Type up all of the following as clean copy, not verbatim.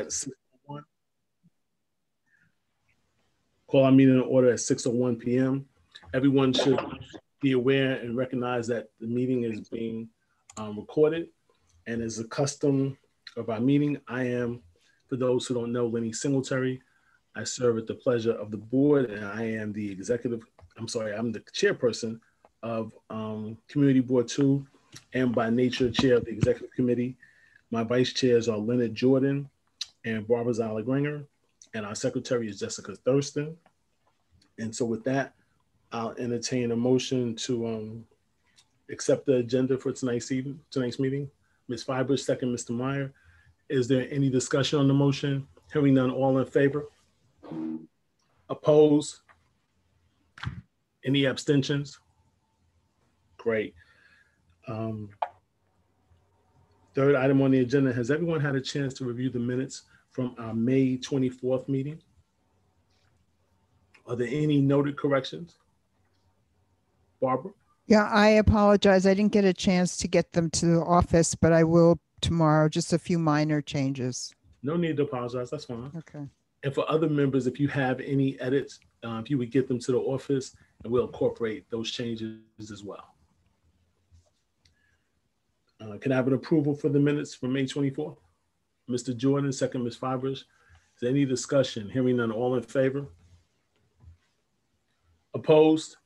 at 6:01. Call our meeting in order at 6:01 p.m. Everyone should be aware and recognize that the meeting is being recorded. And as a custom of our meeting, I am, for those who don't know, Lenny Singletary. I serve at the pleasure of the board, and I am the I'm the chairperson of Community Board 2, and by nature, chair of the executive committee. My vice chairs are Leonard Jordan and Barbara Zaligringer, and our secretary is Jessica Thurston. And so with that, I'll entertain a motion to accept the agenda for tonight's meeting. Ms. Fibers, second, Mr. Meyer. Is there any discussion on the motion? Hearing none, all in favor? Opposed? Any abstentions? Great. Third item on the agenda, has everyone had a chance to review the minutes from our May 24th meeting? Are there any noted corrections? Barbara? Yeah, I apologize. I didn't get a chance to get them to the office, but I will tomorrow. Just a few minor changes. No need to apologize. That's fine. Okay. And for other members, if you have any edits, if you would get them to the office, and we'll incorporate those changes as well. Can I have an approval for the minutes from May 24th? Mr. Jordan, second, Ms. Fibers. Is there any discussion? Hearing none, all in favor? Opposed?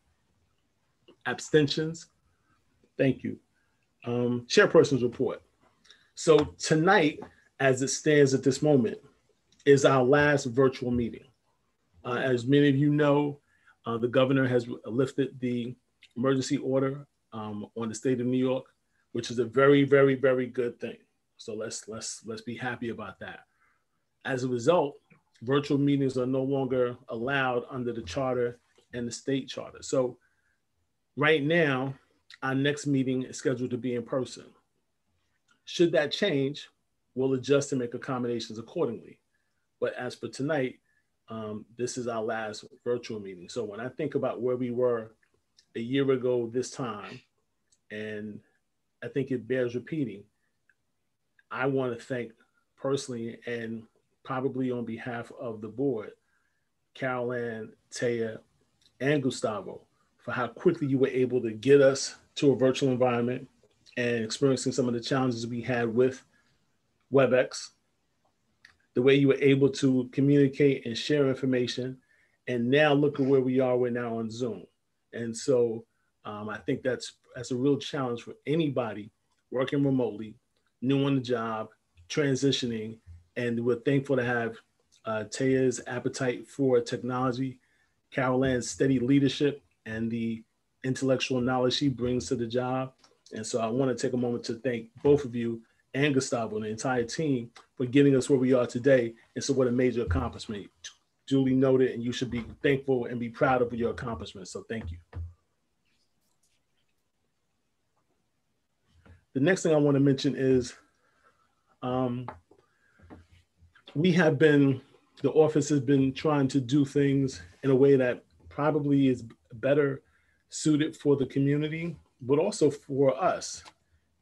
Abstentions? Thank you. Chairperson's report. So tonight, as it stands at this moment, is our last virtual meeting. As many of you know, the governor has lifted the emergency order on the state of New York, which is a very, very, very good thing. So let's be happy about that. As a result, virtual meetings are no longer allowed under the charter and the state charter. So right now, our next meeting is scheduled to be in person. Should that change, we'll adjust and make accommodations accordingly. But as for tonight, this is our last virtual meeting. So when I think about where we were a year ago this time, and I think it bears repeating. I want to thank personally, and probably on behalf of the board, Carol Ann, Taya, and Gustavo, for how quickly you were able to get us to a virtual environment and experiencing some of the challenges we had with WebEx, the way you were able to communicate and share information. And now look at where we are, we're now on Zoom. And so I think that's a real challenge for anybody working remotely, new on the job, transitioning, and we're thankful to have Taya's appetite for technology, Carol Ann's steady leadership, and the intellectual knowledge she brings to the job. And so I want to take a moment to thank both of you and Gustavo and the entire team for getting us where we are today. And so what a major accomplishment. Duly noted, and you should be thankful and be proud of your accomplishments. So thank you. The next thing I want to mention is the office has been trying to do things in a way that probably is better suited for the community, but also for us.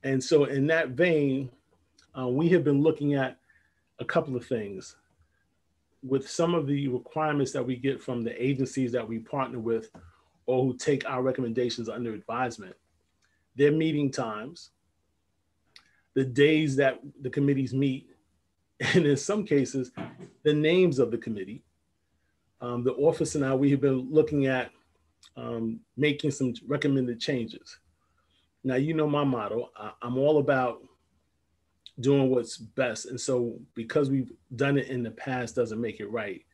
And so in that vein, we have been looking at a couple of things. With some of the requirements that we get from the agencies that we partner with or who take our recommendations under advisement, their meeting times, the days that the committees meet, and in some cases, the names of the committee. The office and I, we have been looking at making some recommended changes. Now, you know my motto, I'm all about doing what's best. And so because we've done it in the past doesn't make it right,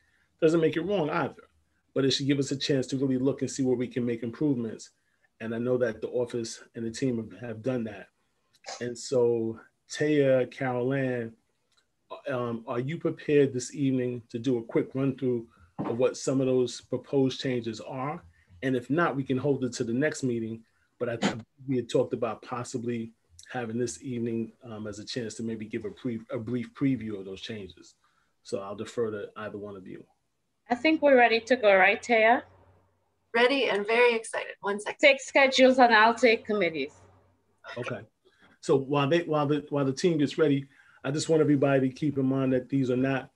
doesn't make it wrong either, but it should give us a chance to really look and see where we can make improvements. And I know that the office and the team have done that. And so Taya, Carol Ann, are you prepared this evening to do a quick run through of what some of those proposed changes are? And if not, we can hold it to the next meeting, but I think we had talked about possibly having this evening as a chance to maybe give a brief preview of those changes. So I'll defer to either one of you. I think we're ready to go, right, Taya? Ready and very excited. One second. Take schedules and I'll take committees. Okay. So while the team gets ready, I just want everybody to keep in mind that these are not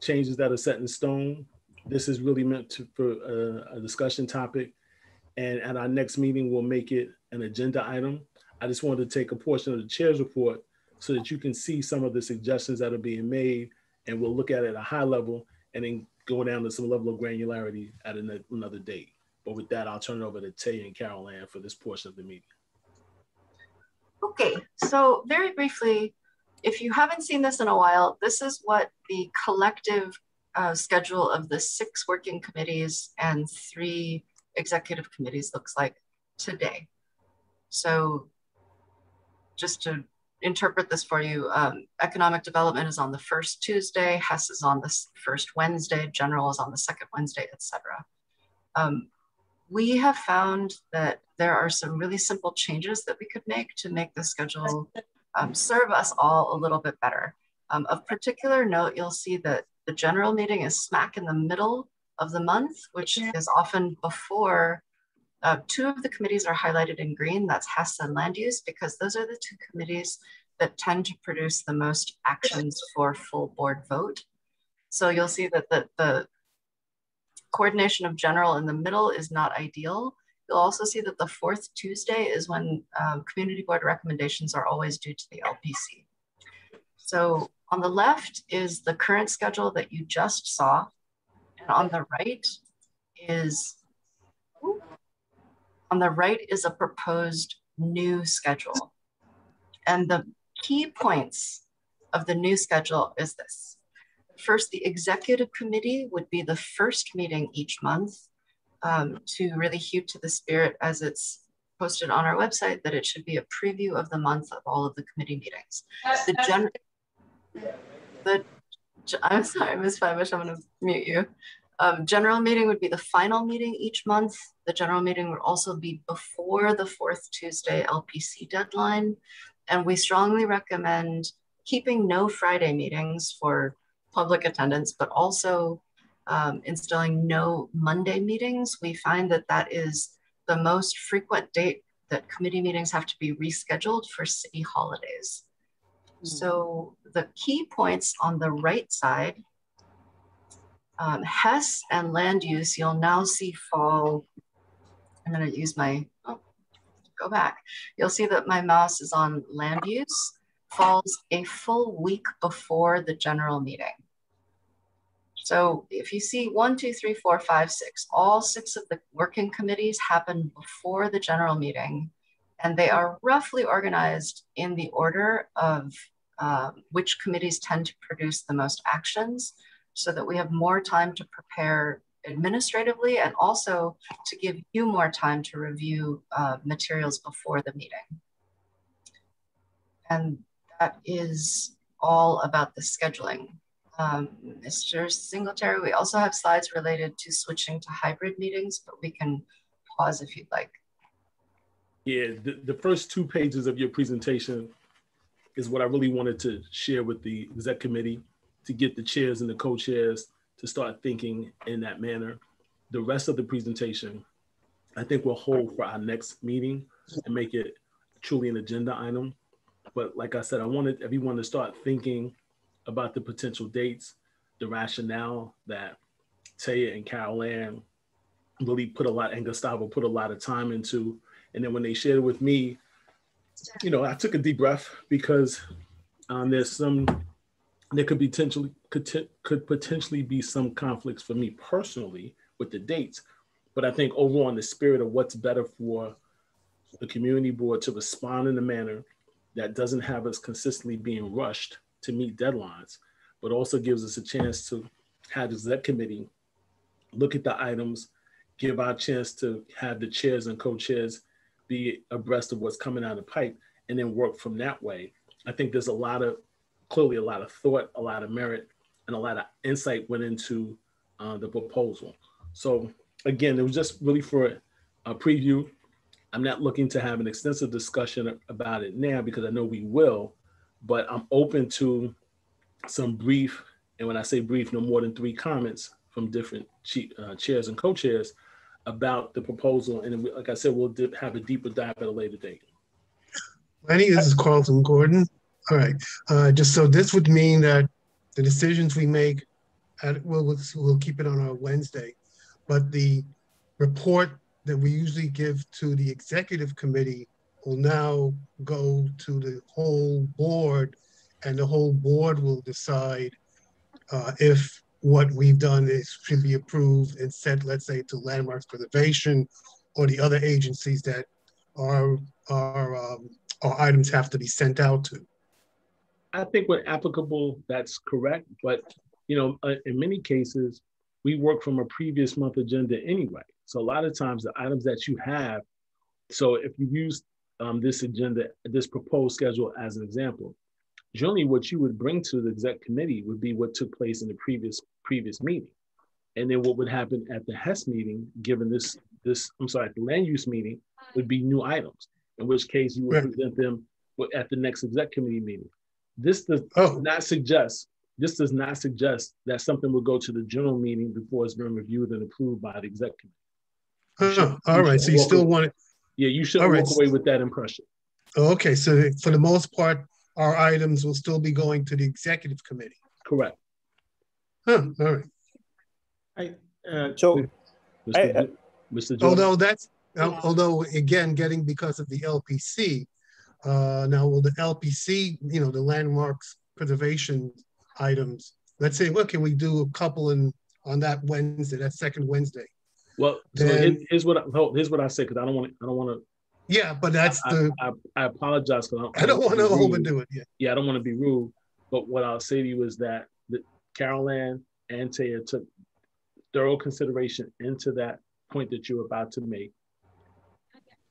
changes that are set in stone. This is really meant to, for a discussion topic. And at our next meeting, we'll make it an agenda item. I just wanted to take a portion of the chair's report so that you can see some of the suggestions that are being made, and we'll look at it at a high level and then go down to some level of granularity at another date. But with that, I'll turn it over to Taya and Carol Ann for this portion of the meeting. Okay, so very briefly, if you haven't seen this in a while, this is what the collective schedule of the 6 working committees and 3 executive committees looks like today. So just to interpret this for you, economic development is on the first Tuesday, HES is on the first Wednesday, general is on the second Wednesday, etc. We have found that there are some really simple changes that we could make to make the schedule serve us all a little bit better. Of particular note, you'll see that the general meeting is smack in the middle of the month, which is often before. 2 of the committees are highlighted in green, that's HES and land use, because those are the 2 committees that tend to produce the most actions for full board vote. So you'll see that the coordination of general in the middle is not ideal. You'll also see that the 4th Tuesday is when community board recommendations are always due to the LPC. So on the left is the current schedule that you just saw. And on the right is a proposed new schedule. And the key points of the new schedule is this. First, the executive committee would be the first meeting each month to really hew to the spirit, as it's posted on our website, that it should be a preview of the month of all of the committee meetings. I'm sorry, Ms. Fabish, I'm gonna mute you. General meeting would be the final meeting each month. The general meeting would also be before the 4th Tuesday LPC deadline. And we strongly recommend keeping no Friday meetings for public attendance, but also instilling no Monday meetings. We find that that is the most frequent date that committee meetings have to be rescheduled for city holidays. So the key points on the right side, HES and land use, you'll now see fall. I'm going to use my, go back. You'll see that my mouse is on land use, falls a full week before the general meeting. So if you see 1, 2, 3, 4, 5, 6, all 6 of the working committees happen before the general meeting, and they are roughly organized in the order of which committees tend to produce the most actions, so that we have more time to prepare administratively and also to give you more time to review materials before the meeting. And that is all about the scheduling. Mr. Singletary, we also have slides related to switching to hybrid meetings, but we can pause if you'd like. Yeah, the first 2 pages of your presentation is what I really wanted to share with the exec committee, to get the chairs and the co-chairs to start thinking in that manner. The rest of the presentation, I think we'll hold for our next meeting and make it truly an agenda item. But like I said, I wanted everyone to start thinking about the potential dates, the rationale that Taya and Carol Ann really put a lot, and Gustavo put a lot of time into. And then when they shared it with me, you know, I took a deep breath, because there could potentially be some conflicts for me personally with the dates. But I think overall in the spirit of what's better for the community board to respond in a manner that doesn't have us consistently being rushed to meet deadlines, but also gives us a chance to have the exec committee look at the items, give our chance to have the chairs and co-chairs be abreast of what's coming out of the pipe, and then work from that way. I think there's clearly a lot of thought, a lot of merit, and a lot of insight went into the proposal. So again, it was just really for a preview. I'm not looking to have an extensive discussion about it now, because I know we will, but I'm open to some brief, and when I say brief, no more than 3 comments from different chairs and co-chairs about the proposal. And like I said, we'll have a deeper dive at a later date. Lenny, this is Carlton Gordon. All right. Just so this would mean that the decisions we make, we'll keep it on our Wednesday, but the report that we usually give to the executive committee will now go to the whole board, and the whole board will decide if what we've done should be approved and sent, let's say, to Landmarks Preservation or the other agencies that our items have to be sent out to. I think when applicable, that's correct. But you know, in many cases, we work from a previous month agenda anyway. So a lot of times the items that you have, so if you use this agenda, this proposed schedule as an example, generally what you would bring to the exec committee would be what took place in the previous meeting. And then what would happen at the HES meeting, given at the land use meeting, would be new items, in which case you would present them at the next exec committee meeting. This does not suggest that something will go to the general meeting before it's been reviewed and approved by the exec committee. All right, so you still want it. Yeah, you should walk away with that impression. Okay, so for the most part, our items will still be going to the executive committee. Correct. All right. Mr. Jordan. Although again, because of the LPC, now will the LPC, you know, the landmarks preservation items, let's say, what can we do a couple on that Wednesday, that second Wednesday? Well, then, so here's what I say, because I don't want to. Yeah, but that's I apologize because I don't want to overdo it. Yeah, I don't want to be rude, but what I'll say to you is that Carol Ann and Taya took thorough consideration into that point that you're about to make.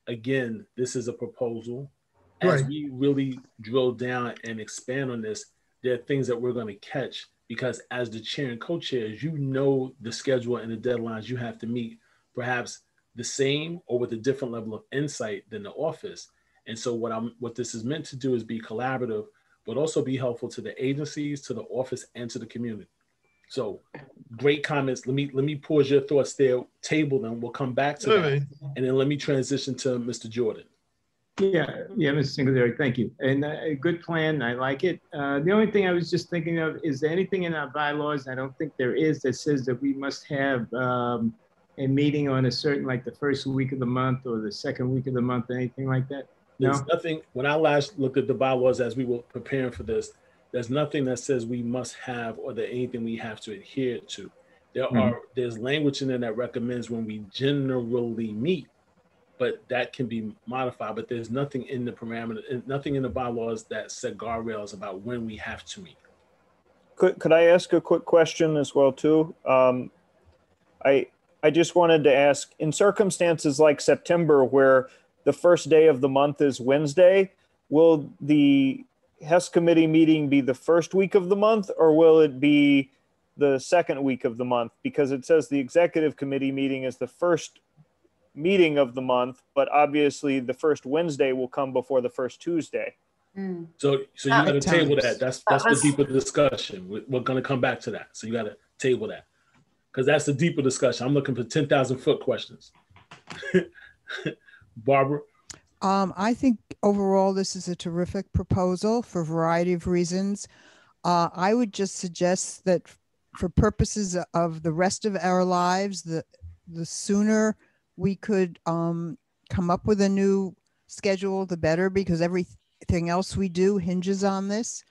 Again, this is a proposal. As we really drill down and expand on this, there are things that we're going to catch, because as the chair and co-chairs, you know the schedule and the deadlines you have to meet, perhaps the same or with a different level of insight than the office. And so what this is meant to do is be collaborative, but also be helpful to the agencies, to the office, and to the community. So great comments. Let me pause your thoughts there, table them. We'll come back to that. And then let me transition to Mr. Jordan. Yeah, Mr. Singletary, thank you. And a good plan, I like it. The only thing I was just thinking of, is there anything in our bylaws, I don't think there is, that says that we must have a meeting on a certain, like the first week of the month or the second week of the month, anything like that? No? There's nothing. When I last looked at the bylaws as we were preparing for this, there's nothing that says we must have or that anything we have to adhere to. There's language in there that recommends when we generally meet, but that can be modified, but there's nothing in the parameter, nothing in the bylaws that set guardrails about when we have to meet. Could I ask a quick question as well too? I just wanted to ask, in circumstances like September, where the first day of the month is Wednesday, will the HES committee meeting be the first week of the month, or will it be the second week of the month? Because it says the executive committee meeting is the first meeting of the month, but obviously the first Wednesday will come before the first Tuesday. So you got to table that. That's the deeper discussion. We're going to come back to that. So you got to table that, because that's the deeper discussion. I'm looking for 10,000 foot questions. Barbara? I think overall this is a terrific proposal for a variety of reasons. I would just suggest that for purposes of the rest of our lives, the sooner we could come up with a new schedule, the better, because everything else we do hinges on this.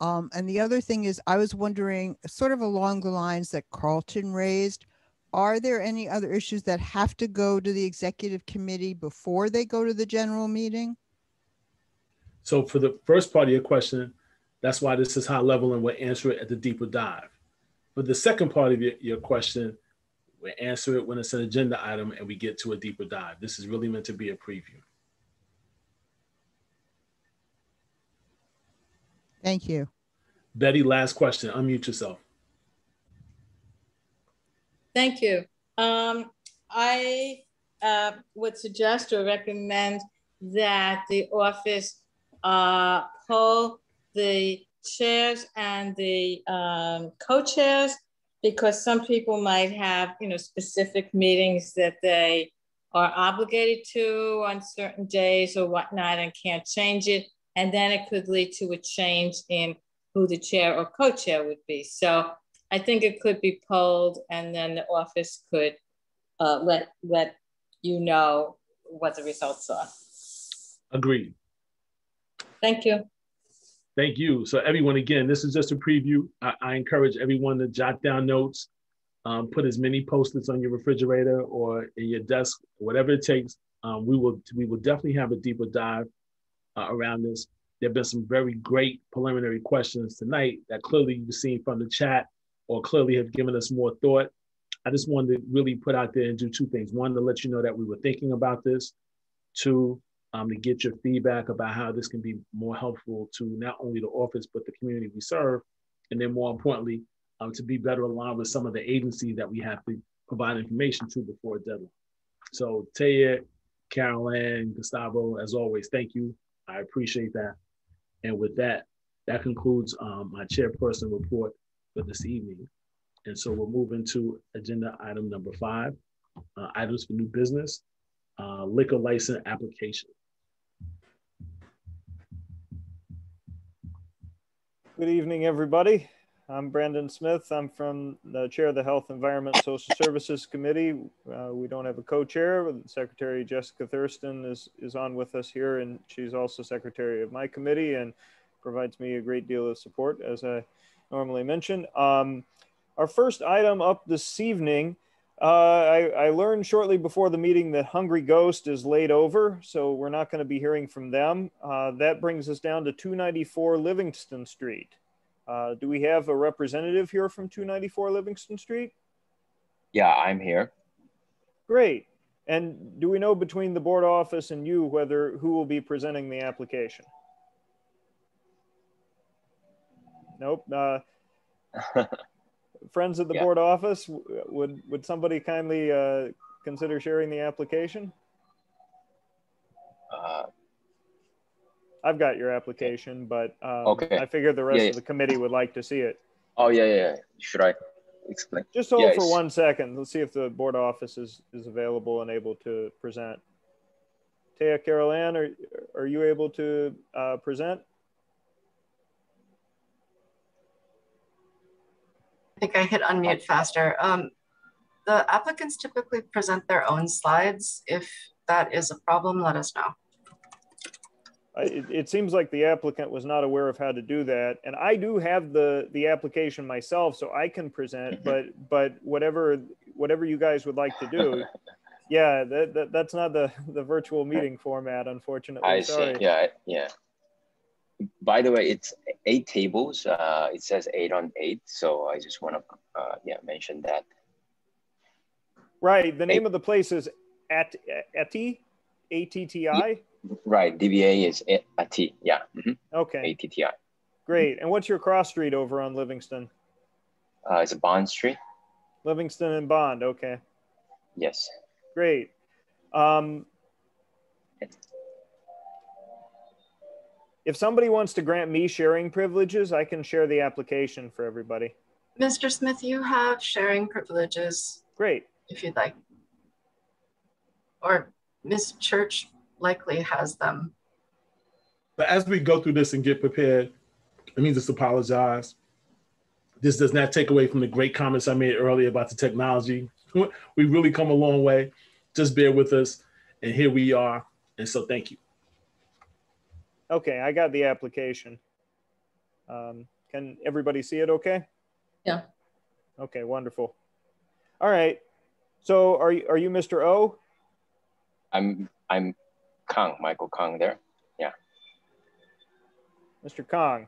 And the other thing is, I was wondering, sort of along the lines that Carlton raised, are there any other issues that have to go to the executive committee before they go to the general meeting? So for the first part of your question, that's why this is high level and we'll answer it at the deeper dive. For the second part of your question, we'll answer it when it's an agenda item and we get to a deeper dive. This is really meant to be a preview. Thank you. Betty, last question. Unmute yourself. Thank you. I would suggest or recommend that the office poll the chairs and the co-chairs, because some people might have, you know, specific meetings that they are obligated to on certain days or whatnot and can't change it. And then it could lead to a change in who the chair or co-chair would be. So I think it could be polled, and then the office could let you know what the results are. Agreed. Thank you. Thank you. So everyone, again, this is just a preview. I encourage everyone to jot down notes, put as many Post-its on your refrigerator or in your desk, whatever it takes. We will definitely have a deeper dive around this. There have been some very great preliminary questions tonight that clearly you've seen from the chat or clearly have given us more thought. I just wanted to really put out there and do two things. One, to let you know that we were thinking about this. Two, to get your feedback about how this can be more helpful to not only the office, but the community we serve. And then more importantly, to be better aligned with some of the agencies that we have to provide information to before deadline. So Taya, Carol Ann, Gustavo, as always, thank you. I appreciate that. And with that, that concludes my chairperson report for this evening. And so we'll move into agenda item number 5, items for new business, liquor license application. Good evening, everybody. I'm Brandon Smith. I'm from the chair of the Health, Environment, Social Services Committee. We don't have a co-chair. Secretary Jessica Thurston is on with us here, and she's also secretary of my committee and provides me a great deal of support, as I normally mention. Our first item up this evening, I learned shortly before the meeting that Hungry Ghost is laid over, so we're not going to be hearing from them. That brings us down to 294 Livingston Street. Do we have a representative here from 294 Livingston Street? Yeah, I'm here. Great. And do we know between the board office and you whether who will be presenting the application? Nope. Friends of the board office, would somebody kindly consider sharing the application? I've got your application, but okay. I figured the rest of the committee would like to see it. Oh, yeah. Should I explain? Just hold for 1 second. Let's see if the board office is available and able to present. Taya, Carol Ann, are you able to present? I think I hit unmute faster. The applicants typically present their own slides. If that is a problem, let us know. It seems like the applicant was not aware of how to do that. And I do have the application myself, so I can present, but whatever you guys would like to do. Yeah, that's not the virtual meeting format, unfortunately. I see, yeah. By the way, it's 8 tables. It says 8 on 8, so I just want to mention that. Right, the name of the place is ATTI, A-T-T-I? Yeah. Right, DBA is ATTI, yeah. Mm-hmm. Okay. ATTI. Great. And what's your cross street over on Livingston? It's a Bond Street. Livingston and Bond, okay. Yes. Great. If somebody wants to grant me sharing privileges, I can share the application for everybody. Mr. Smith, you have sharing privileges. Great. If you'd like. Or Ms. Church likely has them. But as we go through this and get prepared, let me just apologize. This does not take away from the great comments I made earlier about the technology. We've really come a long way. Just bear with us. And here we are. And so thank you. Okay, I got the application. Can everybody see it okay? Yeah. Okay, wonderful. All right. So are you Mr. O? I'm Kong, Michael Kong there, yeah. Mr. Kong,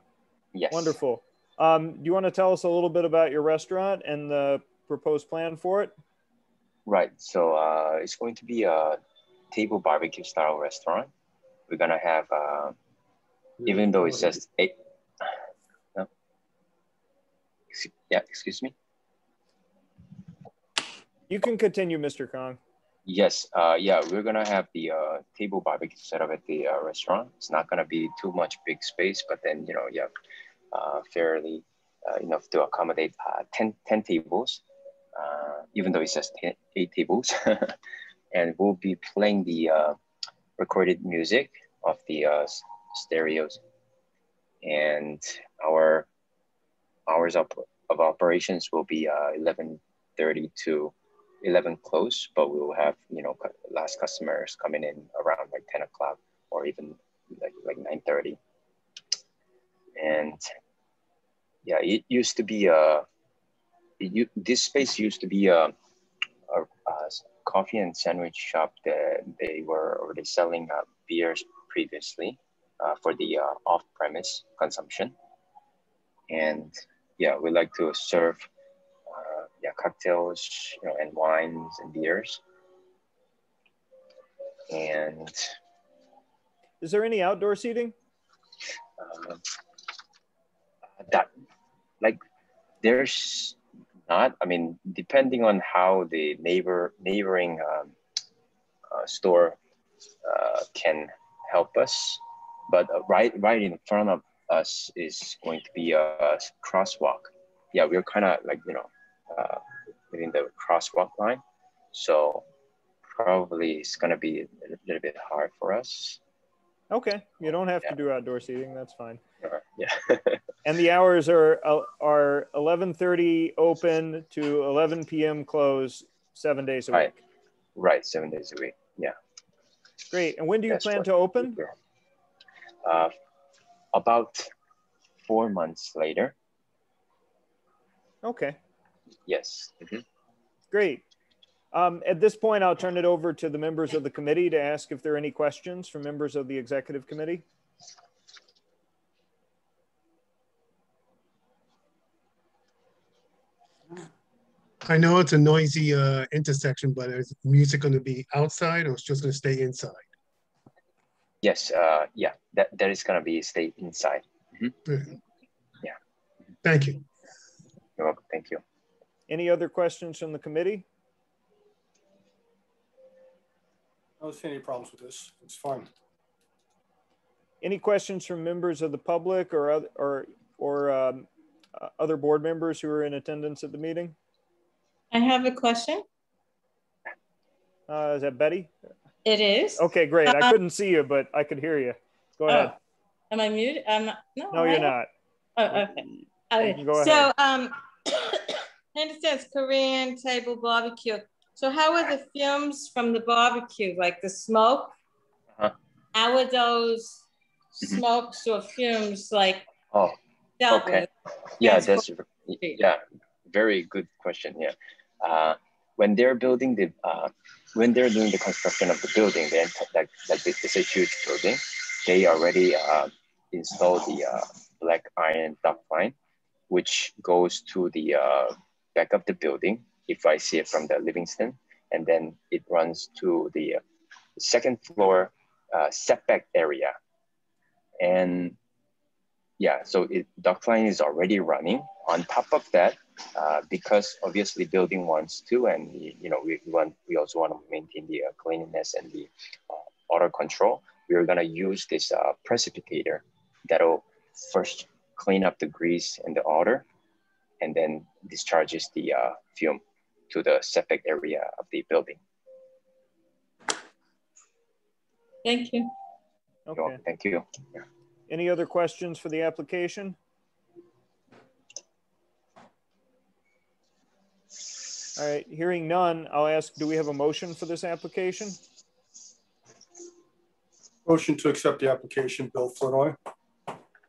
yes. Wonderful. Do you want to tell us a little bit about your restaurant and the proposed plan for it? Right, so it's going to be a table barbecue style restaurant. We're gonna have, even though it says 8, no. Yeah, excuse me. You can continue, Mr. Kong. Yes, we're gonna have the table barbecue set up at the restaurant. It's not gonna be too much big space, but then, fairly enough to accommodate 10 tables, even though it says 8 tables. And we'll be playing the recorded music of the stereos. And our hours of operations will be 11:30 to 11 close, but we will have, you know, last customers coming in around like 10 o'clock or even like 9:30. And yeah, it used to be this space used to be a coffee and sandwich shop that they were selling beers previously for the off-premise consumption. And yeah, we like to serve cocktails, you know, and wines and beers. And is there any outdoor seating? There's not. I mean, depending on how the neighboring store can help us, but right in front of us is going to be a crosswalk. Yeah, we're kind of like, you know, within the crosswalk line, so probably it's gonna be a little bit hard for us. Okay, you don't have to do outdoor seating. That's fine. Sure. Yeah. And the hours are 11:30 open to 11 p.m. close, 7 days a week. Right, 7 days a week. Yeah. Great. And when do you plan to open? About 4 months later. Okay. Yes. Mm-hmm. Great. At this point, I'll turn it over to the members of the committee to ask if there are any questions from members of the executive committee. I know it's a noisy intersection, but is music going to be outside or it's just going to stay inside? Yes. Yeah, that is going to be stay inside. Mm-hmm. Mm-hmm. Yeah. Thank you. You're welcome. Thank you. Any other questions from the committee? I don't see any problems with this. It's fine. Any questions from members of the public or other board members who are in attendance at the meeting? I have a question. Is that Betty? It is. Okay, great. I couldn't see you, but I could hear you. Go ahead. Am I muted? I'm not, no, you're not. Oh, okay. Go ahead. So, I understand it's Korean table barbecue. So how are the fumes from the barbecue, like the smoke? Uh-huh. How are those smokes or fumes like? Oh, okay. Yeah, very good question. Yeah, when they're building the when they're doing the construction of the building, then like this is a huge building. They already installed the black iron duct line, which goes to the back of the building, if I see it from the Livingston, and then it runs to the second floor setback area. And yeah, so duct line is already running. On top of that, because obviously building wants to, and you know, we also want to maintain the cleanliness and the odor control, we're gonna use this precipitator that'll first clean up the grease and the odor, and then discharges the fume to the septic area of the building. Thank you. Okay. Thank you. Yeah. Any other questions for the application? All right, hearing none, I'll ask, do we have a motion for this application? Motion to accept the application, Bill Flournoy.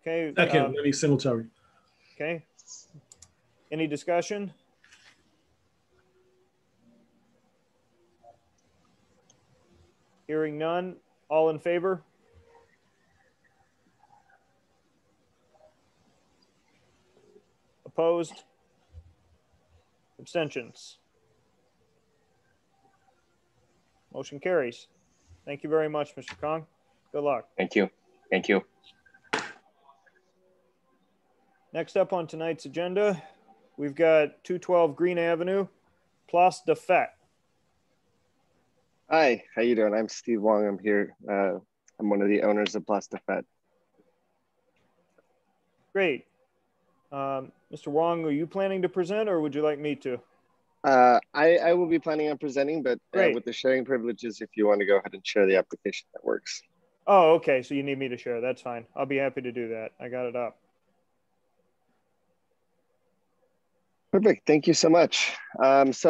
Okay. Second, Lenny Singletary. Okay. Any discussion? Hearing none, all in favor? Opposed? Abstentions? Motion carries. Thank you very much, Mr. Kong. Good luck. Thank you. Thank you. Next up on tonight's agenda, we've got 212 Green Avenue, Place de Fêtes. Hi, how you doing? I'm Steve Wong. I'm here. I'm one of the owners of Place de Fêtes. Great. Mr. Wong, are you planning to present or would you like me to? I will be planning on presenting, but with the sharing privileges, if you want to go ahead and share the application, that works. Oh, okay. So you need me to share. That's fine. I'll be happy to do that. I got it up. Perfect. Thank you so much. It's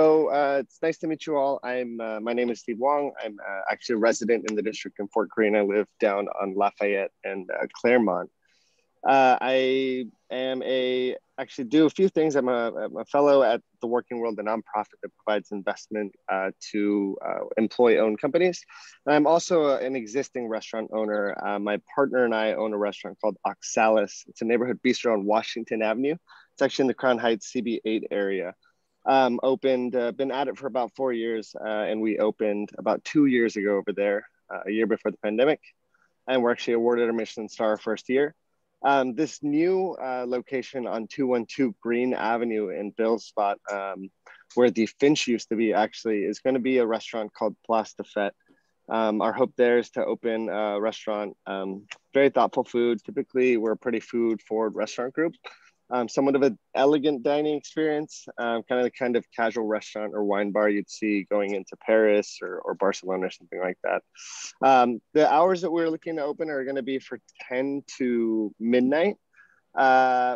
nice to meet you all. My name is Steve Wong. I'm actually a resident in the district in Fort Greene. I live down on Lafayette and Claremont. I actually do a few things. I'm a fellow at the Working World, a nonprofit that provides investment to employee-owned companies. And I'm also an existing restaurant owner. My partner and I own a restaurant called Oxalis. It's a neighborhood bistro on Washington Avenue. It's actually in the Crown Heights CB8 area. Been at it for about 4 years, and we opened about 2 years ago over there, a year before the pandemic. And we're actually awarded a Michelin star our first year. This new location on 212 Green Avenue in Bill's Spot, where the Finch used to be, actually is going to be a restaurant called Place de Fêtes. Our hope there is to open a restaurant, very thoughtful food. Typically, we're a pretty food-forward restaurant group. Somewhat of an elegant dining experience, kind of the kind of casual restaurant or wine bar you'd see going into Paris or Barcelona or something like that. The hours that we're looking to open are going to be for 10 to midnight.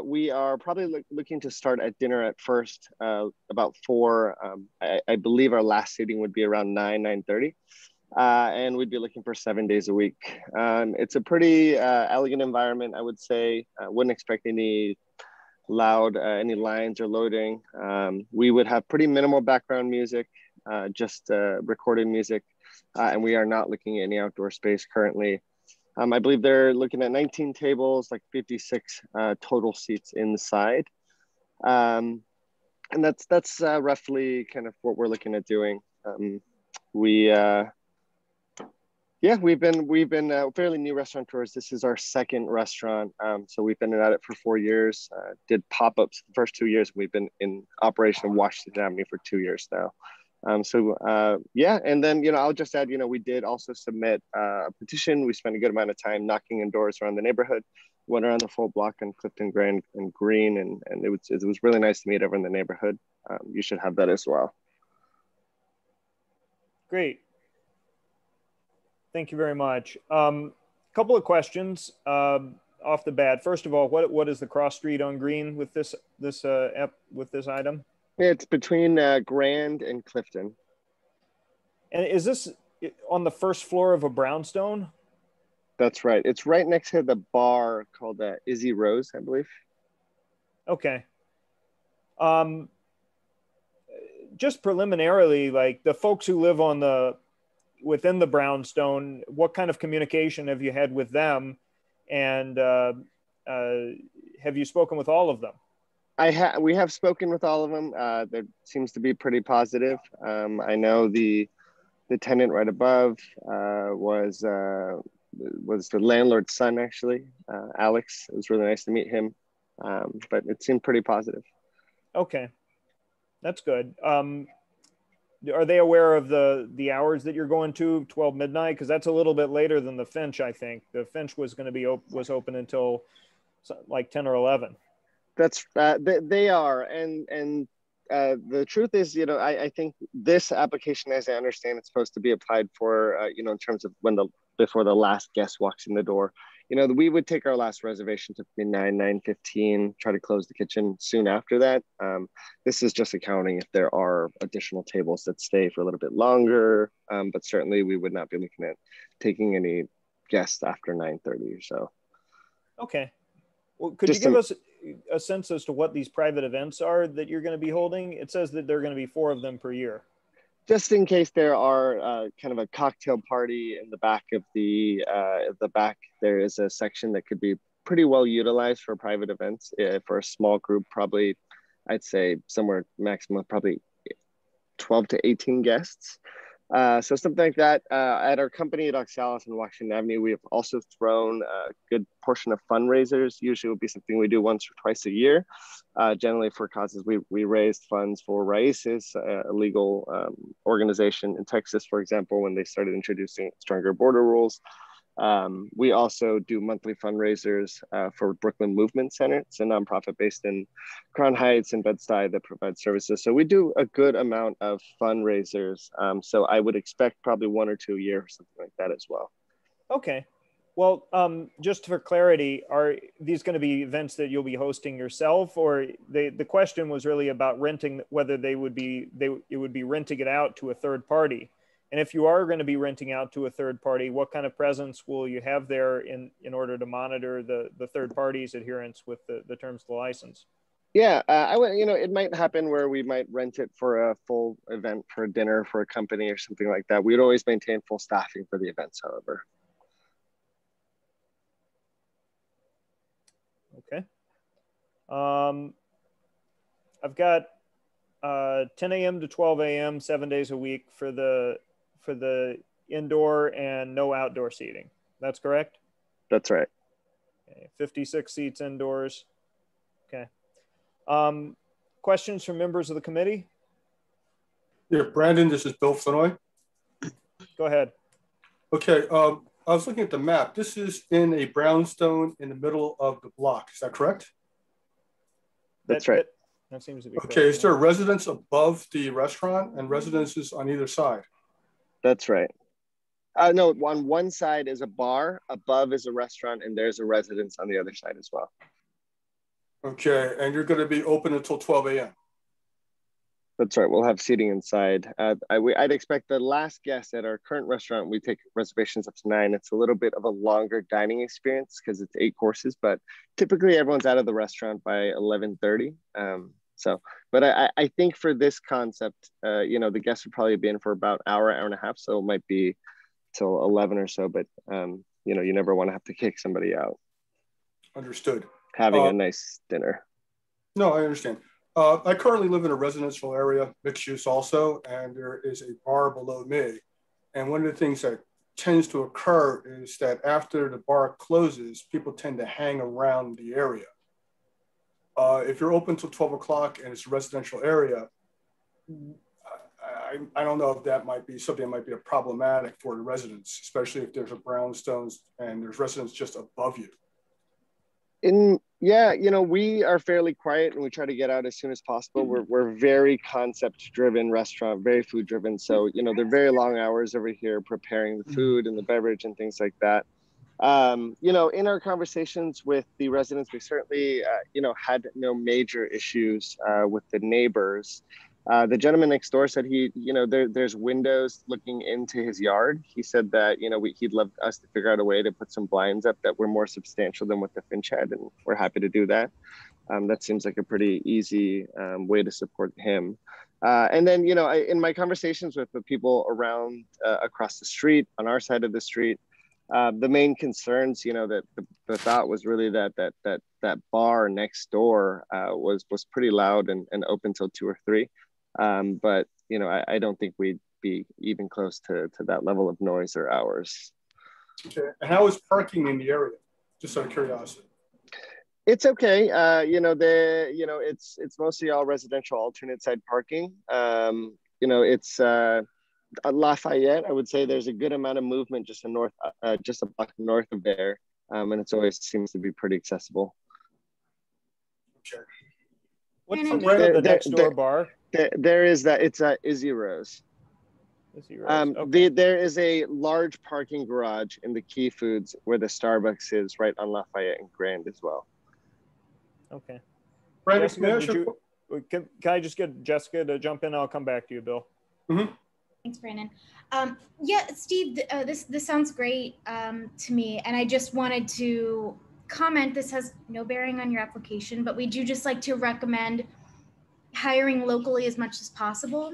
We are probably looking to start at dinner at first, about 4. I believe our last seating would be around 9, 9:30. And we'd be looking for 7 days a week. It's a pretty elegant environment, I would say. I wouldn't expect any loud, any lines or loading. We would have pretty minimal background music, just recorded music, and we are not looking at any outdoor space currently. I believe they're looking at 19 tables, like 56 total seats inside. And that's roughly kind of what we're looking at doing. We've been fairly new restaurateurs. This is our second restaurant. So we've been at it for 4 years, did pop-ups the first 2 years. We've been in operation in Washington Avenue for 2 years now. And then, I'll just add, we did also submit a petition. We spent a good amount of time knocking on doors around the neighborhood, went around the full block in Clifton, Gray, and Green. And it was really nice to meet everyone in the neighborhood. You should have that as well. Great. Thank you very much. Couple of questions off the bat. First of all, what is the cross street on Green with this item? It's between Grand and Clifton. And is this on the first floor of a brownstone? That's right. It's right next to the bar called Izzy Rose, I believe. Okay. Just preliminarily, like the folks who live on within the brownstone, what kind of communication have you had with them? And have you spoken with all of them? We have spoken with all of them. That seems to be pretty positive. I know the tenant right above was the landlord's son, actually, Alex. It was really nice to meet him, but it seemed pretty positive. Okay, that's good. Are they aware of the hours that you're going to, 12 midnight? Because that's a little bit later than the Finch, I think. The Finch was going to be open until like 10 or 11. That's they are, and the truth is, I think this application, as I understand, it's supposed to be applied for, in terms of before the last guest walks in the door. We would take our last reservation to 9, 9:15, try to close the kitchen soon after that. This is just accounting if there are additional tables that stay for a little bit longer, but certainly we would not be looking at taking any guests after 9:30 or so. Okay. Well, could you give us a sense as to what these private events are that you're going to be holding? It says that there are going to be 4 of them per year. Just in case there are kind of a cocktail party in the back of the back, there is a section that could be pretty well utilized for private events. For a small group, probably, I'd say somewhere maximum, probably 12 to 18 guests. So something like that. At our company at Oxalis and Washington Avenue, we have also thrown a good portion of fundraisers. Usually it would be something we do once or twice a year, generally for causes. We raised funds for Raices, a legal organization in Texas, for example, when they started introducing stronger border rules. We also do monthly fundraisers for Brooklyn Movement Center. It's a nonprofit based in Crown Heights and Bed-Stuy that provides services. So we do a good amount of fundraisers. So I would expect probably 1 or 2 a year or something like that as well. Okay, Well, just for clarity, are these going to be events that you'll be hosting yourself, or the question was really about renting, whether it would be renting it out to a third party. And if you are going to be renting out to a third party, what kind of presence will you have there in order to monitor the third party's adherence with the terms of the license? Yeah, I would, you know, it might happen where we might rent it for a full event, for a dinner, for a company or something like that. We'd always maintain full staffing for the events, however. Okay. I've got 10 a.m. to 12 a.m. 7 days a week for the indoor and no outdoor seating. That's correct? That's right. Okay. 56 seats indoors. Okay. Questions from members of the committee? Yeah, Brandon, this is Bill Fenoy. Go ahead. Okay. I was looking at the map. This is in a brownstone in the middle of the block. Is that correct? That's right. That seems to be correct. Okay, is there residence above the restaurant and residences on either side? That's right. No, on one side is a bar, above is a restaurant, and there's a residence on the other side as well. Okay, and you're going to be open until 12 a.m.? That's right, we'll have seating inside. I'd expect the last guest at our current restaurant, we take reservations up to 9. It's a little bit of a longer dining experience because it's 8 courses, but typically everyone's out of the restaurant by 11:30. But I think for this concept, you know, the guests would probably be in for about hour and a half. So it might be till 11 or so, but you know, you never want to have to kick somebody out. Understood. Having a nice dinner. No, I understand. I currently live in a residential area, mixed use also, and there is a bar below me. And one of the things that tends to occur is that after the bar closes, people tend to hang around the area. If you're open till 12 o'clock and it's a residential area, I don't know if that might be something that might be problematic for the residents, especially if there's a brownstones and there's residents just above you. Yeah, you know, we are fairly quiet and we try to get out as soon as possible. We're very concept-driven restaurant, very food-driven. So, you know, they're very long hours over here preparing the food and the beverage and things like that. You know, in our conversations with the residents, we certainly, you know, had no major issues with the neighbors. The gentleman next door said he, you know, there's windows looking into his yard. He said that, you know, he'd love us to figure out a way to put some blinds up that were more substantial than what the Finch had, and we're happy to do that. That seems like a pretty easy way to support him. And then, you know, in my conversations with the people around across the street, on our side of the street, the main concerns, you know, that the thought was really that bar next door was pretty loud and open till 2 or 3. But, you know, I don't think we'd be even close to that level of noise or hours. Okay. And how is parking in the area? Just out of curiosity. It's okay. You know, it's mostly all residential alternate side parking. You know, it's Lafayette. I would say there's a good amount of movement just in north, just a block north of there, and it's always seems to be pretty accessible. Okay. What's the name of the next door bar? There is that. It's Izzy Rose. Izzy Rose. Okay. There is a large parking garage in the Key Foods where the Starbucks is, right on Lafayette and Grand as well. Okay. Brandon, Jessica, can I just get Jessica to jump in? I'll come back to you, Bill. Mm-hmm. Thanks, Brandon. Yeah, Steve, this sounds great to me, and I just wanted to comment. This has no bearing on your application, but we do just like to recommend hiring locally as much as possible.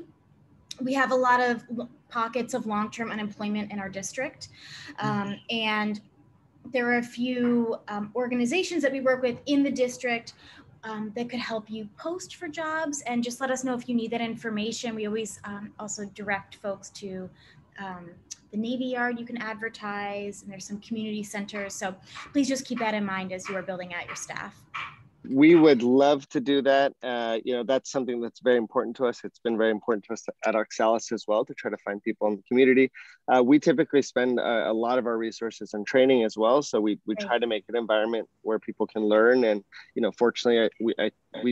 We have a lot of pockets of long-term unemployment in our district, and there are a few organizations that we work with in the district that could help you post for jobs, and just let us know if you need that information. We always also direct folks to the Navy Yard. You can advertise, and there's some community centers. So please just keep that in mind as you are building out your staff. We would love to do that. You know, that's something that's very important to us. It's been very important to us at Oxalis as well to try to find people in the community. We typically spend a lot of our resources on training as well. So we try to make an environment where people can learn. And, you know, fortunately,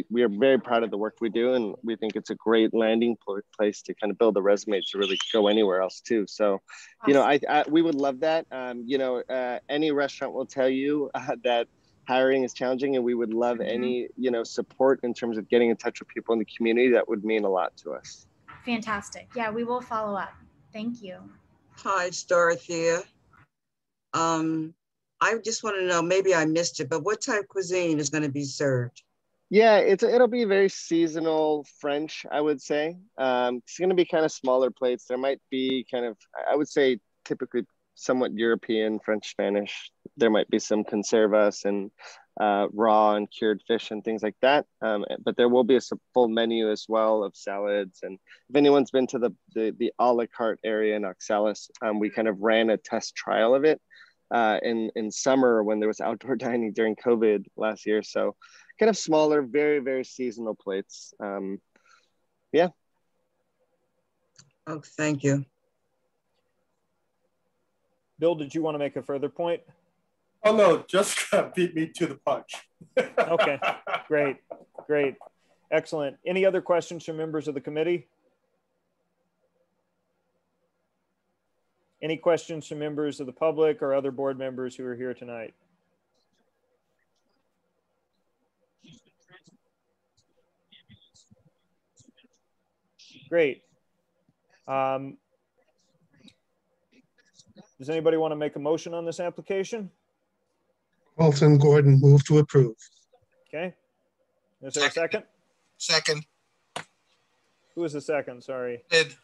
we are very proud of the work we do. And we think it's a great landing place to kind of build a resume to really go anywhere else too. So, you know, we would love that. You know, any restaurant will tell you that hiring is challenging, and we would love any, you know, support in terms of getting in touch with people in the community. That would mean a lot to us. Fantastic. Yeah, we will follow up. Thank you. Hi, it's Dorothea. I just want to know, maybe I missed it, but what type of cuisine is going to be served? Yeah, it'll be very seasonal French, I would say. It's going to be kind of smaller plates. There might be kind of, I would say, typically somewhat European, French, Spanish. There might be some conservas and raw and cured fish and things like that. But there will be a full menu as well of salads. And if anyone's been to the a la carte area in Oxalis, we kind of ran a test trial of it in summer when there was outdoor dining during COVID last year. So kind of smaller, very, very seasonal plates. Yeah. Oh, thank you. Bill, did you want to make a further point? Oh, no, Jessica beat me to the punch. Okay, great, great, excellent. Any other questions from members of the committee? Any questions from members of the public or other board members who are here tonight? Great. Does anybody want to make a motion on this application? Carlton Gordon, move to approve. Okay. Is there a second? Second. Who is the second? Sorry. Sid.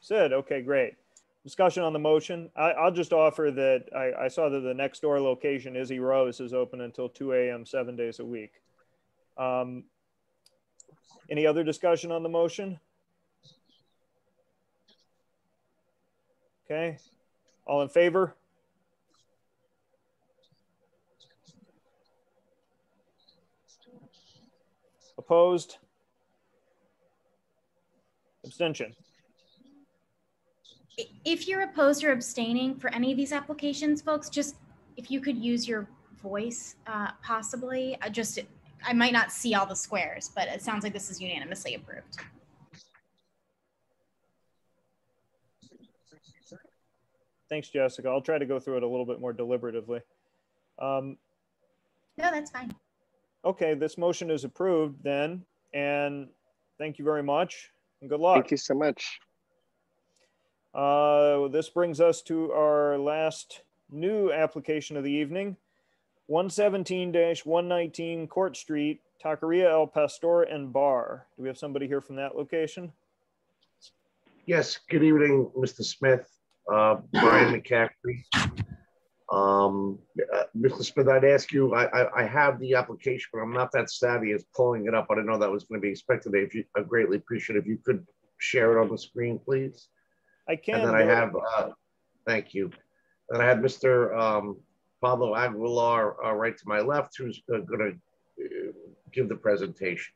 Sid. Okay, great. Discussion on the motion. I'll just offer that I saw that the next door location, Izzy Rose, is open until 2 a.m. 7 days a week. Any other discussion on the motion? Okay. All in favor? Opposed? Abstention? If you're opposed or abstaining for any of these applications, folks, just if you could use your voice possibly. I might not see all the squares, but it sounds like this is unanimously approved. Thanks, Jessica. I'll try to go through it a little bit more deliberatively. No, that's fine. Okay, this motion is approved then, and thank you very much, and good luck. Thank you so much. This brings us to our last new application of the evening, 117-119 Court Street, Taqueria El Pastor and Bar. Do we have somebody here from that location? Yes, good evening, Mr. Smith. Brian McCaffrey. Mr. Smith, I'd ask you, I have the application, but I'm not that savvy as pulling it up. I didn't know that was going to be expected. I greatly appreciate it if you could share it on the screen, please. I can. And then I have, thank you. And I have Mr. Pablo Aguilar right to my left, who's going to give the presentation.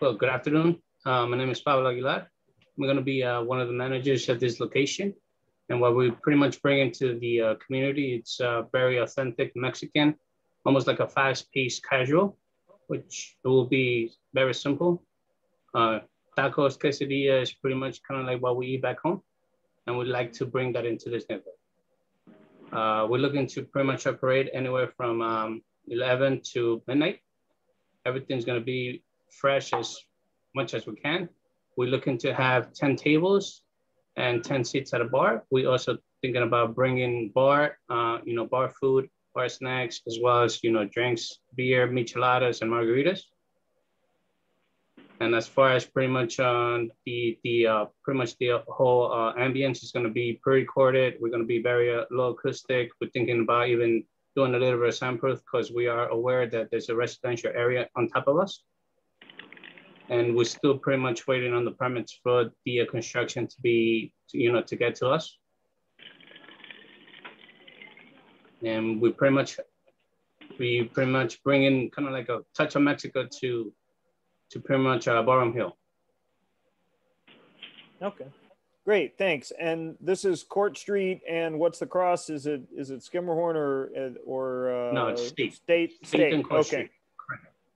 Well, good afternoon. My name is Pablo Aguilar. I'm going to be one of the managers at this location. And what we pretty much bring into the community, it's very authentic Mexican, almost like a fast-paced casual, which will be very simple. Tacos, quesadilla is pretty much kind of like what we eat back home. And we'd like to bring that into this neighborhood. We're looking to pretty much operate anywhere from 11 to midnight. Everything's going to be fresh as much as we can. We're looking to have 10 tables and 10 seats at a bar. We're also thinking about bringing bar, you know, bar food, bar snacks, as well as, you know, drinks, beer, micheladas, and margaritas. And as far as pretty much the whole ambience is going to be pre-recorded. We're going to be very low acoustic. We're thinking about even doing a little bit of soundproof because we are aware that there's a residential area on top of us. And we're still pretty much waiting on the permits for the construction to get to us. and we pretty much bring in kind of like a touch of Mexico to pretty much Boerum Hill. Okay, great, thanks. And this is Court Street, and what's the cross? Is it Skimmerhorn or no? It's State and Court Street.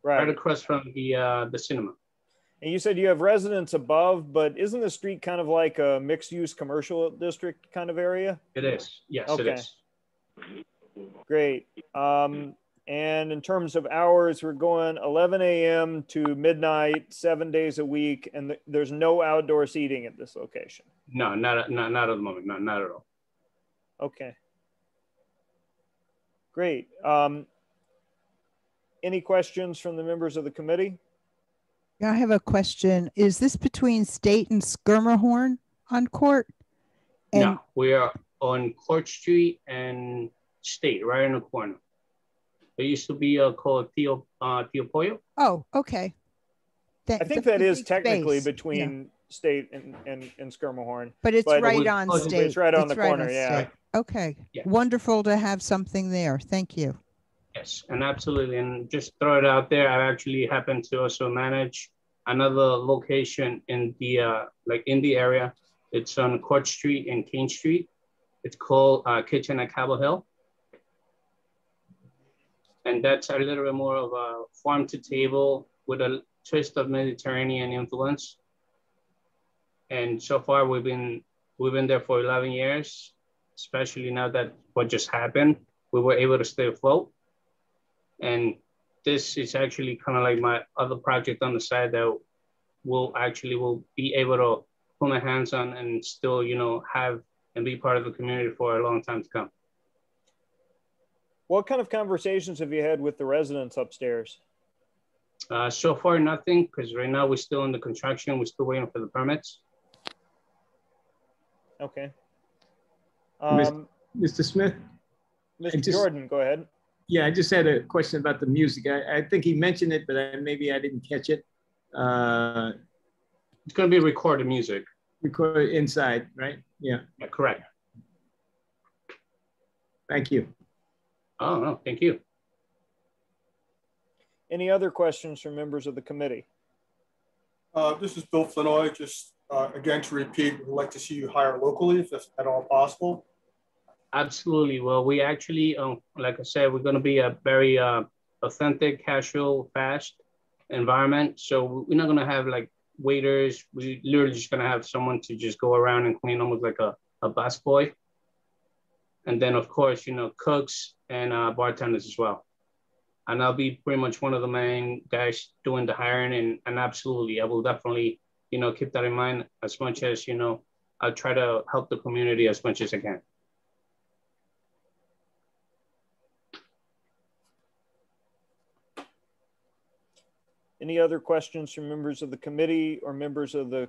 Right. Right across from the cinema. And you said you have residents above, but isn't the street kind of like a mixed-use commercial district kind of area? It is. Yes, okay. It is. Great. And in terms of hours, we're going 11 a.m. to midnight, 7 days a week, and there's no outdoor seating at this location. No, not at the moment. No, not at all. Okay. Great. Any questions from the members of the committee? I have a question. Is this between State and Skimmerhorn on Court? And no, we are on Court Street and State, right in the corner. It used to be called Tio Pollo. Oh, okay. I think that is technically space between State and Skimmerhorn. But it's right on State. It's right on the corner, yeah. Okay, yeah. Wonderful to have something there. Thank you. Yes, and absolutely. And just throw it out there, I actually happen to also manage another location in the in the area. It's on Court Street and King Street. It's called Kitchen at Cabo Hill. And that's a little bit more of a farm to table with a twist of Mediterranean influence. And so far we've been there for 11 years, especially now that what just happened, we were able to stay afloat. And this is actually kind of like my other project on the side that will be able to put my hands on and still, have and be part of the community for a long time to come. What kind of conversations have you had with the residents upstairs? So far, nothing, because right now we're still in the construction. We're still waiting for the permits. Okay. Mr. Smith? Mr. Jordan, go ahead. Yeah, I just had a question about the music. I think he mentioned it, but maybe I didn't catch it. It's going to be recorded music. Recorded inside, right? Yeah. Yeah, correct. Thank you. Oh, no, thank you. Any other questions from members of the committee? This is Bill Flanoy. Just again, to repeat, we'd like to see you hire locally if that's at all possible. Absolutely. Well, we actually, like I said, we're going to be a very authentic, casual, fast environment. So we're not going to have like waiters. We're literally just going to have someone to just go around and clean, almost like a busboy. And then, of course, cooks and bartenders as well. And I'll be pretty much one of the main guys doing the hiring. And absolutely, I will definitely, keep that in mind as much as, I'll try to help the community as much as I can. Any other questions from members of the committee or members of the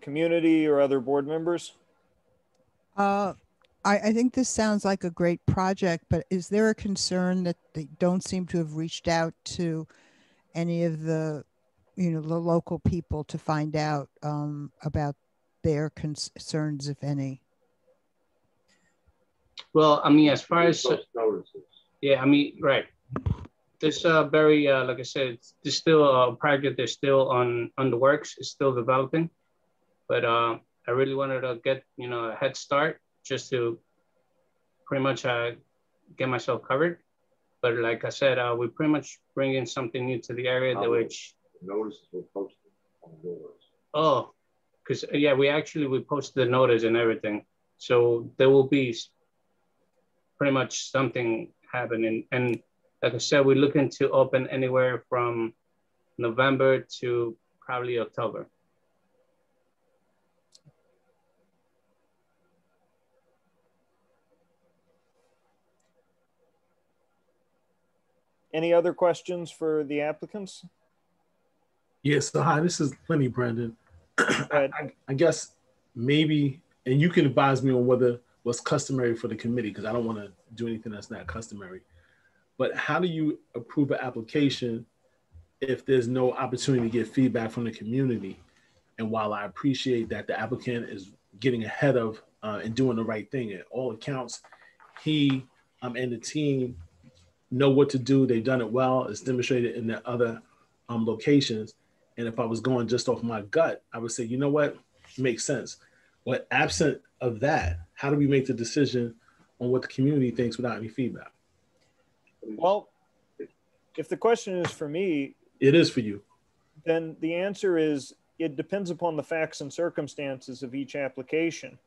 community or other board members? I think this sounds like a great project, but is there a concern that they don't seem to have reached out to any of the, the local people to find out about their concerns, if any? Well, as far as right. This very, like I said, there's still a project that's still on the works. It's still developing, but I really wanted to get, a head start just to pretty much get myself covered. But like I said, we pretty much bring in something new to the area that which— Notices were posted on the doors. Oh, because yeah, we posted the notice and everything. So there will be pretty much something happening. And like I said, we're looking to open anywhere from November to probably October. Any other questions for the applicants? Yes, so hi, this is Lenny Brandon. I guess maybe, and you can advise me on whether what's customary for the committee, because I don't want to do anything that's not customary. But how do you approve an application if there's no opportunity to get feedback from the community? And while I appreciate that the applicant is getting ahead of and doing the right thing, at all accounts, he and the team know what to do. They've done it well. It's demonstrated in the other locations. And if I was going just off my gut, I would say, you know what, makes sense. But absent of that, how do we make the decision on what the community thinks without any feedback? Well, if the question is for me, it is for you. Then the answer is it depends upon the facts and circumstances of each application.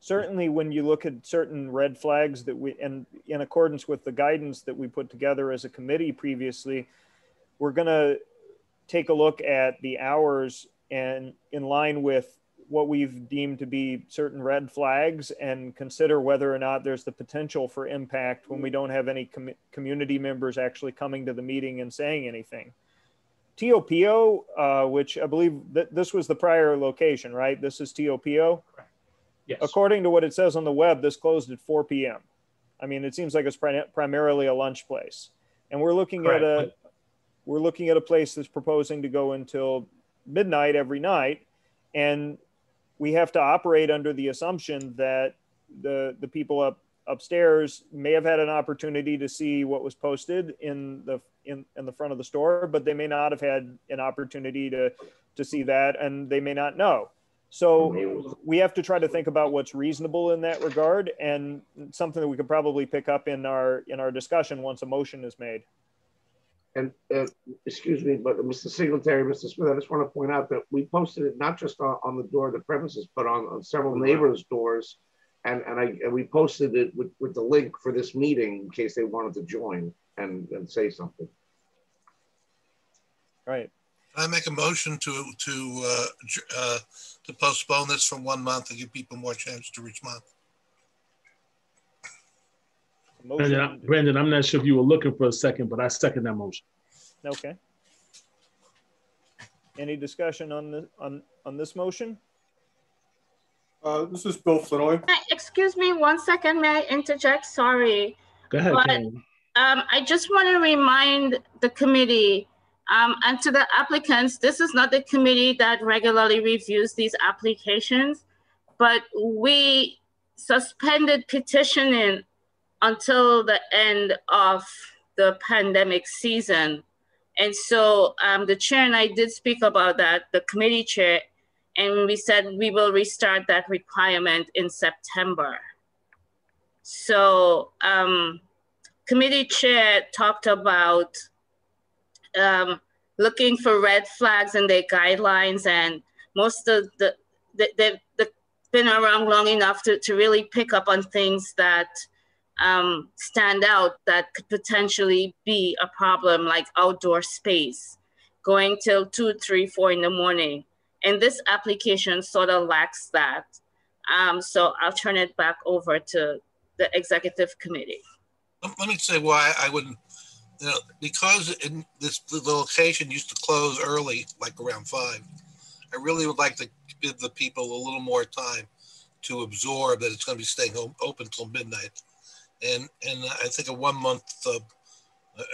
Certainly when you look at certain red flags that we, and in accordance with the guidance that we put together as a committee previously, we're going to take a look at the hours and in line with what we've deemed to be certain red flags and consider whether or not there's the potential for impact when we don't have any community members actually coming to the meeting and saying anything. TOPO, which I believe this was the prior location, right? This is TOPO? Correct. Yes. According to what it says on the web, this closed at 4 p.m. I mean, it seems like it's primarily a lunch place, and we're looking Correct. At a place that's proposing to go until midnight every night, and we have to operate under the assumption that the people upstairs may have had an opportunity to see what was posted in the front of the store, but they may not have had an opportunity to see that, and they may not know. So we have to try to think about what's reasonable in that regard, and something that we could probably pick up in our discussion once a motion is made. And excuse me, but Mr. Singletary, Mr. Smith, I just want to point out that we posted it not just on the door of the premises, but on several neighbors' doors, and we posted it with the link for this meeting in case they wanted to join and say something. Right. I make a motion to postpone this for 1 month and give people more chance to reach month. Brandon, I'm not sure if you were looking for a second, but I second that motion. Okay. Any discussion on this motion? This is Bill Flinoy. Excuse me, 1 second. May I interject? Sorry. Go ahead. But, I just want to remind the committee. And to the applicants, this is not the committee that regularly reviews these applications, but we suspended petitioning until the end of the pandemic season. And so the chair and I did speak about that, the committee chair, and we said we will restart that requirement in September. So committee chair talked about looking for red flags in their guidelines, and most of they've been around long enough to really pick up on things that stand out that could potentially be a problem, like outdoor space, going till 2, 3, 4 in the morning. And this application sort of lacks that. So I'll turn it back over to the executive committee. Let me say why I wouldn't. You know, because in this the location used to close early, like around 5, I really would like to give the people a little more time to absorb that it's going to be staying home open till midnight, and I think a 1 month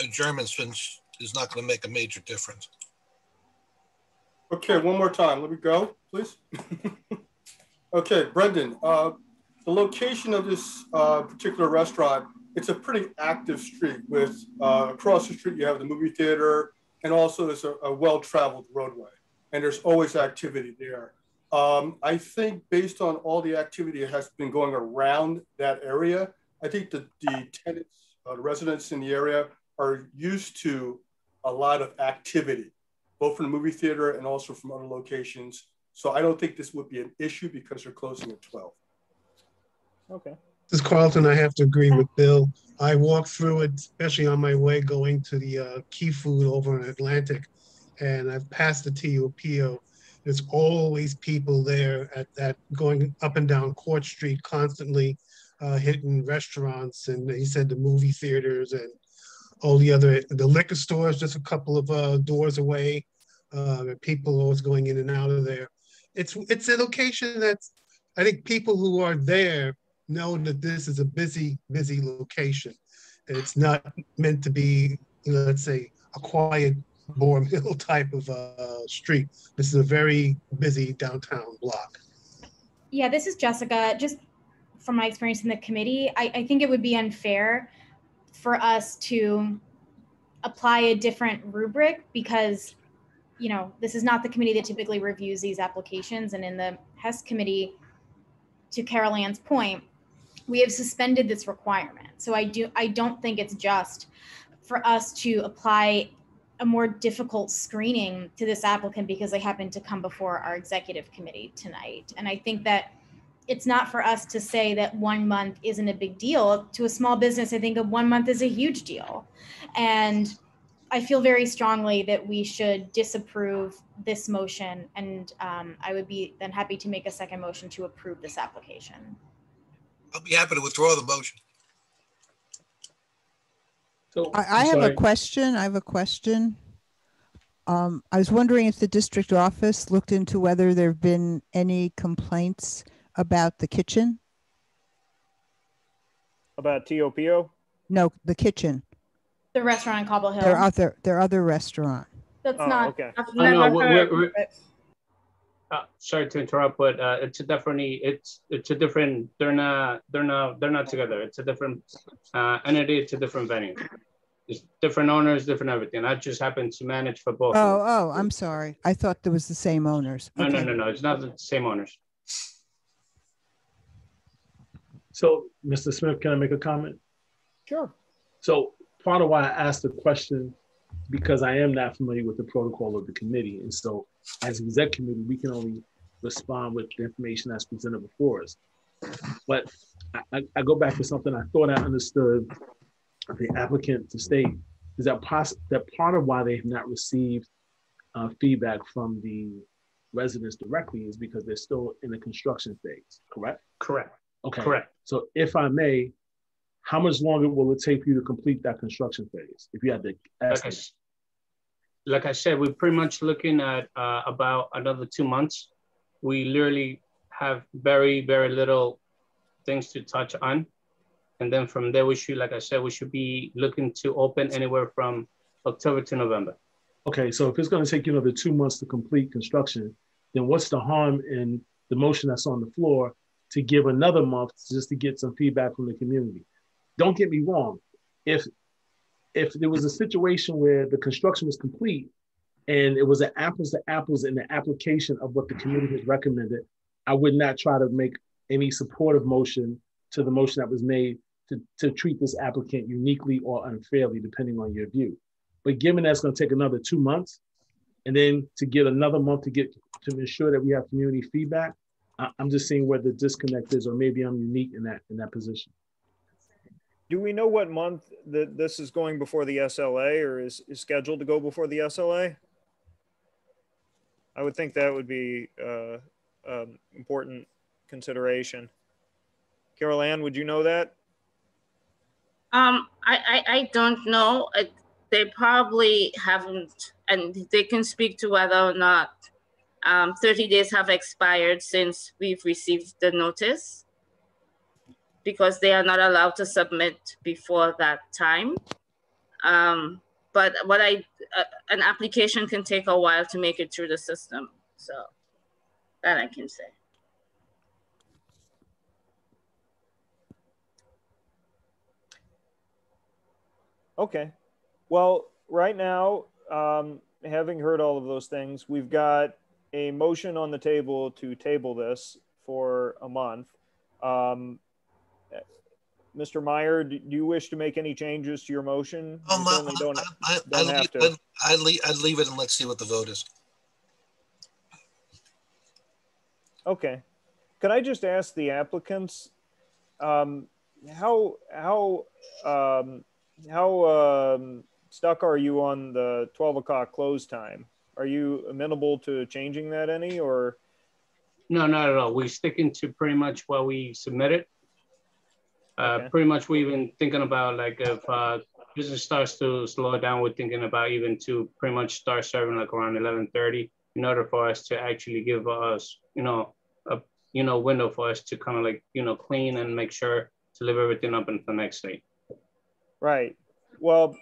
adjournment is not going to make a major difference. Okay, one more time. Let me go, please. Okay, Brendan, the location of this particular restaurant. It's a pretty active street with across the street, you have the movie theater, and also there's a well-traveled roadway, and there's always activity there. I think based on all the activity that has been going around that area, I think that the tenants, the residents in the area are used to a lot of activity, both from the movie theater and also from other locations. So I don't think this would be an issue because they're closing at 12. Okay. This is Carlton. I have to agree with Bill. I walked through it, especially on my way going to the Key Food over in Atlantic, and I've passed the TOPO. There's always people there at that going up and down Court Street, constantly hitting restaurants, and he said the movie theaters and all the other the liquor stores just a couple of doors away. People always going in and out of there. It's a location that's I think people who are there know that this is a busy location. It's not meant to be, you know, let's say, a quiet Boerum Hill type of street. This is a very busy downtown block. Yeah, this is Jessica. Just from my experience in the committee, I think it would be unfair for us to apply a different rubric, because, you know, this is not the committee that typically reviews these applications. And in the HES committee, to Carol Ann's point, we have suspended this requirement. So I don't think it's just for us to apply a more difficult screening to this applicant because they happen to come before our executive committee tonight. And I think that it's not for us to say that 1 month isn't a big deal. To a small business, I think of 1 month is a huge deal. And I feel very strongly that we should disapprove this motion. And I would be then happy to make a second motion to approve this application. I'll be happy to withdraw the motion. So, I have a question. I was wondering if the district office looked into whether there have been any complaints about the kitchen? About TOPO? No, the kitchen. The restaurant in Cobble Hill. Their other restaurant. That's sorry to interrupt, but it's a different. They're not together. It's a different entity. It's a different venue. It's different owners, different everything. I just happen to manage for both. Oh, I'm sorry. I thought there was the same owners. Okay. No. It's not the same owners. So, Mr. Smith, can I make a comment? Sure. So, part of why I asked the question, because I am not familiar with the protocol of the committee. And so as an exec committee, we can only respond with the information that's presented before us. But I go back to something I thought I understood the applicant to state, is that, that part of why they have not received feedback from the residents directly is because they're still in the construction phase, correct? Correct. Okay. Correct. So if I may, how much longer will it take for you to complete that construction phase? If you had to ask me. Like I said, we're pretty much looking at about another 2 months. We literally have very, very little things to touch on. And then from there, we should, like I said, we should be looking to open anywhere from October to November. Okay, so if it's gonna take you another 2 months to complete construction, then what's the harm in the motion that's on the floor to give another month just to get some feedback from the community? Don't get me wrong, if there was a situation where the construction was complete and it was an apples to apples in the application of what the committee has recommended, I would not try to make any supportive motion to the motion that was made to treat this applicant uniquely or unfairly, depending on your view. But given that's going to take another 2 months, and then to get another month to ensure that we have community feedback, I'm just seeing where the disconnect is, or maybe I'm unique in that position. Do we know what month that this is going before the SLA, or is scheduled to go before the SLA? I would think that would be important consideration. Carol Ann, would you know that? I don't know. They probably haven't, and they can speak to whether or not 30 days have expired since we've received the notice, because they are not allowed to submit before that time. But what an application can take a while to make it through the system. So that I can say. Okay, well, right now, having heard all of those things, we've got a motion on the table to table this for a month. Mr. Meyer, do you wish to make any changes to your motion? I'd leave it and let's see what the vote is. Okay. Could I just ask the applicants how stuck are you on the 12 o'clock close time? Are you amenable to changing that any, or? No, not at all. We're sticking to pretty much what we submitted. Okay. Pretty much we've been thinking about, like, if business starts to slow down, we're thinking about even to pretty much start serving like around 11:30 in order for us to actually give us, you know, a, you know, window for us to kind of like, you know, clean and make sure to live everything up until the next day. Right. Well,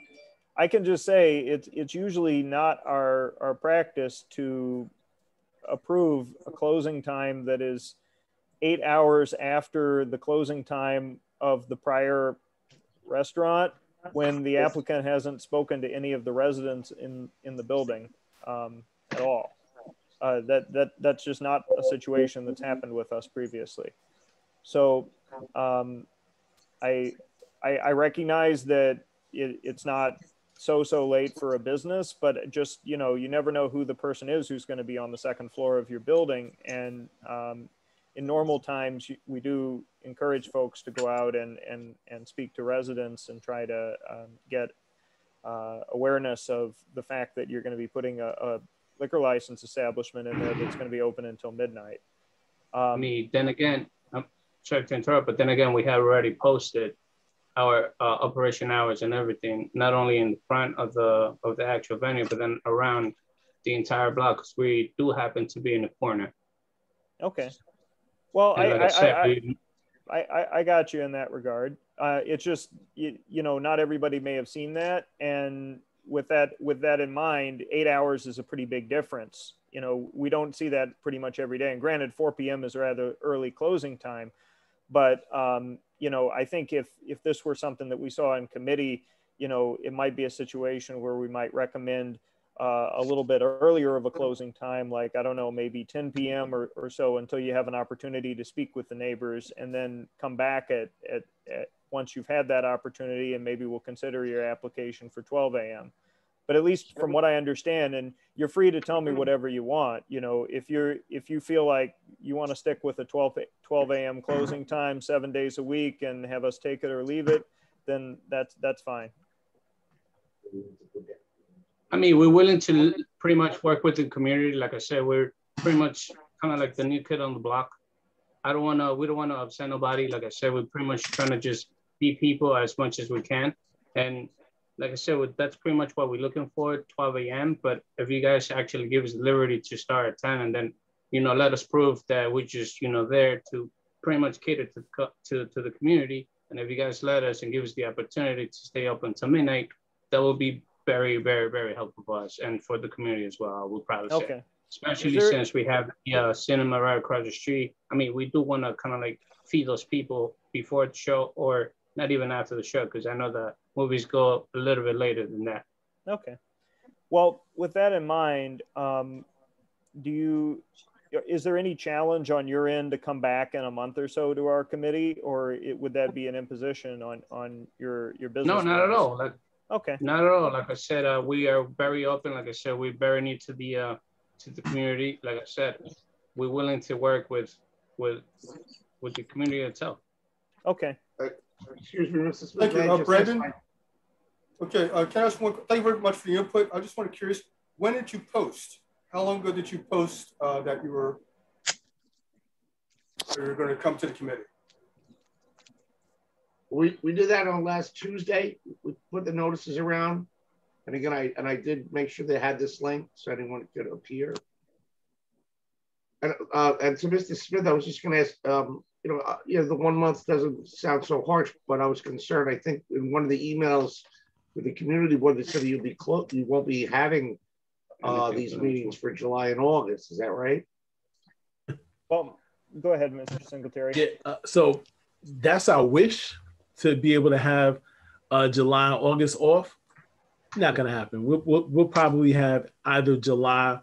I can just say it's usually not our practice to approve a closing time that is 8 hours after the closing time of the prior restaurant when the applicant hasn't spoken to any of the residents in the building at all. That's just not a situation that's happened with us previously. So I recognize that it's not so late for a business, but just, you know, you never know who the person is who's going to be on the second floor of your building. And in normal times, we do encourage folks to go out and speak to residents and try to get awareness of the fact that you're going to be putting a liquor license establishment in there that's going to be open until midnight. Then again, I'm sorry to interrupt, but then again, we have already posted our operation hours and everything, not only in front of the actual venue, but then around the entire block, because we do happen to be in the corner. Okay. Well, I got you in that regard. It's just, you know, not everybody may have seen that. And with that in mind, 8 hours is a pretty big difference. You know, we don't see that pretty much every day. And granted, 4 p.m. is rather early closing time. But, you know, I think if this were something that we saw in committee, you know, it might be a situation where we might recommend a little bit earlier of a closing time, like, I don't know, maybe 10 p.m. or so, until you have an opportunity to speak with the neighbors, and then come back at once you've had that opportunity, and maybe we'll consider your application for 12 a.m. But at least from what I understand, and you're free to tell me whatever you want, you know, if you feel like you want to stick with a 12 a.m. closing time 7 days a week and have us take it or leave it, then that's fine. I mean, we're willing to pretty much work with the community. Like I said, we're pretty much kind of like the new kid on the block. We don't want to upset nobody. Like I said, we're pretty much trying to just be people as much as we can. And like I said, that's pretty much what we're looking for, 12 a.m. But if you guys actually give us the liberty to start at 10, and then, you know, let us prove that we're just, you know, there to pretty much cater to the community. And if you guys let us and give us the opportunity to stay up until midnight, that will be very, very, very helpful for us and for the community as well, we'll probably say. Okay. Especially since we have the cinema right across the street. I mean, we do want to kind of like feed those people before the show, or not even after the show, because I know the movies go a little bit later than that. Okay. Well, with that in mind, is there any challenge on your end to come back in a month or so to our committee, or would that be an imposition on your business? No, not at all. Okay. Not at all. Like I said, we are very open. Like I said, we're very new to the community. Like I said, we're willing to work with the community itself. Okay. Excuse me, Mrs. Thank you, Brandon. Okay, can I ask one? Thank you very much for the input. I just want to curious, when did you post? How long ago did you post that you were going to come to the committee? We did that on last Tuesday. We put the notices around, and again, I did make sure they had this link so anyone could appear. And to Mr. Smith, I was just going to ask. You know, the 1 month doesn't sound so harsh, but I was concerned. I think in one of the emails with the community board, they said you won't be having these meetings for July and August. Is that right? Well, go ahead, Mr. Singletary. Yeah, so that's our wish, to be able to have July and August off. Not going to happen. We'll probably have either July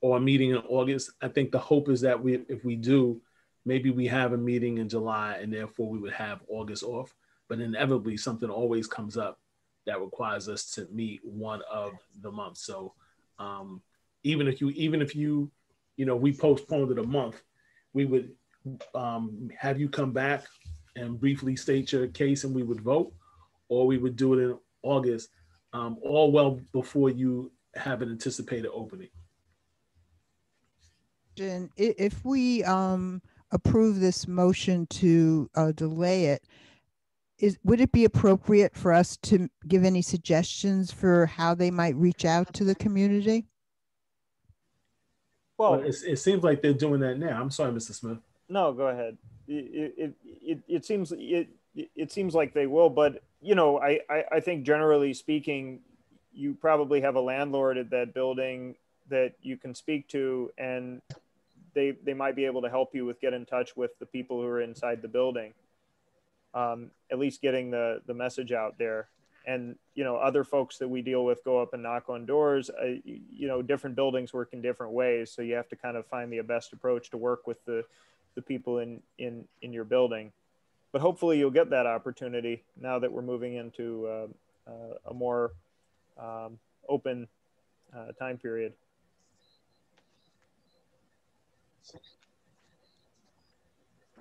or a meeting in August. I think the hope is that if we do, maybe we have a meeting in July, and therefore we would have August off, but inevitably something always comes up that requires us to meet one of the months. So even if we postponed it a month, we would have you come back and briefly state your case, and we would vote, or we would do it in August, all well before you have an anticipated opening. If we, approve this motion to delay it, would it be appropriate for us to give any suggestions for how they might reach out to the community? Well, it seems like they're doing that now. I'm sorry, Mr. Smith. No, go ahead. It seems like they will, but you know, I think generally speaking, you probably have a landlord at that building that you can speak to, and they might be able to help you with get in touch with the people who are inside the building, at least getting the message out there. and you know, other folks that we deal with go up and knock on doors. You know, different buildings work in different ways, so you have to kind of find the best approach to work with the people in your building. But hopefully you'll get that opportunity now that we're moving into a more open time period.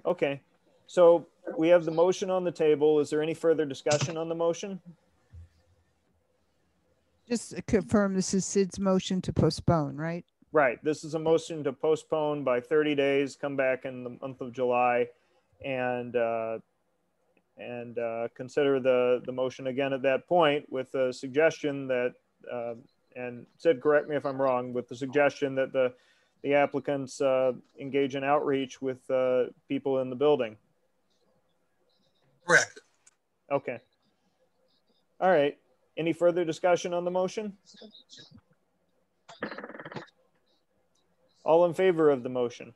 Okay, so we have the motion on the table. Is there any further discussion on the motion? Just confirm this is Sid's motion to postpone, right? Right, this is a motion to postpone by 30 days, come back in the month of July, and consider the motion again at that point with a suggestion that, and Sid, correct me if I'm wrong, with the suggestion that the applicants engage in outreach with people in the building. Correct. Okay. All right. Any further discussion on the motion? All in favor of the motion?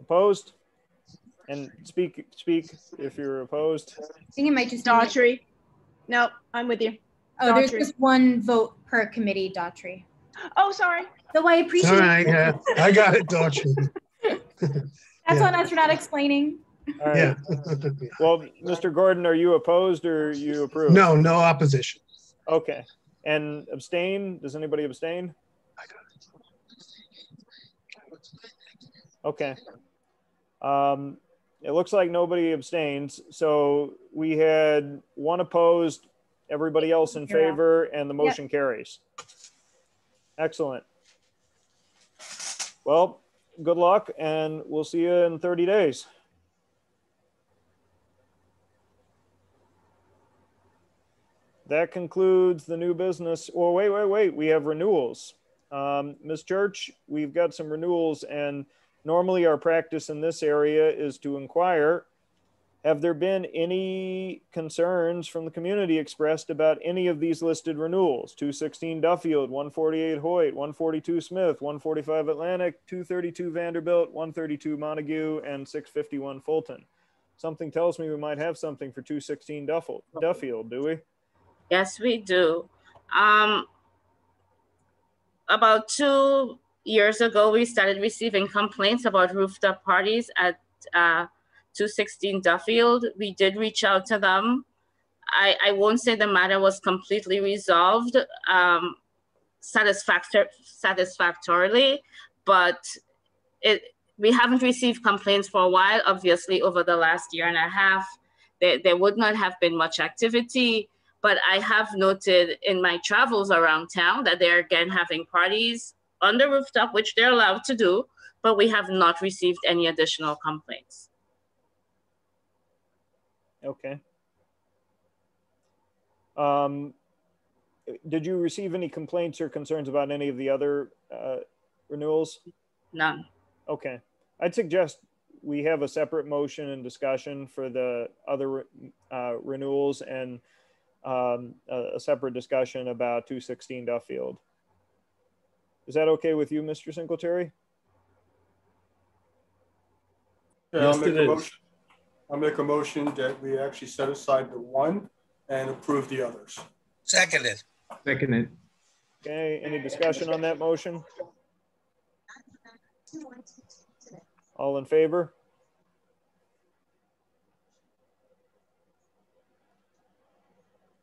Opposed? And speak if you're opposed. I think it might just Daughtry. No, I'm with you. Oh, Daughtry. There's just one vote per committee, Daughtry. Oh, sorry. So I appreciate it. All right, yeah. I got it, Daughtry. That's on us for not explaining. All right. Yeah. Well, Mr. Gordon, are you opposed or you approve? No, no opposition. Okay. And abstain? Does anybody abstain? I got it. Okay. It looks like nobody abstains. So we had one opposed, everybody else in favor, and the motion carries. Excellent. Well, good luck, and we'll see you in 30 days. That concludes the new business. Well, wait, we have renewals. Ms. Church, we've got some renewals, and normally our practice in this area is to inquire, have there been any concerns from the community expressed about any of these listed renewals? 216 Duffield, 148 Hoyt, 142 Smith, 145 Atlantic, 232 Vanderbilt, 132 Montague, and 651 Fulton. Something tells me we might have something for 216 Duffield, do we? Yes, we do. About 2 years ago, we started receiving complaints about rooftop parties at 216 Duffield. We did reach out to them. I won't say the matter was completely resolved satisfactorily, but we haven't received complaints for a while. Obviously, over the last year and a half, there would not have been much activity, but I have noted in my travels around town that they're again having parties on the rooftop, which they're allowed to do, but we have not received any additional complaints. Okay. Did you receive any complaints or concerns about any of the other renewals? None. Okay. I'd suggest we have a separate motion and discussion for the other renewals and a separate discussion about 216 Duffield. Is that okay with you, Mr. Singletary? Yeah, yes, I'll make a motion that we actually set aside the one and approve the others. Seconded. Seconded. Okay, any discussion on that motion? All in favor?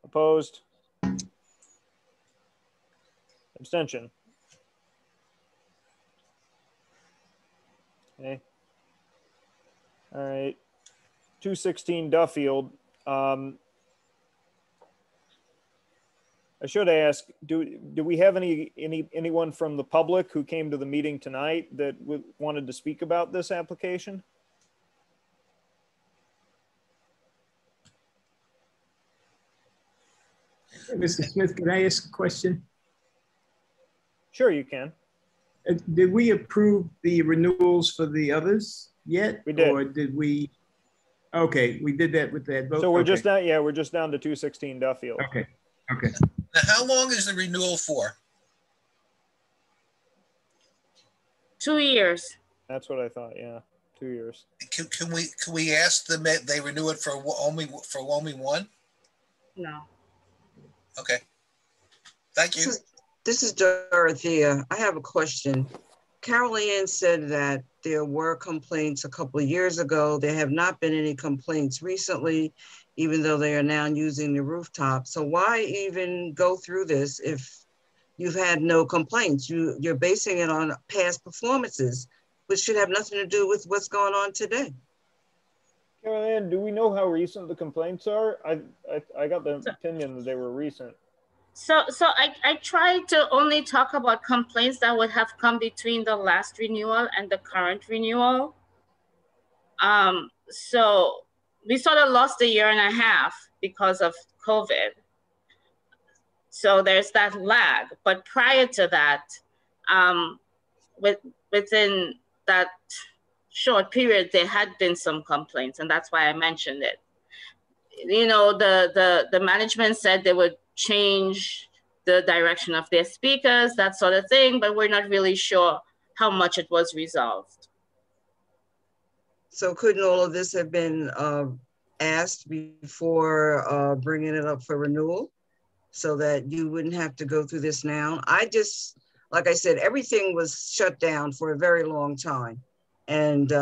Opposed? Abstention. Okay. All right. 216 Duffield. I should ask, do we have anyone from the public who came to the meeting tonight that wanted to speak about this application? Mr. Smith, could I ask a question? Sure, you can. Did we approve the renewals for the others yet? We did. Or did we? Okay, we did that with that vote. So we're okay. Just down, yeah, we're just down to 216 Duffield. Okay, okay. Now, how long is the renewal for? 2 years. That's what I thought, yeah. 2 years. Can we ask them if they renew it for only one? No. Okay. Thank you. This is Dorothea. I have a question. Carol Ann said that there were complaints a couple of years ago. There have not been any complaints recently, even though they are now using the rooftop. So why even go through this if you've had no complaints? You're basing it on past performances, which should have nothing to do with what's going on today. Carol Ann, do we know how recent the complaints are? I got the opinion that they were recent. So I tried to only talk about complaints that would have come between the last renewal and the current renewal. So we sort of lost a year and a half because of COVID. So there's that lag. But prior to that, within that short period, there had been some complaints, and that's why I mentioned it. You know, the management said they would change the direction of their speakers, that sort of thing, but we're not really sure how much it was resolved. So couldn't all of this have been asked before bringing it up for renewal so that you wouldn't have to go through this now? I just, like I said, everything was shut down for a very long time. And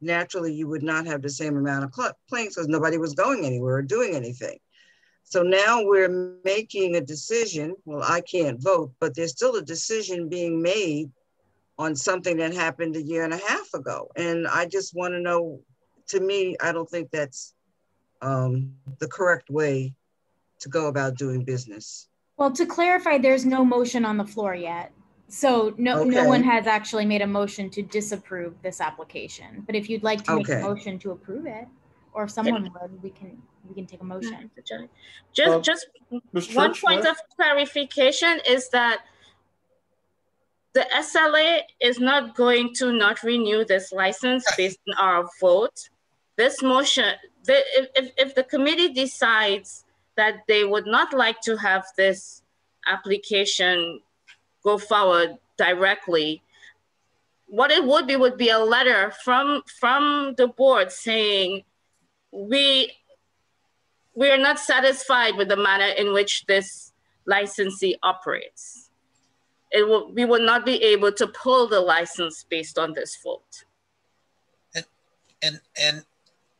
naturally you would not have the same amount of complaints because nobody was going anywhere or doing anything. So now we're making a decision. Well, I can't vote, but there's still a decision being made on something that happened a year and a half ago. And I just want to know, to me, I don't think that's the correct way to go about doing business. Well, to clarify, there's no motion on the floor yet. So no one has actually made a motion to disapprove this application. But if you'd like to make a motion to approve it, or if someone would, we can take a motion. Just one point of clarification is that the SLA is not going to not renew this license based on our vote. This motion, if the committee decides that they would not like to have this application go forward directly, what it would be a letter from the board saying, we are not satisfied with the manner in which this licensee operates. We will not be able to pull the license based on this vote. And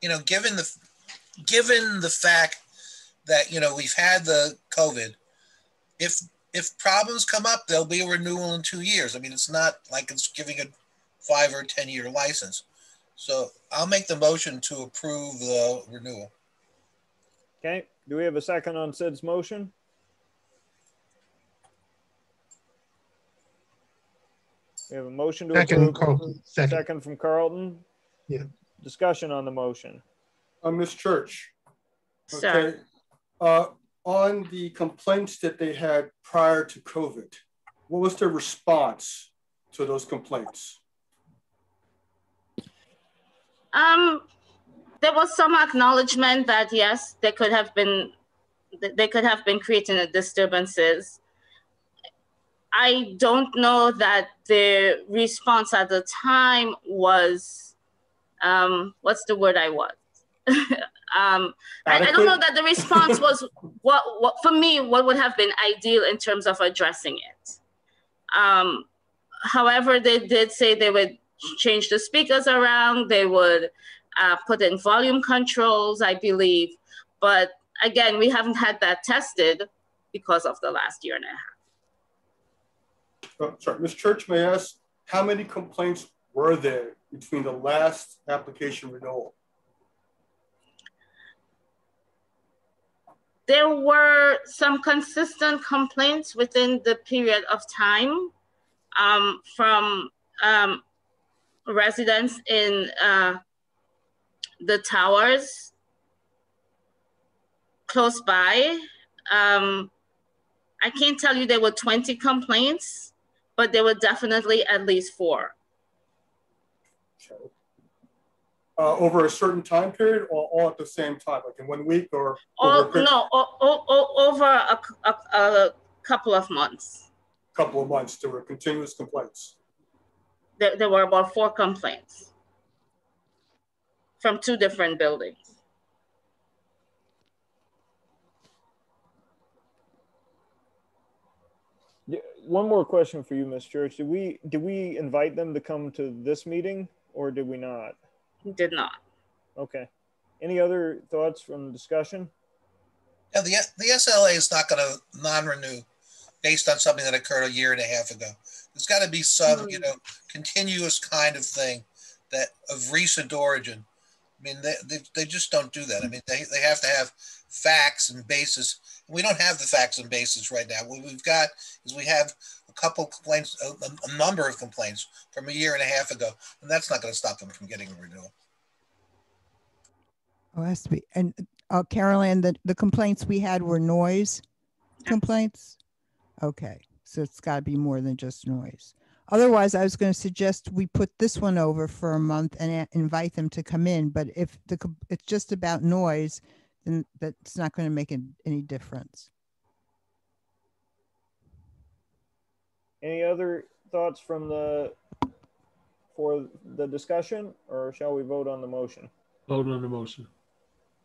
you know, given the fact that, you know, we've had the COVID, if problems come up, there'll be a renewal in 2 years. I mean, it's not like it's giving a 5 or 10 year license. So I'll make the motion to approve the renewal. Okay, do we have a second on Sid's motion? We have a motion to approve. Second from Carlton. Yeah. Discussion on the motion. Ms. Church. Okay. On the complaints that they had prior to COVID, what was their response to those complaints? There was some acknowledgement that yes, they could have been creating disturbances. I don't know that the response at the time was what's the word I want? I don't know that the response was what for me what would have been ideal in terms of addressing it. However, they did say they would change the speakers around, they would put in volume controls, I believe. But again, we haven't had that tested because of the last year and a half. Oh, sorry, Ms. Church, may I ask, how many complaints were there between the last application renewal? There were some consistent complaints within the period of time from residents in the towers close by. I can't tell you there were 20 complaints, but there were definitely at least 4. Over a certain time period or all at the same time, like in 1 week or? Over a couple of months. Couple of months, there were continuous complaints. There were about 4 complaints. from two different buildings. One more question for you, Ms. Church. Did we invite them to come to this meeting or did we not? Did not. Okay. Any other thoughts from discussion? Yeah, the SLA is not going to non-renew based on something that occurred a year and a half ago. There's got to be some, you know, continuous kind of thing that of recent origin. I mean, they just don't do that. I mean, they have to have facts and basis. We don't have the facts and basis right now. What we've got is we have a couple complaints, a number of complaints from a year and a half ago, and that's not going to stop them from getting a renewal. Oh, has to be. And Carol Ann, the complaints we had were noise complaints? Okay, so it's got to be more than just noise. Otherwise, I was going to suggest we put this one over for a month and invite them to come in. But if it's just about noise, then that's not going to make any difference. Any other thoughts from for the discussion, or shall we vote on the motion? Vote on the motion.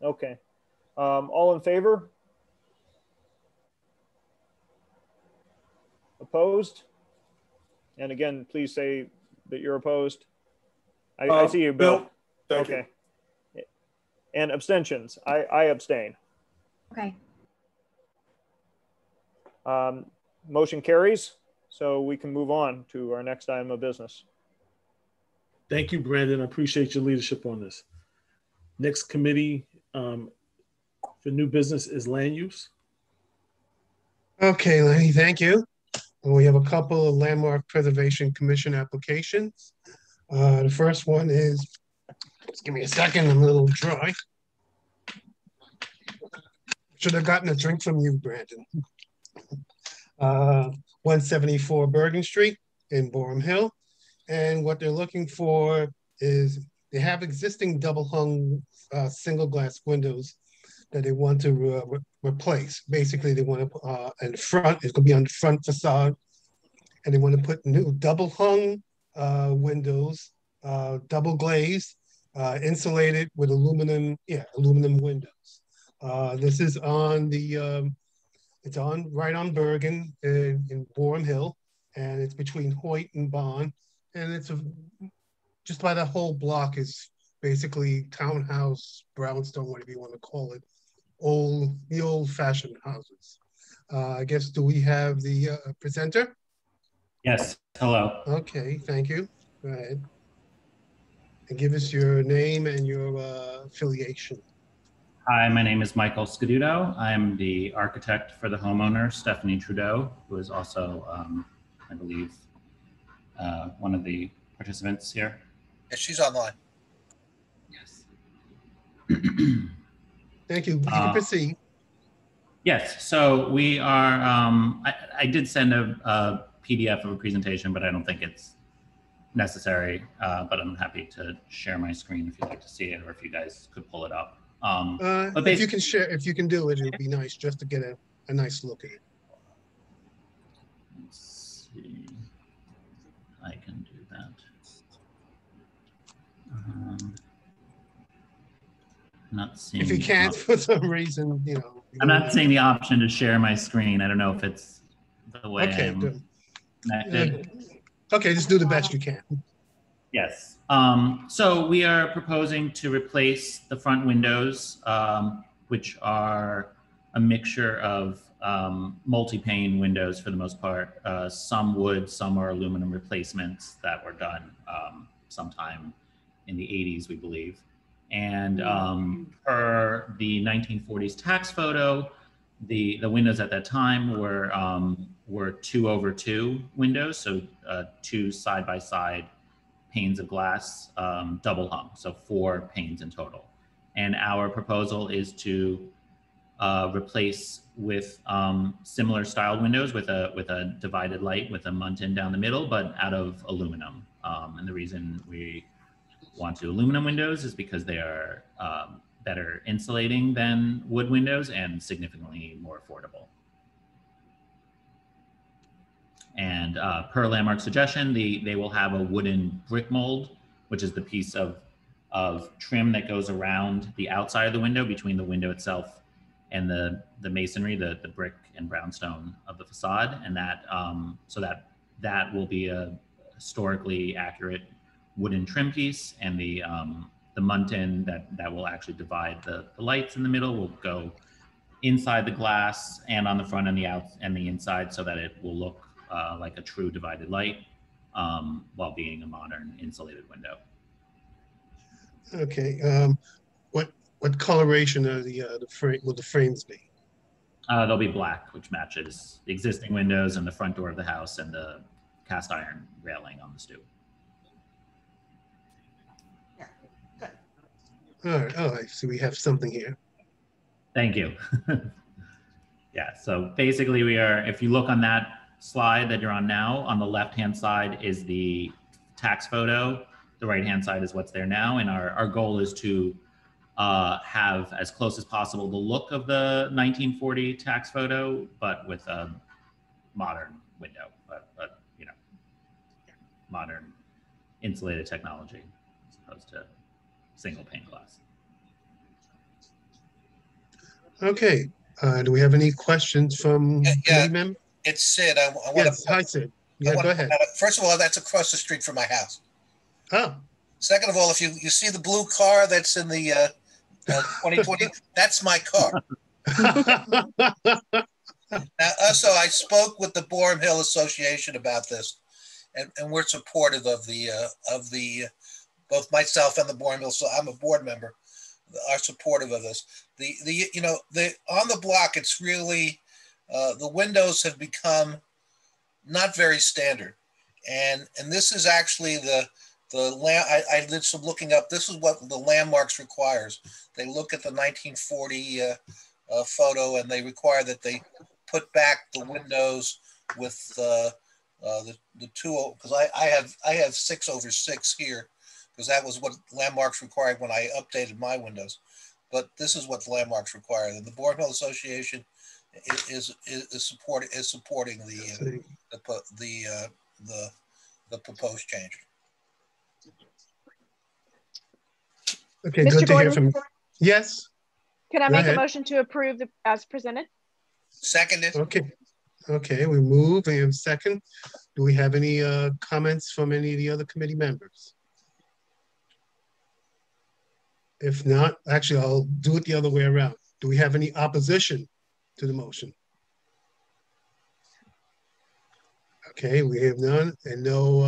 Okay. All in favor? Opposed? And again, please say that you're opposed. I see you, Bill. Thank you. Okay. And abstentions. I abstain. Okay. Motion carries, so we can move on to our next item of business. Thank you, Brandon. I appreciate your leadership on this. Next committee for new business is land use. Okay, Lenny, thank you. And we have a couple of Landmark Preservation Commission applications. The first one is, just give me a second, I'm a little dry. Should have gotten a drink from you, Brandon. 174 Bergen Street in Boerum Hill. And what they're looking for is they have existing double hung single glass windows that they want to replace. Basically, they want to, in front, it's going to be on the front facade, and they want to put new double hung windows, double glazed, insulated with aluminum, aluminum windows. This is on the, it's on right on Bergen in Boerum Hill, and it's between Hoyt and Bond, and it's just about the whole block is basically townhouse, brownstone, whatever you want to call it. The old-fashioned houses. I guess, do we have the presenter? Yes, hello. Okay, thank you. Go ahead. And give us your name and your affiliation. Hi, my name is Michael Scaduto. I'm the architect for the homeowner, Stephanie Trudeau, who is also, I believe, one of the participants here. Yes, she's online. Yes. Thank you. You can proceed. Yes. So we are, I did send a PDF of a presentation, but I don't think it's necessary, but I'm happy to share my screen if you'd like to see it, or if you guys could pull it up. But if you can share, if you can do it, it would be nice just to get a nice look at it. Let's see. I can do that. Not seeing. If you can't for some reason, you know. I'm not seeing the option to share my screen. I don't know if it's the way I'm connected. Okay, just do the best you can. Yes. So we are proposing to replace the front windows, which are a mixture of multi-pane windows for the most part. Some wood, some are aluminum replacements that were done sometime in the 80s, we believe. And per the 1940s tax photo, the windows at that time were 2 over 2 windows, so 2 side by side panes of glass, double hung, so 4 panes in total. And our proposal is to replace with similar styled windows with a divided light with a muntin down the middle, but out of aluminum. And the reason we want to aluminum windows is because they are better insulating than wood windows and significantly more affordable. And per Landmark suggestion, they will have a wooden brick mold, which is the piece of of trim that goes around the outside of the window between the window itself and the masonry, the brick and brownstone of the facade. And that, so that will be a historically accurate wooden trim piece, and the muntin that will actually divide the lights in the middle will go inside the glass and on the front and the out and the inside, so that it will look like a true divided light while being a modern insulated window. Okay, what coloration are will the frames be? They'll be black, which matches the existing windows and the front door of the house and the cast iron railing on the stoop. All right, so we have something here. Thank you. Yeah, so basically we are, if you look on that slide that you're on now, on the left-hand side is the tax photo, the right-hand side is what's there now, and our goal is to have as close as possible the look of the 1940 tax photo, but with a modern window, but you know, modern insulated technology as opposed to single pane glass. Okay, do we have any questions from members? It's Sid. Go ahead. First of all, that's across the street from my house. Oh. Second of all, if you see the blue car that's in the 2020, that's my car. So I spoke with the Boerum Hill Association about this, and we're supportive of the both myself and the Boerum Hill. So I'm a board member. Are supportive of this. On the block, it's really the windows have become not very standard, and this is actually I did some looking up. This is what the landmarks requires. They look at the 1940 photo, and they require that they put back the windows with the 2.0, because I have 6/6 here, because that was what landmarks required when I updated my windows. But this is what landmarks require, and the Boerum Hill Association is supporting the proposed change. Okay, Mr. Good to Gordon, hear from. Yes. Can I make a motion to approve as presented? Seconded. Okay. Okay, we move and second. Do we have any comments from any of the other committee members? If not, actually, I'll do it the other way around. Do we have any opposition to the motion? Okay, we have none, and no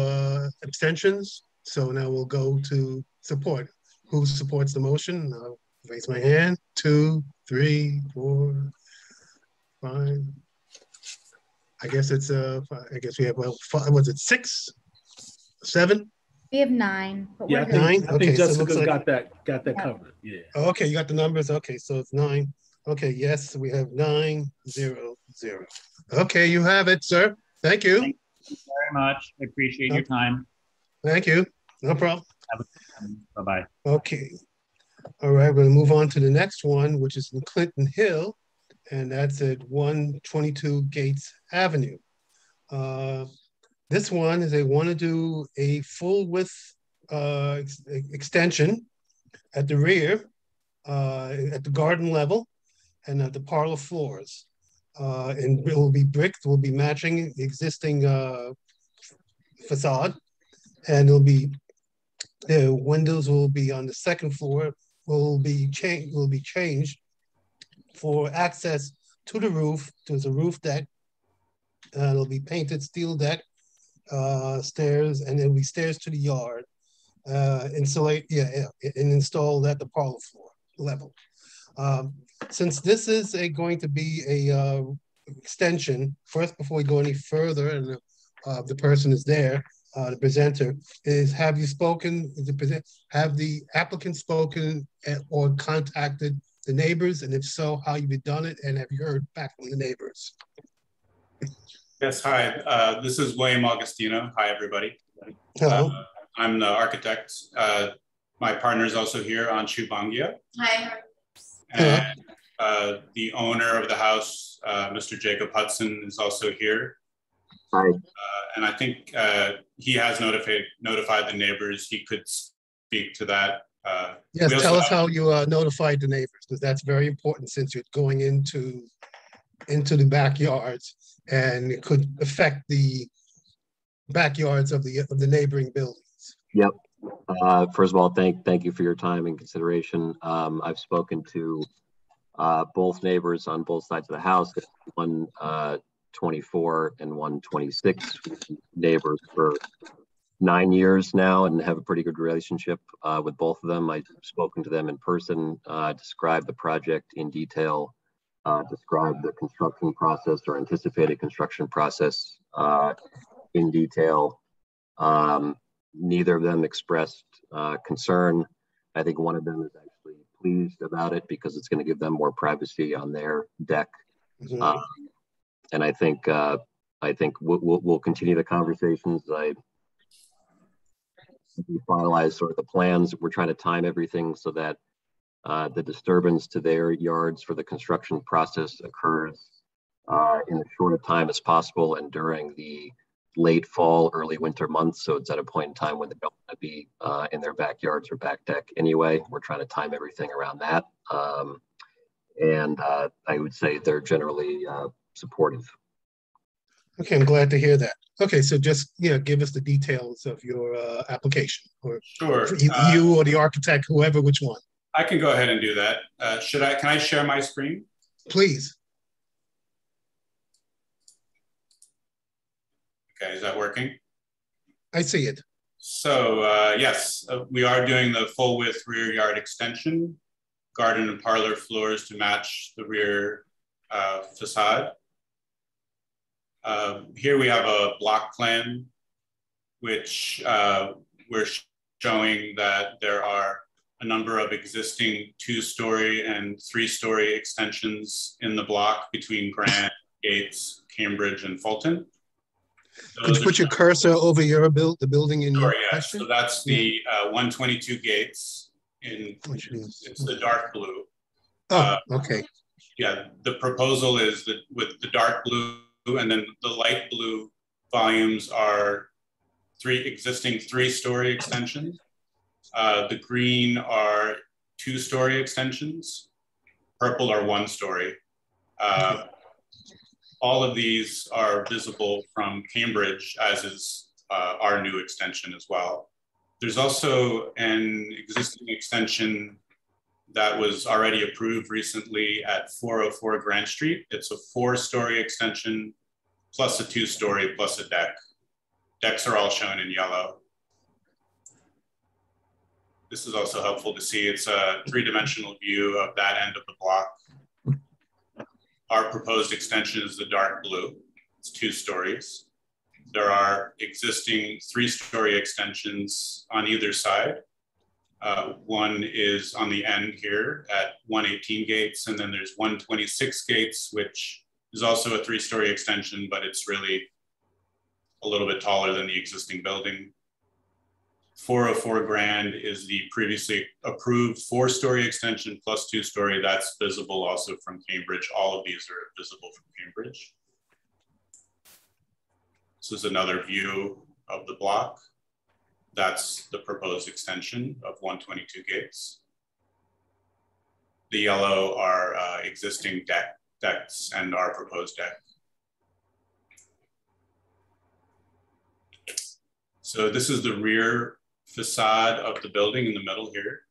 abstentions. So now we'll go to support. Who supports the motion? I'll raise my hand. 2, 3, 4, 5. I guess it's I guess we have five. Was it 6, 7? We have 9. But yeah, I think Jessica got that covered. Yeah. Oh, okay, you got the numbers. Okay, so it's 9. Okay, yes, we have 9, 0, 0. Okay, you have it, sir. Thank you. Thank you very much. I appreciate your time. Thank you. No problem. Bye-bye. Okay. All right, we're going to move on to the next one, which is in Clinton Hill, and that's at 122 Gates Avenue. This one is they want to do a full width extension at the rear, at the garden level, and at the parlor floors. And it will be bricked, will be matching the existing facade. And it'll be, the windows will be on the second floor, will be changed for access to the roof. There's a roof deck, it'll be painted steel deck, stairs, and then we stairs to the yard, and installed at the parlor floor level. Since this is going to be a extension, first before we go any further, and the person is there, the presenter is, have the applicant spoken or contacted the neighbors, and if so, how you've done it, and have you heard back from the neighbors? Yes, hi. This is William Augustino. Hi, everybody. Hello. I'm the architect. My partner is also here, Anshu Bangia. Hi. And the owner of the house, Mr. Jacob Hudson, is also here. Hi. And I think he has notified the neighbors. He could speak to that Yes, tell us how you notified the neighbors, because that's very important since you're going into the backyards, and it could affect the backyards of the neighboring buildings. Yep. First of all, thank you for your time and consideration. I've spoken to both neighbors on both sides of the house, 124 and 126 neighbors for 9 years now, and have a pretty good relationship with both of them. I've spoken to them in person, described the project in detail, described the construction process or anticipated construction process in detail. Neither of them expressed concern. I think one of them is actually pleased about it because it's going to give them more privacy on their deck. Mm-hmm. And I think we'll continue the conversations. We finalize sort of the plans. We're trying to time everything so that the disturbance to their yards for the construction process occurs in as short a time as possible and during the late fall, early winter months. So it's at a point in time when they don't want to be in their backyards or back deck anyway. We're trying to time everything around that. And I would say they're generally supportive. Okay, I'm glad to hear that. Okay, so just give us the details of your application, or sure. You or the architect, whoever, which one. I can go ahead and do that. Can I share my screen? Please. Okay, is that working? I see it. So yes, we are doing the full width rear yard extension, garden and parlor floors to match the rear facade. Here we have a block plan, which we're showing that there are a number of existing two-story and three-story extensions in the block between Grand, Gates, Cambridge, and Fulton. Could you put your cursor over the building in your question? So that's the 122 Gates, it's the dark blue. Oh, okay. Yeah, the proposal is that with the dark blue, and then the light blue volumes are existing three-story extensions. The green are two-story extensions. Purple are one-story. All of these are visible from Cambridge, as is our new extension as well. There's also an existing extension that was already approved recently at 404 Grand Street. It's a four-story extension, plus a two-story, plus a deck. Decks are all shown in yellow. This is also helpful to see. It's a three-dimensional view of that end of the block. Our proposed extension is the dark blue. It's two stories. There are existing three-story extensions on either side. One is on the end here at 118 Gates, and then there's 126 Gates, which is also a three-story extension, but it's really a little bit taller than the existing building. 404 Grand is the previously approved four-story extension plus two-story. That's visible also from Cambridge. All of these are visible from Cambridge. This is another view of the block. That's the proposed extension of 122 Gates. The yellow are existing decks and our proposed deck. So this is the rear facade of the building in the middle here.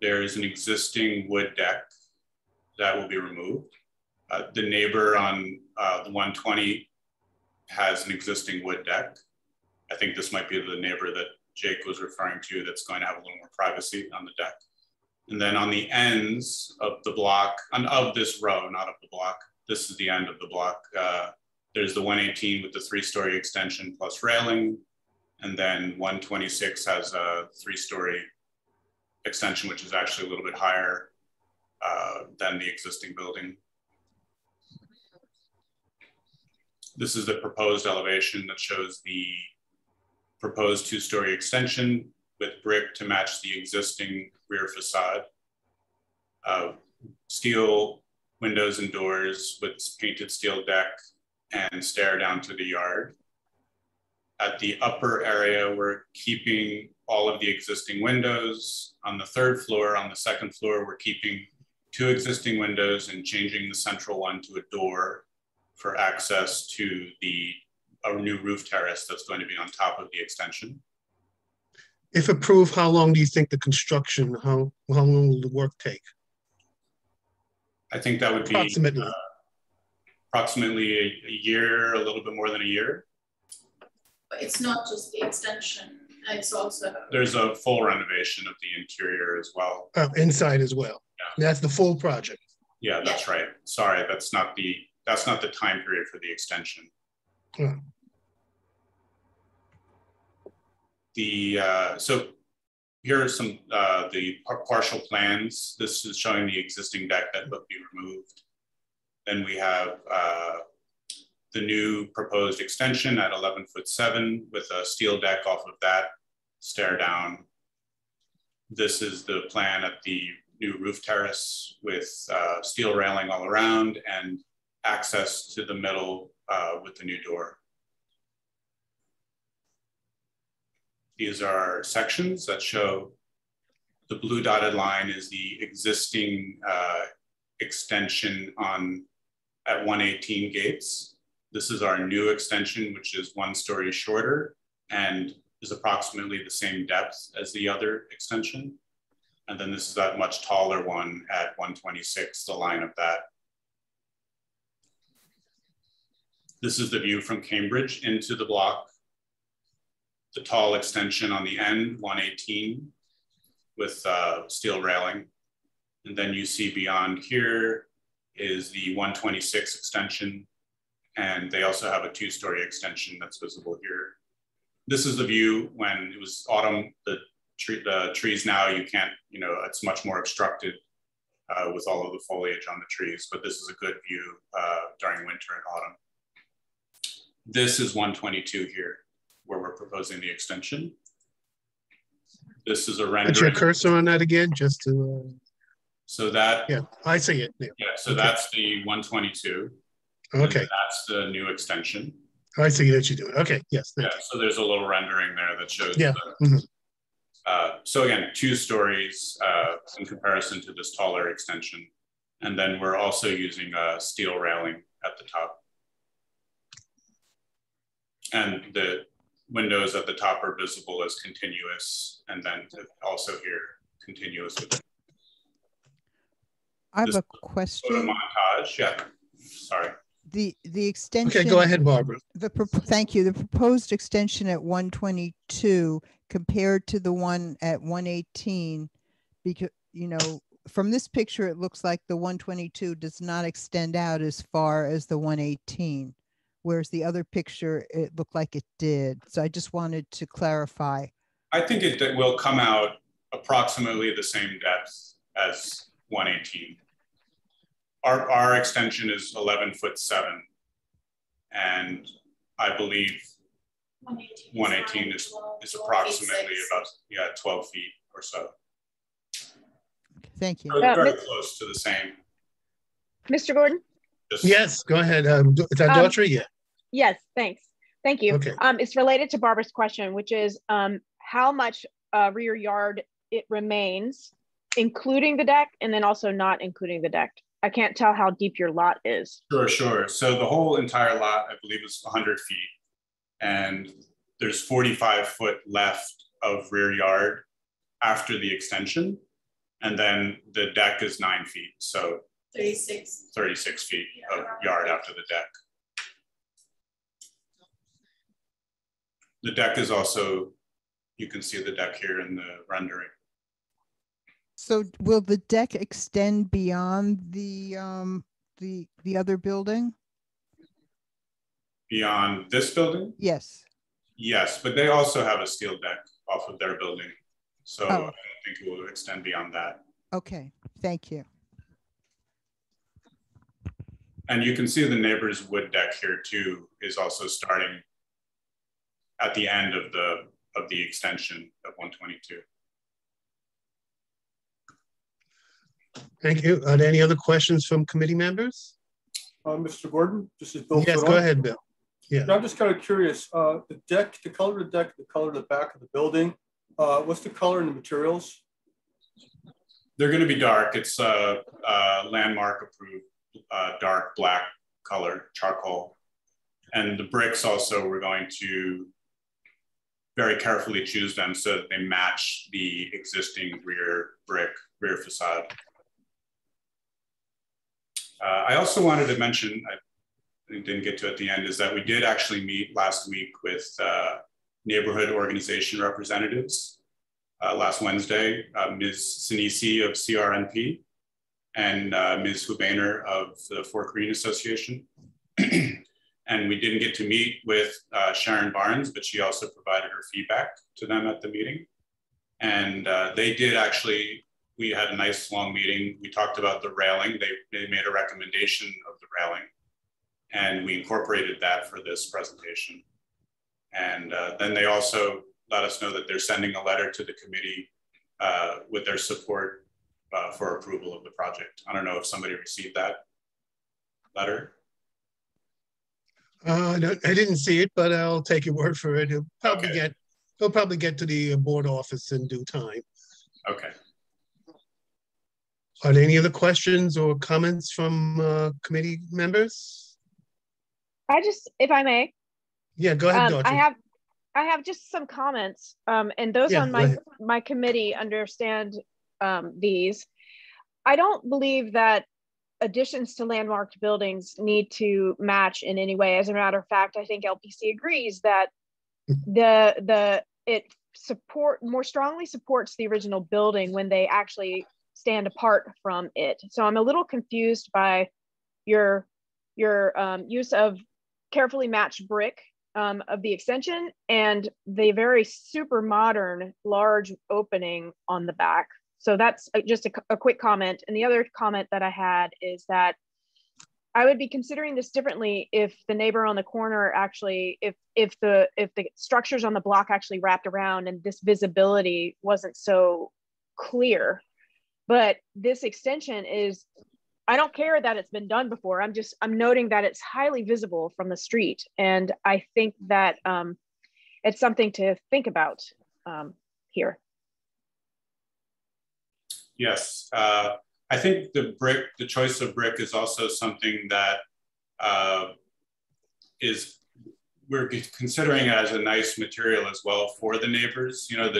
There is an existing wood deck that will be removed. The neighbor on the 120 has an existing wood deck. I think this might be the neighbor that Jake was referring to, that's going to have a little more privacy on the deck. And then on the ends of the block, and of this row, not of the block, this is the end of the block. There's the 118 with the three-story extension plus railing, and then 126 has a three-story extension, which is actually a little bit higher than the existing building. This is the proposed elevation that shows the proposed two-story extension with brick to match the existing rear facade. Steel windows and doors with painted steel deck and stair down to the yard. At the upper area, we're keeping all of the existing windows. On the third floor, on the second floor, we're keeping two existing windows and changing the central one to a door for access to our new roof terrace that's going to be on top of the extension. If approved, how long do you think the construction, how long will the work take? I think that would be approximately a year, a little bit more than a year. But it's not just the extension, it's also... There's a full renovation of the interior as well. Inside as well. Yeah. That's the full project. Yeah, that's right. Sorry, that's not the time period for the extension. Yeah. So here are some the partial plans. This is showing the existing deck that would be removed. Then we have the new proposed extension at 11'7" with a steel deck off of that stair down. This is the plan at the new roof terrace with steel railing all around and access to the middle with the new door. These are sections that show the blue dotted line is the existing extension at 118 Gates. This is our new extension, which is one story shorter and is approximately the same depth as the other extension. And then this is that much taller one at 126, the line of that. This is the view from Cambridge into the block. The tall extension on the end, 118, with steel railing. And then you see beyond here is the 126 extension. And they also have a two-story extension that's visible here. This is the view when it was autumn. The trees now, you can't, it's much more obstructed with all of the foliage on the trees, but this is a good view during winter and autumn. This is 122 here, where we're proposing the extension. This is a rendering. Put your cursor on that again, just to... So that... Yeah, I see it. Yeah, so that's the 122. Okay. That's the new extension. I see that you do it. Okay, yes. Yeah, so there's a little rendering there that shows... Yeah. The, so again, two stories in comparison to this taller extension. And then we're also using a steel railing at the top. And the windows at the top are visible as continuous, and then also here, continuous. I have a question. Montage, yeah. Sorry. The extension. Okay, go ahead, Barbara. Thank you. The proposed extension at 122 compared to the one at 118, because from this picture it looks like the 122 does not extend out as far as the 118. Whereas the other picture, it looked like it did. So I just wanted to clarify. I think it will come out approximately the same depth as 118. Our extension is 11'7", and I believe 118 is approximately about 12 feet or so. Thank you. So very close to the same. Mr. Gordon? Yes, go ahead. Is that Daughtry? Yeah. Yes, thanks. Thank you. Okay. It's related to Barbara's question, which is how much rear yard it remains, including the deck, and then also not including the deck. I can't tell how deep your lot is. Sure, sure. So the whole entire lot, I believe, is 100 feet. And there's 45 foot left of rear yard after the extension. And then the deck is 9 feet. So 36 feet of yard after the deck. The deck is also, you can see the deck here in the rendering. So will the deck extend beyond the other building? Beyond this building? Yes. Yes, but they also have a steel deck off of their building. So I don't think it will extend beyond that. Okay, thank you. And you can see the neighbor's wood deck here too is also starting at the end of the extension of 122. Thank you. Are there any other questions from committee members? Mr. Gordon, this is Bill. Yes, Fidel. Go ahead, Bill. Yeah. I'm just kind of curious. The deck, the color of the deck, the color of the back of the building, What's the color and the materials? They're going to be dark. It's a landmark approved dark black color charcoal. And the bricks also, we're going to very carefully choose them so that they match the existing rear facade. I also wanted to mention, I didn't get to at the end, is that we did actually meet last week with neighborhood organization representatives last Wednesday, Ms. Sinisi of CRNP and Ms. Hubainer of the Fort Greene Association. And we didn't get to meet with Sharon Barnes, but she also provided her feedback to them at the meeting. And they did actually, we had a nice long meeting. We talked about the railing. They made a recommendation of the railing, and we incorporated that for this presentation. And then they also let us know that they're sending a letter to the committee with their support for approval of the project. I don't know if somebody received that letter. I didn't see it, but I'll take your word for it. It'll probably okay. It'll probably get to the board office in due time. Okay. Are there any other questions or comments from committee members? I just, if I may. Yeah, go ahead, Dorothy. I have just some comments, and those on my committee understand these. I don't believe that additions to landmarked buildings need to match in any way. As a matter of fact, I think LPC agrees that it more strongly supports the original building when they actually stand apart from it. So I'm a little confused by your use of carefully matched brick of the extension and the very super modern large opening on the back. So that's just a quick comment. And the other comment that I had is that I would be considering this differently if the neighbor on the corner actually, if the structures on the block actually wrapped around and this visibility wasn't so clear. But this extension is, I don't care that it's been done before. I'm noting that it's highly visible from the street. And I think that it's something to think about here. Yes, I think the choice of brick is also something that we're considering as a nice material as well for the neighbors. You know,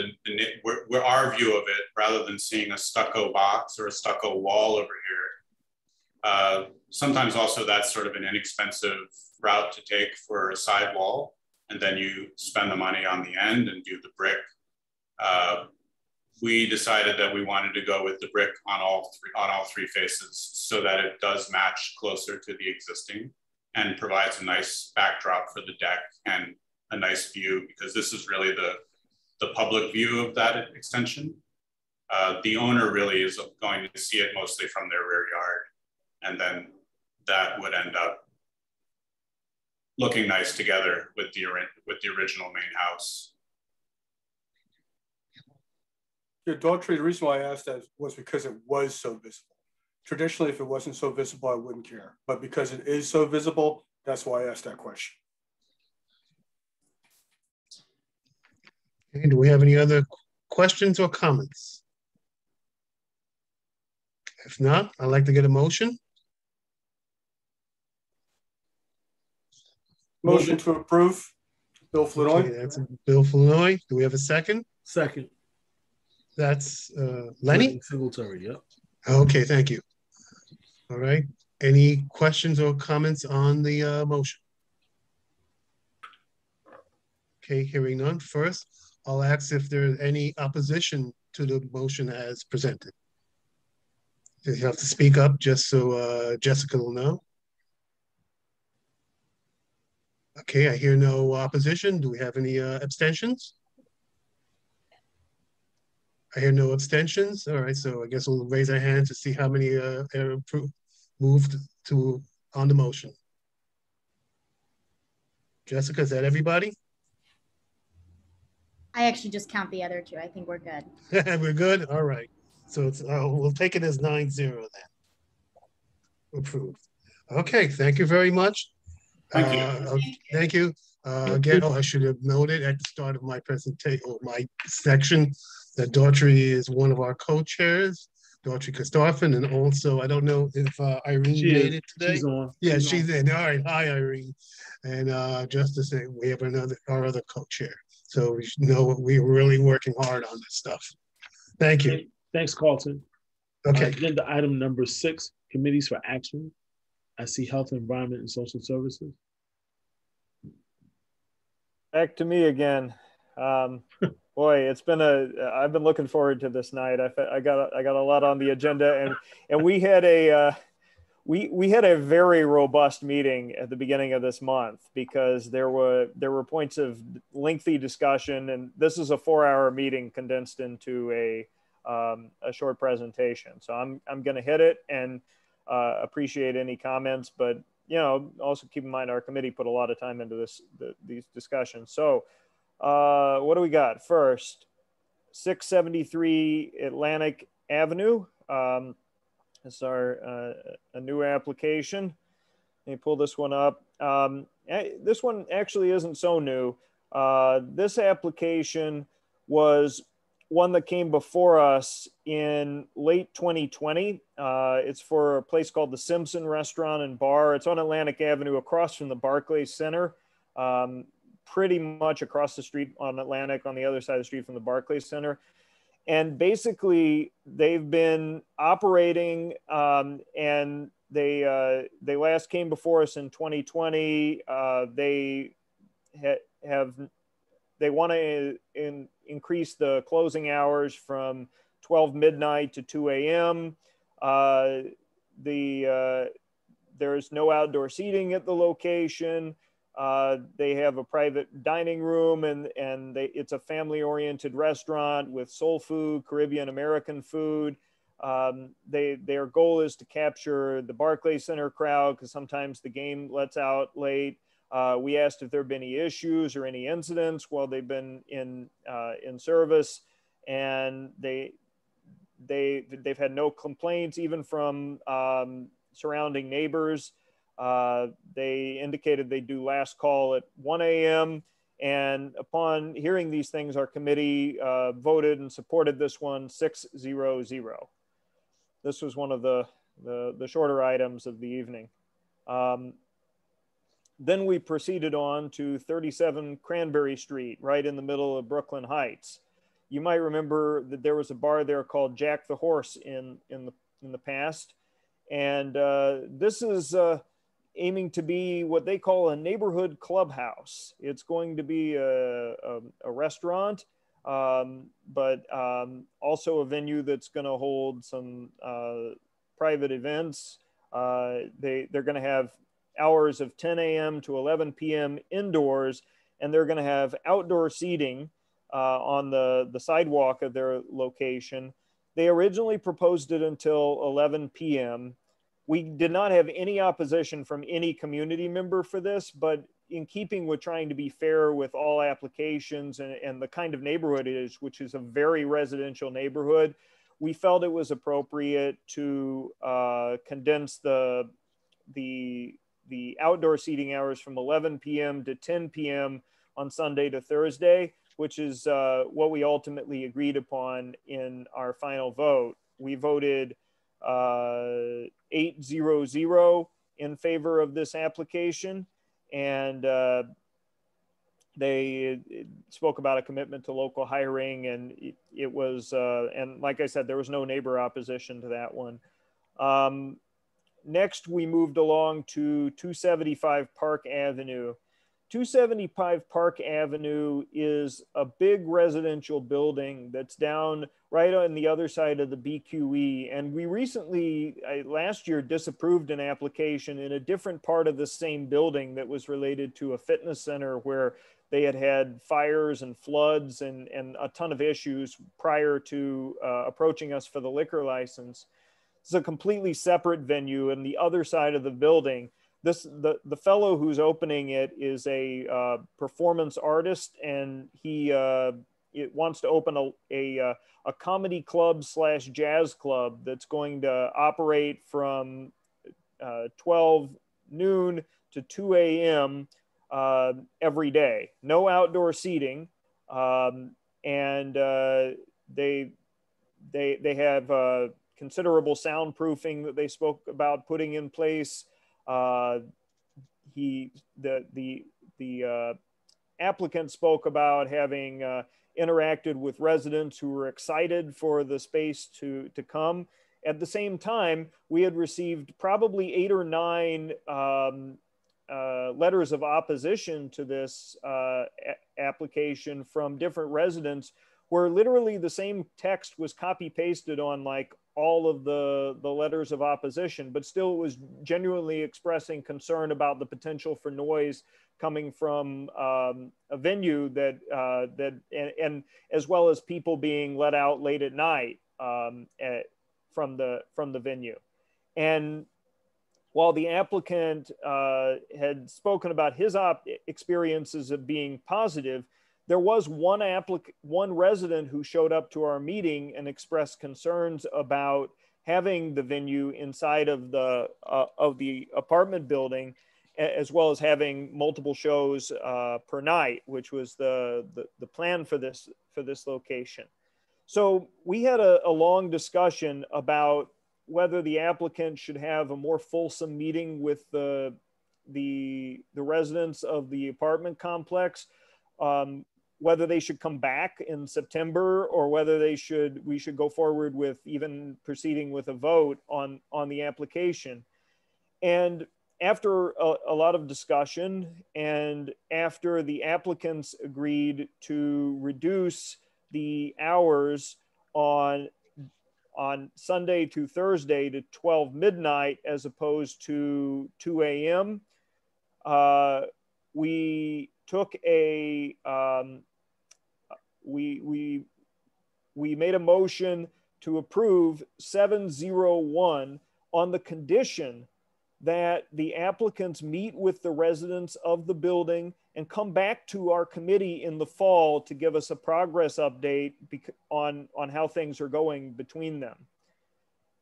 our view of it, rather than seeing a stucco box or a stucco wall over here. Sometimes also that's sort of an inexpensive route to take for a sidewall, and then you spend the money on the end and do the brick. We decided that we wanted to go with the brick on all three faces so that it does match closer to the existing and provides a nice backdrop for the deck and a nice view, because this is really the public view of that extension. The owner really is going to see it mostly from their rear yard, and then that would end up looking nice together with the original main house. Yeah, Daughtry, the reason why I asked that was because it was so visible. Traditionally, if it wasn't so visible, I wouldn't care. But because it is so visible, that's why I asked that question. Okay, do we have any other questions or comments? If not, I'd like to get a motion. Motion to approve. Bill Flournoy. Okay, that's Bill Flournoy. Do we have a second? Second. That's Lenny Singletary, yep. Okay, thank you. All right, any questions or comments on the motion? Okay, hearing none. First, I'll ask if there's any opposition to the motion as presented. You have to speak up just so Jessica will know. Okay, I hear no opposition. Do we have any abstentions? I hear no abstentions. All right, so I guess we'll raise our hand to see how many moved to on the motion. Jessica, is that everybody? I actually just count the other two. I think we're good. We're good? All right. So it's, we'll take it as 9-0 then. Approved. Okay, thank you very much. Thank you. Thank you. Again, I should have noted at the start of my presentation or my section that Daughtry is one of our co-chairs, Daughtry Christophan, and also I don't know if Irene made it today. She's on. Yeah, she's in. All right, hi Irene, and just to say we have another our other co-chair, so we know we're really working hard on this stuff. Thank you. Thanks, Carlton. Okay. Agenda item number 6: committees for action. I see Health, Environment, and Social Services. Back to me again. Boy, it's been I've been looking forward to this night. I got a lot on the agenda, and we had a very robust meeting at the beginning of this month because there were points of lengthy discussion, and this is a 4-hour meeting condensed into a short presentation. So I'm going to hit it and appreciate any comments, but you know, also keep in mind our committee put a lot of time into these discussions. So what do we got? First, 673 Atlantic Avenue. It's our a new application. Let me pull this one up. This one actually isn't so new. This application was one that came before us in late 2020. It's for a place called the Simpson Restaurant and Bar. It's on Atlantic Avenue across from the Barclays Center, pretty much across the street on Atlantic, on the other side of the street from the Barclays Center. And basically they've been operating and they last came before us in 2020. They want to increase the closing hours from 12 midnight to 2 a.m. There's no outdoor seating at the location. They have a private dining room, and it's a family-oriented restaurant with soul food, Caribbean American food. Their goal is to capture the Barclays Center crowd because sometimes the game lets out late. We asked if there have been any issues or any incidents while they've been in service, and they've had no complaints even from surrounding neighbors. They indicated they do last call at 1 a.m. And upon hearing these things, our committee voted and supported this one 6-0-0. This was one of the shorter items of the evening. Then we proceeded on to 37 Cranberry Street, right in the middle of Brooklyn Heights. You might remember that there was a bar there called Jack the Horse in the past. And this is aiming to be what they call a neighborhood clubhouse. It's going to be a restaurant, but also a venue that's going to hold some private events. They're going to have hours of 10 a.m. to 11 p.m. indoors, and they're going to have outdoor seating on the sidewalk of their location. They originally proposed it until 11 p.m. We did not have any opposition from any community member for this, but in keeping with trying to be fair with all applications and the kind of neighborhood it is, which is a very residential neighborhood, we felt it was appropriate to condense the outdoor seating hours from 11 p.m. to 10 p.m. on Sunday to Thursday, which is what we ultimately agreed upon in our final vote. We voted 8-0-0 in favor of this application, and they spoke about a commitment to local hiring, and it was, and like I said, there was no neighbor opposition to that one. Next, we moved along to 275 Park Avenue. 275 Park Avenue is a big residential building that's down right on the other side of the BQE. And we recently, last year, disapproved an application in a different part of the same building that was related to a fitness center where they had had fires and floods and a ton of issues prior to approaching us for the liquor license. It's a completely separate venue on the other side of the building. The fellow who's opening it is a performance artist, and he wants to open a comedy club / jazz club that's going to operate from 12 noon to 2 a.m. every day. No outdoor seating, and they have considerable soundproofing that they spoke about putting in place. The applicant spoke about having interacted with residents who were excited for the space to come. At the same time, we had received probably 8 or 9 letters of opposition to this application from different residents, where literally the same text was copy pasted on like all of the letters of opposition, but still it was genuinely expressing concern about the potential for noise coming from a venue that, and as well as people being let out late at night from the venue. And while the applicant had spoken about his experiences of being positive, there was one resident who showed up to our meeting and expressed concerns about having the venue inside of the apartment building, as well as having multiple shows per night, which was the plan for this location. So we had a long discussion about whether the applicant should have a more fulsome meeting with the residents of the apartment complex, whether they should come back in September, or whether we should go forward with even proceeding with a vote on the application. And after a lot of discussion, and after the applicants agreed to reduce the hours on Sunday to Thursday to 12 midnight as opposed to 2 a.m., we took a we made a motion to approve 701 on the condition that the applicants meet with the residents of the building and come back to our committee in the fall to give us a progress update on how things are going between them.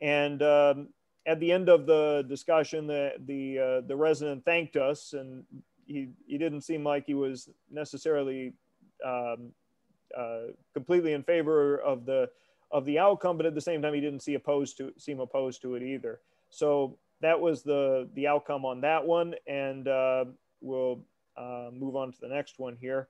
And at the end of the discussion, the resident thanked us, and he didn't seem like he was necessarily completely in favor of the outcome, but at the same time, he didn't seem opposed to it either. So that was the outcome on that one, and we'll move on to the next one here.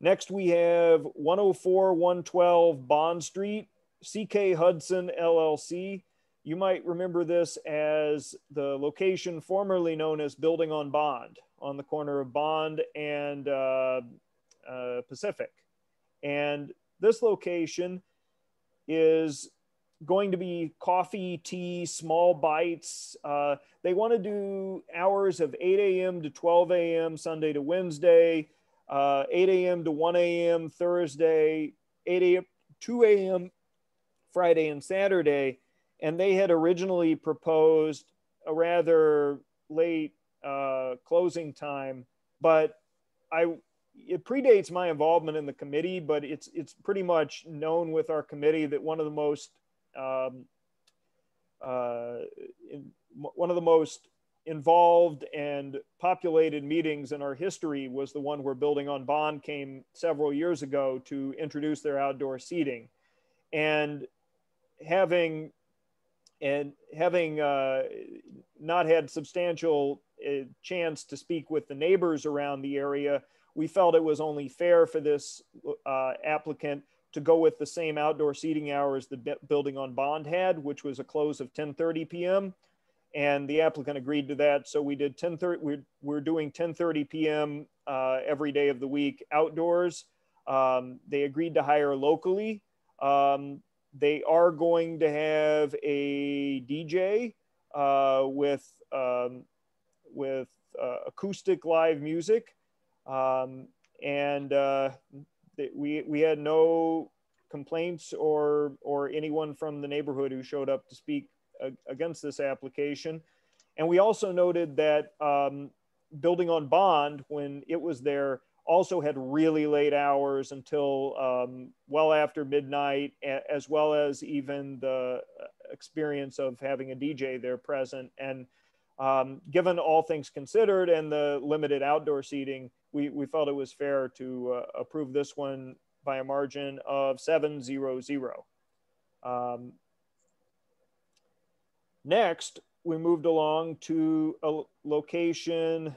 Next, we have 104, 112 Bond Street, C.K. Hudson, LLC. You might remember this as the location formerly known as Building on Bond, on the corner of Bond and Pacific. And this location is going to be coffee, tea, small bites. They want to do hours of 8 a.m. to 12 a.m. Sunday to Wednesday, 8 a.m. to 1 a.m. Thursday, 8 a.m. 2 a.m. Friday and Saturday. And they had originally proposed a rather late closing time, but it predates my involvement in the committee, but it's pretty much known with our committee that one of the most involved and populated meetings in our history was the one where Building on Bond came several years ago to introduce their outdoor seating. And having not had substantial chance to speak with the neighbors around the area, we felt it was only fair for this applicant to go with the same outdoor seating hours the Building on Bond had, which was a close of 10:30 p.m. And the applicant agreed to that. So we did 10:30. We're doing 10:30 p.m. Every day of the week outdoors. They agreed to hire locally. They are going to have a DJ with acoustic live music. We had no complaints or anyone from the neighborhood who showed up to speak against this application. And we also noted that Building on Bond, when it was there, also had really late hours until well after midnight, as well as even the experience of having a DJ there present. And Given all things considered and the limited outdoor seating, we felt it was fair to approve this one by a margin of 7-0-0. Next, we moved along to a location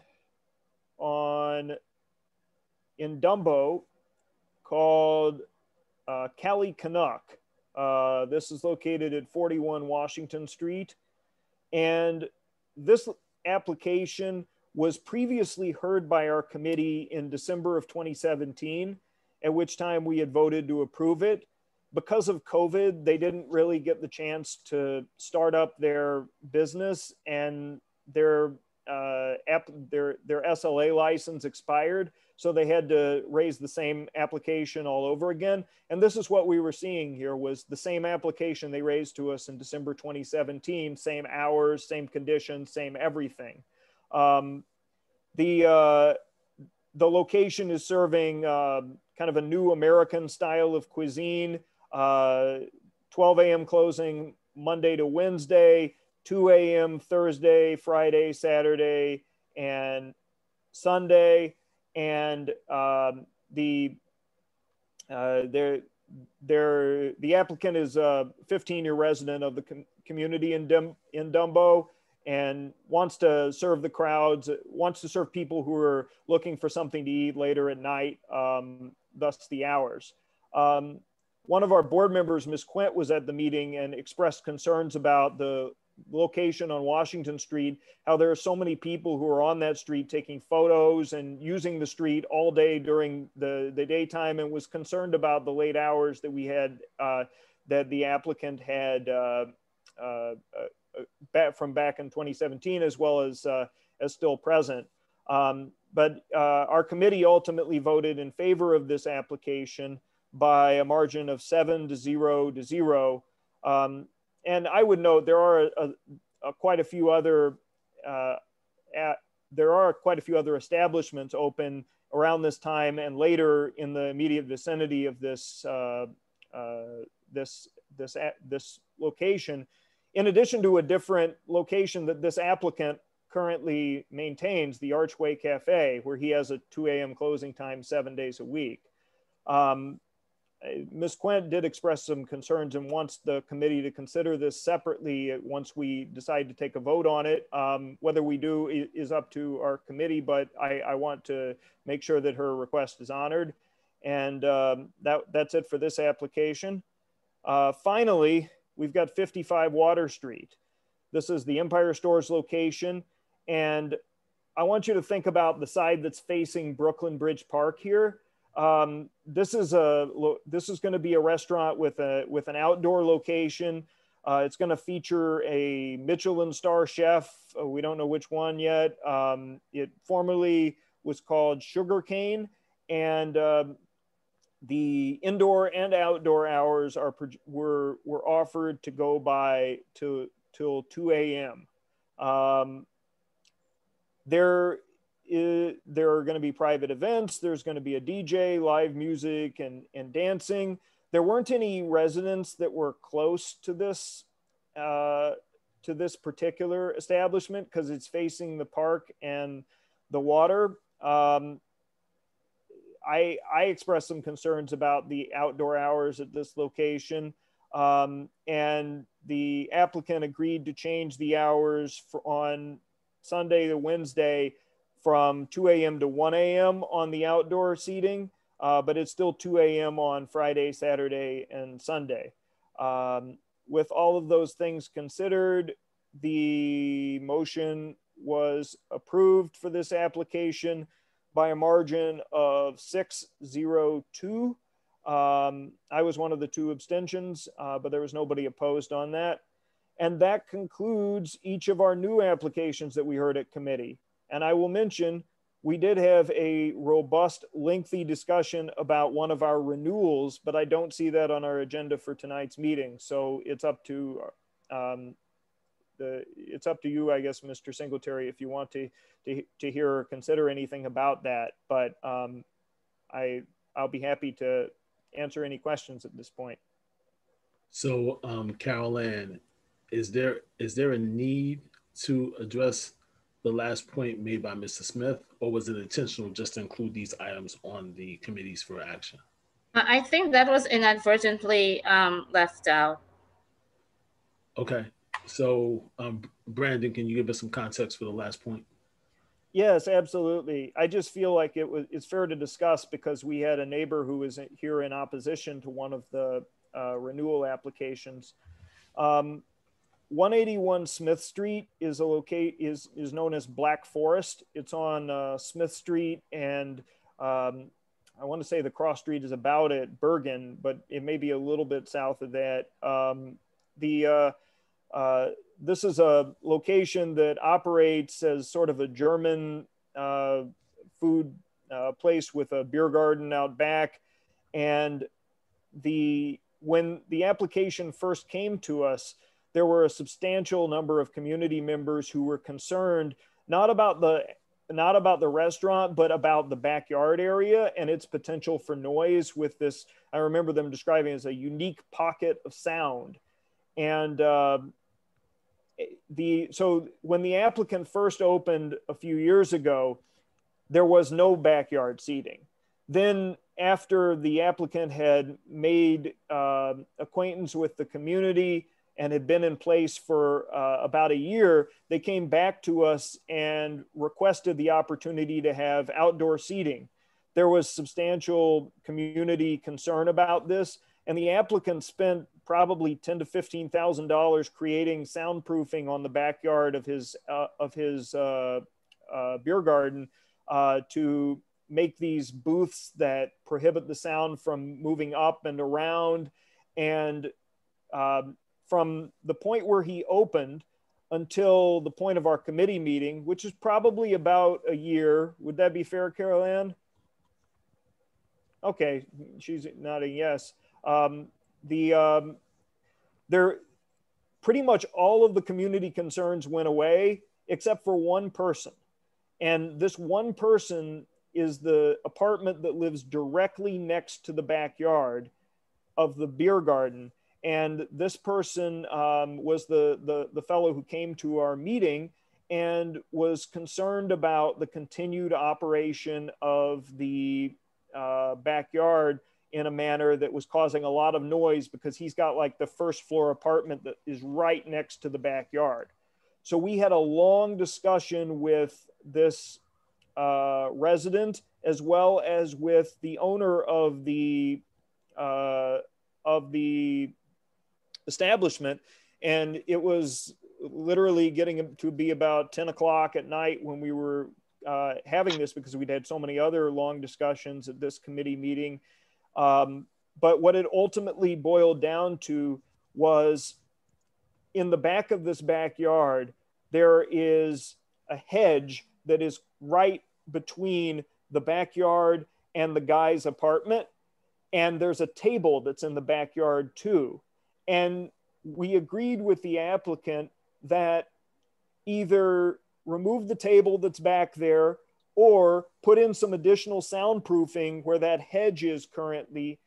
in Dumbo called Cali Canuck. This is located at 41 Washington Street. And this application was previously heard by our committee in December of 2017, at which time we had voted to approve it. Because of COVID, they didn't really get the chance to start up their business, and their SLA license expired. So they had to raise the same application all over again. And this is what we were seeing here, was the same application they raised to us in December 2017, same hours, same conditions, same everything. The location is serving kind of a new American style of cuisine, 12 a.m. closing Monday to Wednesday, 2 a.m. Thursday, Friday, Saturday, and Sunday. And the applicant is a 15-year resident of the community in Dumbo, and wants to serve the crowds, wants to serve people who are looking for something to eat later at night, thus the hours. One of our board members, Ms. Quint, was at the meeting and expressed concerns about the location on Washington Street, how there are so many people who are on that street taking photos and using the street all day during the daytime, and was concerned about the late hours that we had, that the applicant had from back in 2017, as well as still present. But our committee ultimately voted in favor of this application by a margin of 7-0-0. And I would note there are quite a few other establishments open around this time and later in the immediate vicinity of this this location, in addition to a different location that this applicant currently maintains, the Archway Cafe, where he has a 2 a.m. closing time 7 days a week. Ms. Quint did express some concerns and wants the committee to consider this separately once we decide to take a vote on it. Whether we do is up to our committee, but I want to make sure that her request is honored. And that's it for this application. Finally, we've got 55 Water Street. This is the Empire Stores location. And I want you to think about the side that's facing Brooklyn Bridge Park here. This is going to be a restaurant with an outdoor location. It's going to feature a Michelin star chef. We don't know which one yet. It formerly was called Sugarcane, and the indoor and outdoor hours were offered to go by till 2 a.m. There are going to be private events. There's going to be a DJ, live music, and dancing. There weren't any residents that were close to this particular establishment because it's facing the park and the water. I expressed some concerns about the outdoor hours at this location, and the applicant agreed to change the hours on Sunday to Wednesday from 2 a.m. to 1 a.m. on the outdoor seating, but it's still 2 a.m. on Friday, Saturday, and Sunday. With all of those things considered, the motion was approved for this application by a margin of 6-0-2. I was one of the two abstentions, but there was nobody opposed on that. And that concludes each of our new applications that we heard at committee. And I will mention, we did have a robust, lengthy discussion about one of our renewals, but I don't see that on our agenda for tonight's meeting. So it's up to you, I guess, Mr. Singletary, if you want to hear or consider anything about that. But I'll be happy to answer any questions at this point. So, Carol Ann, is there a need to address the last point made by Mr. Smith, or was it intentional just to include these items on the committees for action? I think that was inadvertently left out. Okay, so Brandon, can you give us some context for the last point? Yes, absolutely. I just feel like it's fair to discuss because we had a neighbor who was here in opposition to one of the renewal applications. 181 Smith Street is known as Black Forest. It's on Smith Street, and I want to say the cross street is about it, Bergen, but it may be a little bit south of that. This is a location that operates as sort of a German food place with a beer garden out back. And when the application first came to us, there were a substantial number of community members who were concerned, not about the restaurant, but about the backyard area and its potential for noise with this, I remember them describing it as a unique pocket of sound. And so when the applicant first opened a few years ago, there was no backyard seating. Then after the applicant had made acquaintance with the community and had been in place for about a year, they came back to us and requested the opportunity to have outdoor seating. There was substantial community concern about this, and the applicant spent probably $10,000 to $15,000 creating soundproofing on the backyard of his beer garden to make these booths that prohibit the sound from moving up and around. And from the point where he opened until the point of our committee meeting, which is probably about a year. Would that be fair, Carol Ann? Okay, she's nodding yes. Pretty much all of the community concerns went away except for one person. And this one person is the apartment that lives directly next to the backyard of the beer garden. And this person was the fellow who came to our meeting and was concerned about the continued operation of the backyard in a manner that was causing a lot of noise because he's got like the first floor apartment that is right next to the backyard. So we had a long discussion with this resident as well as with the owner of the establishment, and it was literally getting to be about 10 o'clock at night when we were having this because we'd had so many other long discussions at this committee meeting. But what it ultimately boiled down to was in the back of this backyard, there is a hedge that is right between the backyard and the guy's apartment. And there's a table that's in the backyard too. And we agreed with the applicant that either remove the table that's back there or put in some additional soundproofing where that hedge is currently.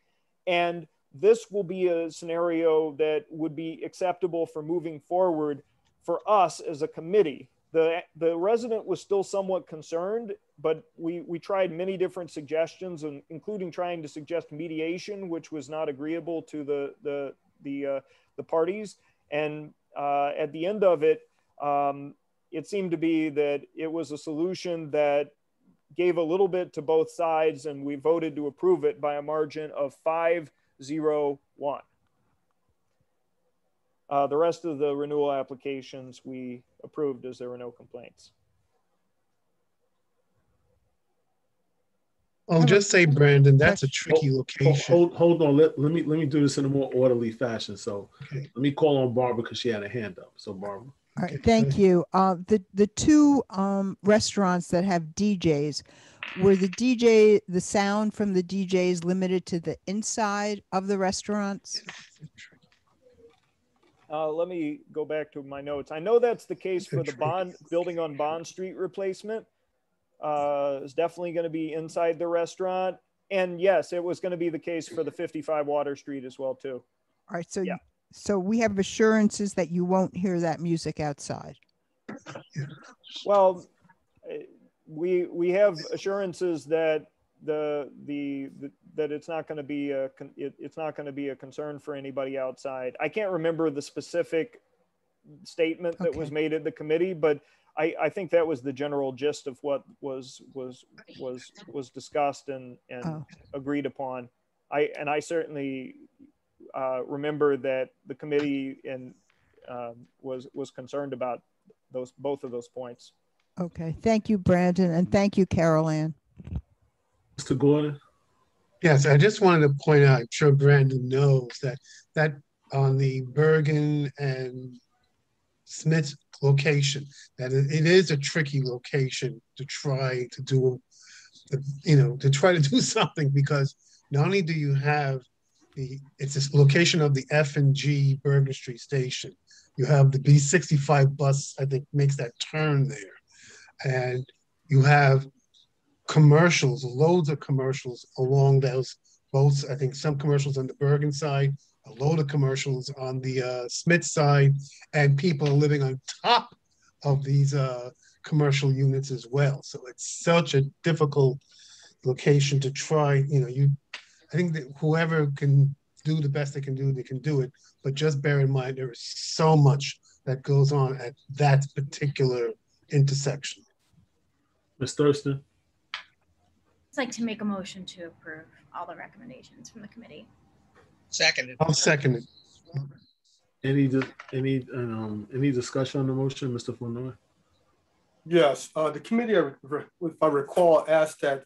And this will be a scenario that would be acceptable for moving forward for us as a committee. The resident was still somewhat concerned, but we tried many different suggestions, and including trying to suggest mediation, which was not agreeable to the parties. And at the end of it, it seemed to be that it was a solution that gave a little bit to both sides, and we voted to approve it by a margin of 5-0-1. The rest of the renewal applications we approved as there were no complaints. I'll just say, Brandon, that's a tricky location. Hold on, let me do this in a more orderly fashion. So okay. Let me call on Barbara because she had a hand up. So Barbara. All right, thank you. The two restaurants that have DJs, were the sound from the DJs limited to the inside of the restaurants? Let me go back to my notes. I know that's the case for the building on Bond Street replacement. It's definitely going to be inside the restaurant. And yes, it was going to be the case for the 55 Water Street as well too. All right, so yeah. So we have assurances that you won't hear that music outside. Well, we have assurances that that it's not going to be a it's not going to be a concern for anybody outside. I can't remember the specific statement that was made at the committee, but I think that was the general gist of what was discussed and agreed upon. And I certainly remember that the committee and was concerned about those, both of those points. Okay, thank you, Brandon, and thank you, Carol Ann. Mr. Gordon? Yes, I just wanted to point out, I'm sure Brandon knows that on the Bergen and Smith location, that it is a tricky location to try to do, to try to do something, because not only do you have it's this location of the F and G Bergen Street station. You have the B65 bus, I think, makes that turn there. And you have commercials, loads of commercials along those boats. I think some commercials on the Bergen side, a load of commercials on the Smith side, and people are living on top of these commercial units as well. So it's such a difficult location to try, I think that whoever can do the best they can do it. But just bear in mind, there is so much that goes on at that particular intersection. Ms. Thurston? I'd like to make a motion to approve all the recommendations from the committee. Seconded. I'll second it. Any discussion on the motion, Mr. Flournoy? Yes, the committee, if I recall, asked that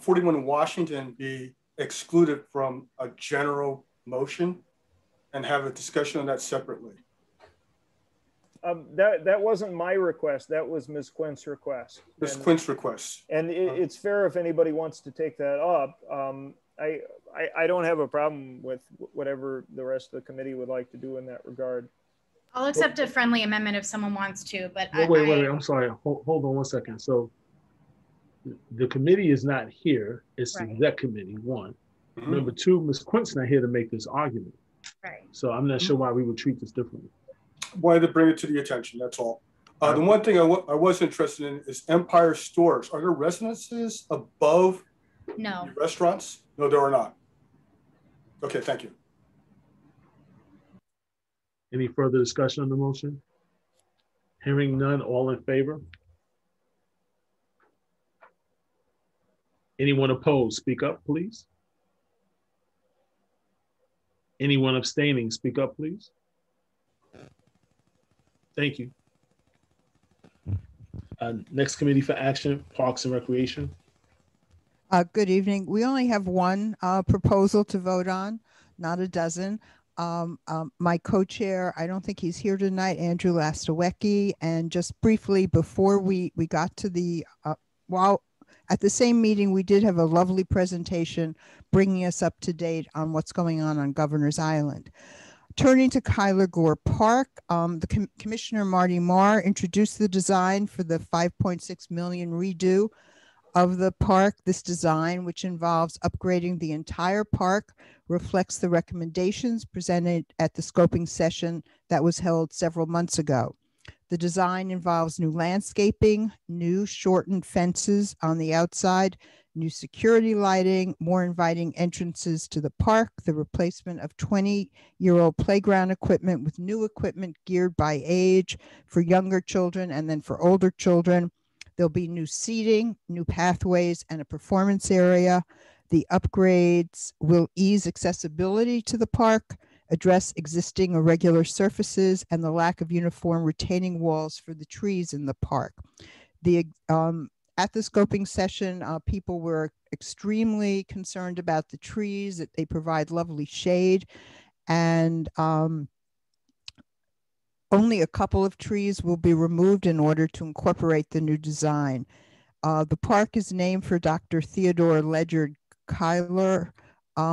41 Washington be excluded from a general motion and have a discussion on that separately. That wasn't my request. That was Ms. Quint's request. Ms. Quint's request. And it's fair if anybody wants to take that up. I don't have a problem with whatever the rest of the committee would like to do in that regard. I'll accept a friendly amendment if someone wants to, but wait, I'm sorry. Hold on one second. So the committee is not here. It's right. That committee, one. Mm-hmm. Number two, Ms. Quint's not here to make this argument. Right. So I'm not sure why we would treat this differently. Wanted to bring it to the attention, that's all. The one thing I was interested in is Empire Stores. Are there residences above the restaurants? No, there are not. Okay, thank you. Any further discussion on the motion? Hearing none, all in favor? Anyone opposed, speak up, please. Anyone abstaining, speak up, please. Thank you. Next committee for action, Parks and Recreation. Good evening. We only have one proposal to vote on, not a dozen. My co-chair, I don't think he's here tonight, Andrew Lastowecki. And just briefly, before we got to the, while at the same meeting, we did have a lovely presentation bringing us up to date on what's going on Governor's Island. Turning to Kyler Gore Park, the Commissioner Marty Marr introduced the design for the $5.6 million redo of the park. This design, which involves upgrading the entire park, reflects the recommendations presented at the scoping session that was held several months ago. The design involves new landscaping, new shortened fences on the outside, new security lighting, more inviting entrances to the park, the replacement of 20-year-old playground equipment with new equipment geared by age for younger children and then for older children. There'll be new seating, new pathways, and a performance area. The upgrades will ease accessibility to the park, address existing irregular surfaces, and the lack of uniform retaining walls for the trees in the park. At the scoping session, people were extremely concerned about the trees, that they provide lovely shade, and only a couple of trees will be removed in order to incorporate the new design. The park is named for Dr. Theodore Ledyard Cuyler,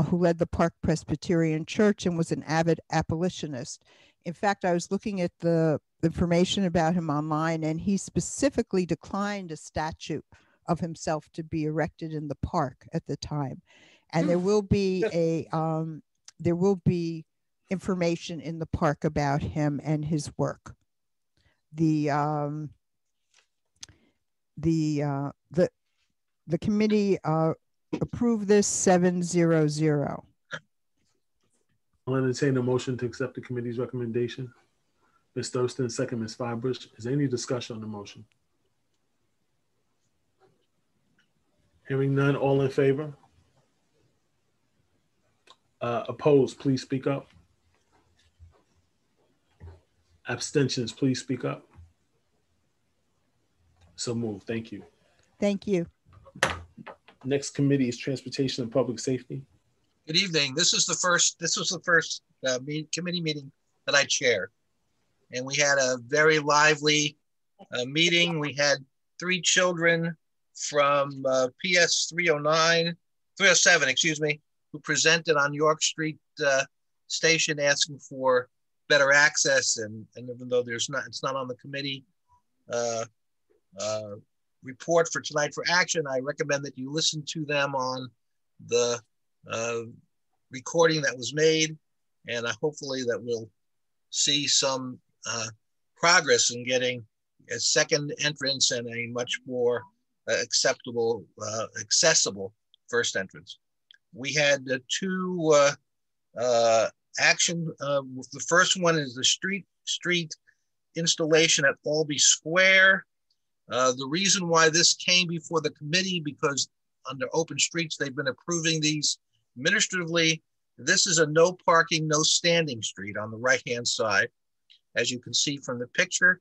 who led the Park Presbyterian Church and was an avid abolitionist. In fact, I was looking at the information about him online, and he specifically declined a statue of himself to be erected in the park at the time. And there will be information in the park about him and his work. The the committee approved this 7-0-0. I'll entertain a motion to accept the committee's recommendation. Ms. Thurston, second Ms. Firebush. Is there any discussion on the motion? Hearing none, all in favor? Opposed, please speak up. Abstentions, please speak up. So moved, thank you. Thank you. Next committee is Transportation and Public Safety. Good evening. This was the first committee meeting that I chaired. And we had a very lively meeting. We had three children from PS 307, excuse me, who presented on York Street Station asking for better access. And even though it's not on the committee report for tonight for action, I recommend that you listen to them on the recording that was made. And hopefully that we'll see some progress in getting a second entrance and a much more acceptable, accessible first entrance. We had two action. The first one is the street installation at Albee Square. The reason why this came before the committee, because under open streets, they've been approving these administratively. This is a no parking, no standing street on the right-hand side, as you can see from the picture.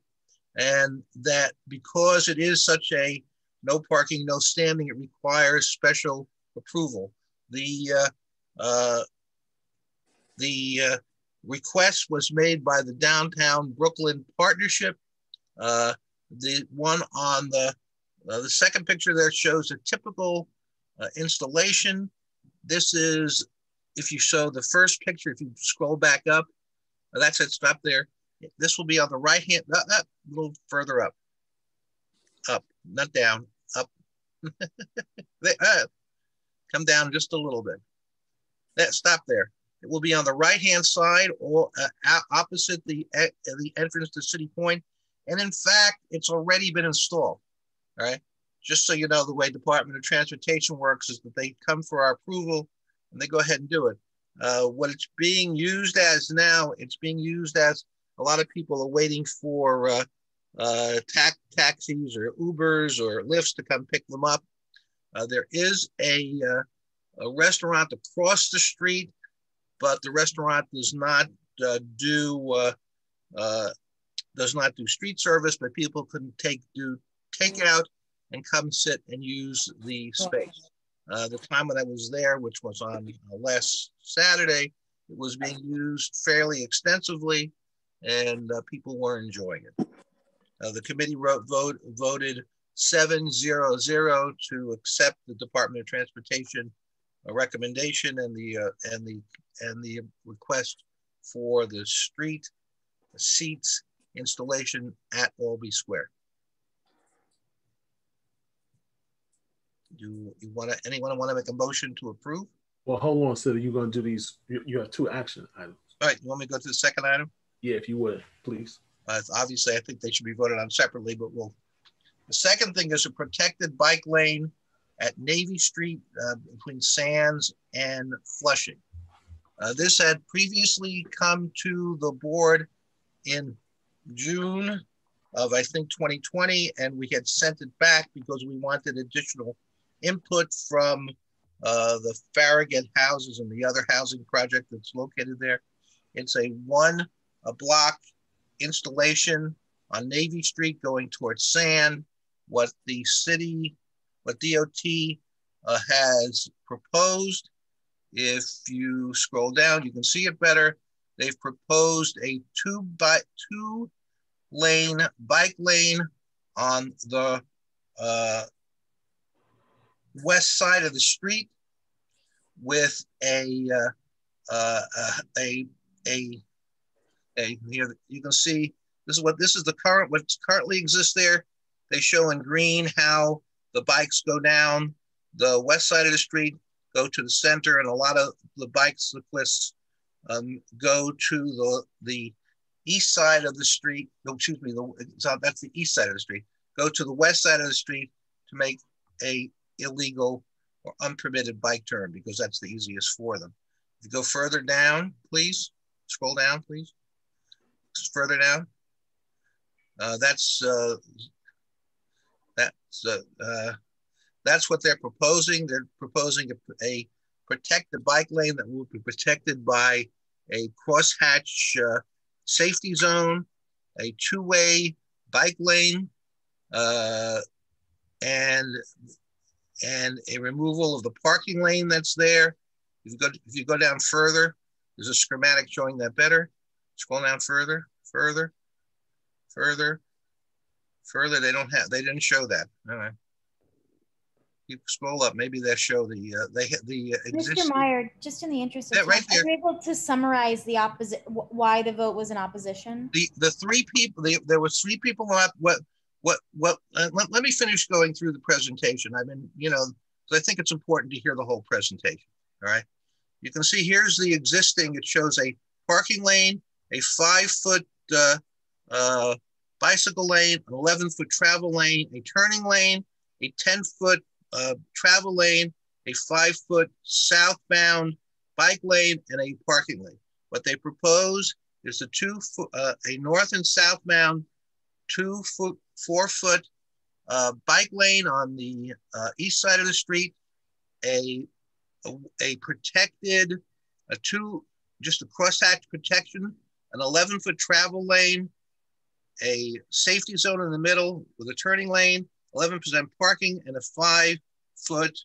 And that because it is such a no parking, no standing, it requires special approval. The request was made by the Downtown Brooklyn Partnership. The one on the second picture there shows a typical installation. This is, if you show the first picture, if you scroll back up, that's it, stop there. This will be on the right hand, a little further up. Up, not down, up. Come down just a little bit. Stop there. It will be on the right-hand side or opposite the entrance to City Point. And in fact, it's already been installed, all right? Just so you know, the way Department of Transportation works is that they come for our approval and they go ahead and do it. What it's being used as now, it's being used as a lot of people are waiting for taxis or Ubers or Lyfts to come pick them up. There is a restaurant across the street, but the restaurant does not do street service, but people can do takeout and come sit and use the space. The time when I was there, which was on last Saturday, it was being used fairly extensively and people were enjoying it. The committee voted 7-0-0 to accept the Department of Transportation recommendation and the request for the street seats installation at Albee Square. Do you anyone want to make a motion to approve? Well, hold on, Sid, you're going to do these. You have two action items. All right, you want me to go to the second item? Yeah, if you would, please. Obviously, I think they should be voted on separately, but we'll. The second thing is a protected bike lane at Navy Street between Sands and Flushing. This had previously come to the board in June of, I think, 2020, and we had sent it back because we wanted additional input from the Farragut houses and the other housing project that's located there. It's a block installation on Navy Street going towards Sand. What DOT has proposed, if you scroll down, you can see it better. They've proposed a two-lane bike lane on the west side of the street with you can see what currently exists there. They show in green how the bikes go down the west side of the street, go to the center, and a lot of the cyclists go to the east side of the street. No, excuse me, that's the east side of the street. go to the west side of the street to make a illegal or unpermitted bike turn, because that's the easiest for them. If you go further down, please, scroll down, please. Further down, that's what they're proposing. They're proposing a protected bike lane that will be protected by a crosshatch safety zone, a two-way bike lane, and a removal of the parking lane that's there. If you go down further, there's a schematic showing that better. Scroll down further, further, further, further. They didn't show that. All right. You scroll up. Maybe they'll show the existing. Mr. Meyer, just in the interest of time, right there, are you able to summarize the opposite? Why the vote was in opposition? The three people. There were three people. Let me finish going through the presentation. I mean, you know, I think it's important to hear the whole presentation. All right. You can see here's the existing. It shows a parking lane, a 5-foot bicycle lane, an 11-foot travel lane, a turning lane, a 10-foot travel lane, a 5-foot southbound bike lane, and a parking lane. What they propose is a north and southbound 4-foot bike lane on the east side of the street, a protected, just a crosshatch protection, an 11-foot travel lane, a safety zone in the middle with a turning lane, 11% parking, and a 5-foot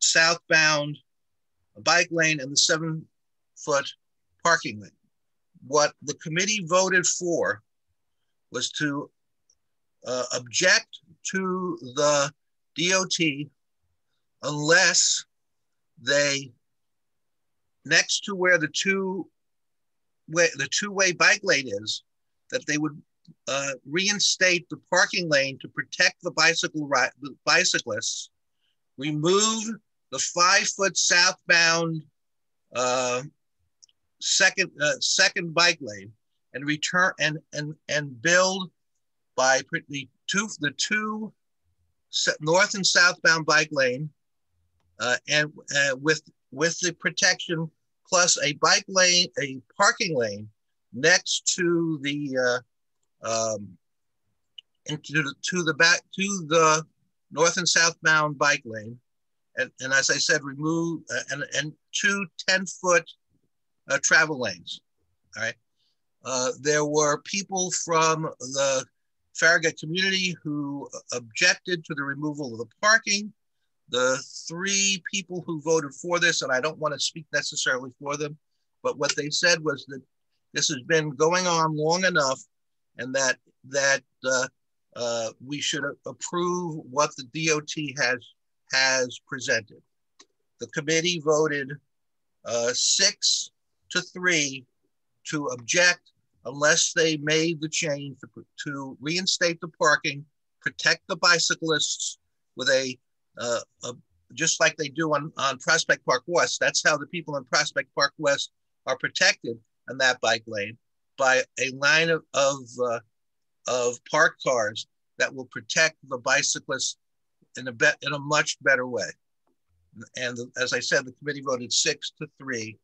southbound bike lane and the 7-foot parking lane. What the committee voted for was to object to the DOT unless they, next to where the two-way bike lane is, that they would reinstate the parking lane to protect the bicyclists, remove the 5-foot southbound second bike lane, and return and build by the two north and southbound bike lane, and with the protection plus a bike lane, a parking lane next to the to the north and southbound bike lane, and as I said, remove and two 10-foot travel lanes. All right. There were people from the Farragut community who objected to the removal of the parking. The three people who voted for this, and I don't want to speak necessarily for them, but what they said was that this has been going on long enough, and that we should approve what the DOT has presented. The committee voted 6-3 to object unless they made the change to reinstate the parking, protect the bicyclists with a just like they do on Prospect Park West. That's how the people in Prospect Park West are protected in that bike lane, by a line of parked cars that will protect the bicyclists in a much better way. And as I said, the committee voted 6-3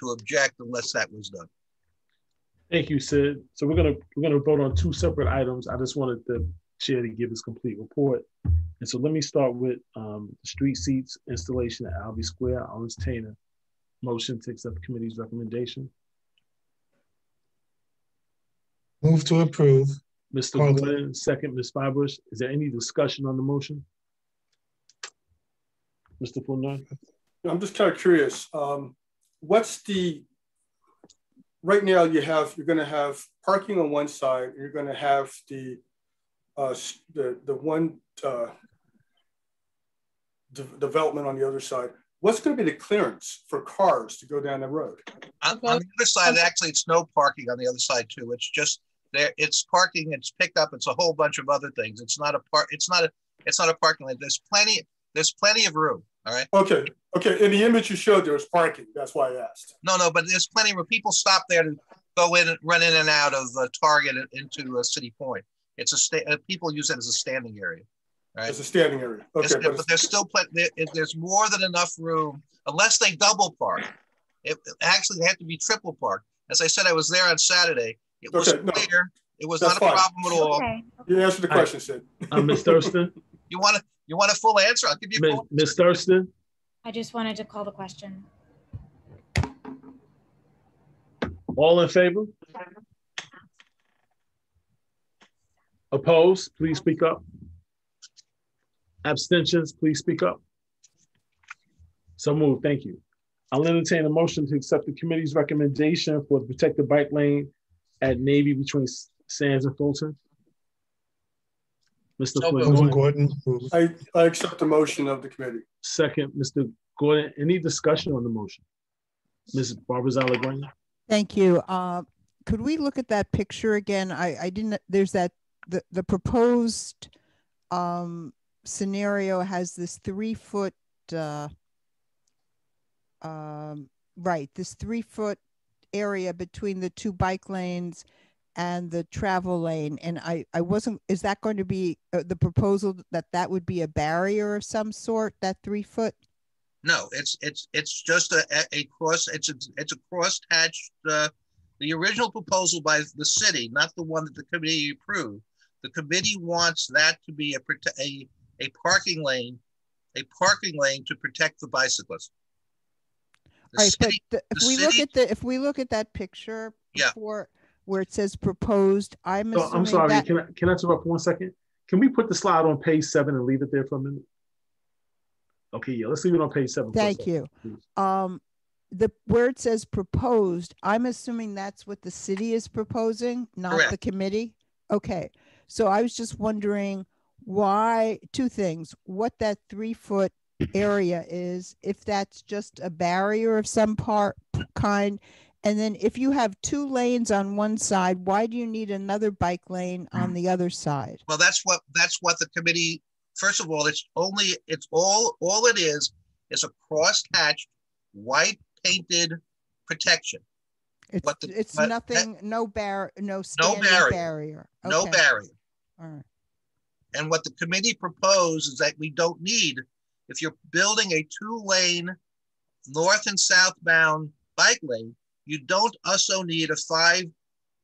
to object unless that was done. Thank you, Sid. So we're gonna vote on two separate items. I just wanted the chair to give his complete report. And so let me start with street seats installation at Albee Square. I'll entertain a motion to accept the committee's recommendation. Move to approve. Mr. Glenn, second. Ms. Fibers, is there any discussion on the motion? Mr. Fulner? I'm just kind of curious. Right now you're going to have parking on one side, you're going to have the one development on the other side. What's going to be the clearance for cars to go down the road? On the other side, actually, it's no parking on the other side too. It's just there. It's parking. It's pickup. It's a whole bunch of other things. It's not a parking lot. There's plenty of room. All right. Okay. Okay. In the image you showed, there was parking. That's why I asked. No. But there's plenty where people stop there to go in and run in and out of Target into City Point. It's a people use it as a standing area. Right? As a standing area. Okay, but there's still there's more than enough room, unless they double park. Actually, they have to be triple parked. As I said, I was there on Saturday. It was clear. It was not a problem at all. Okay. You answered the question, Sid. Ms. Thurston? You want a full answer? I'll give you a full answer. Ms. Thurston? I just wanted to call the question. All in favor? Opposed? Please speak up. Abstentions? Please speak up. So moved. Thank you. I'll entertain a motion to accept the committee's recommendation for the protected bike lane at Navy between Sands and Fulton. Mr. Gordon. I accept the motion of the committee. Second, Mr. Gordon. Any discussion on the motion? Ms. Barbara Zaligringer. Thank you. Could we look at that picture again? I didn't, there's that, the proposed scenario has this 3 foot, this 3 foot area between the two bike lanes and the travel lane. And I wasn't, is that going to be the proposal that would be a barrier of some sort, that 3 foot? No, it's just a cross. It's a cross-hatched. The original proposal by the city, not the one that the committee approved. The committee wants that to be a parking lane to protect the bicyclists. If we look at that picture before, where it says proposed, I'm sorry. That, can I interrupt 1 second? Can we put the slide on page 7 and leave it there for a minute? Okay, yeah, let's leave it on page 7. Thank you. Where it says proposed, I'm assuming that's what the city is proposing, not correct. The committee. Okay, so I was just wondering why, two things, what that 3 foot area is, if that's just a barrier of some kind, and then if you have two lanes on one side, why do you need another bike lane on the other side? Well, that's what the committee. First of all, all it is a cross-hatched, white painted protection. No barrier. Okay. No barrier. All right. And what the committee proposed is that we don't need, if you're building a two-lane north and southbound bike lane, you don't also need a 5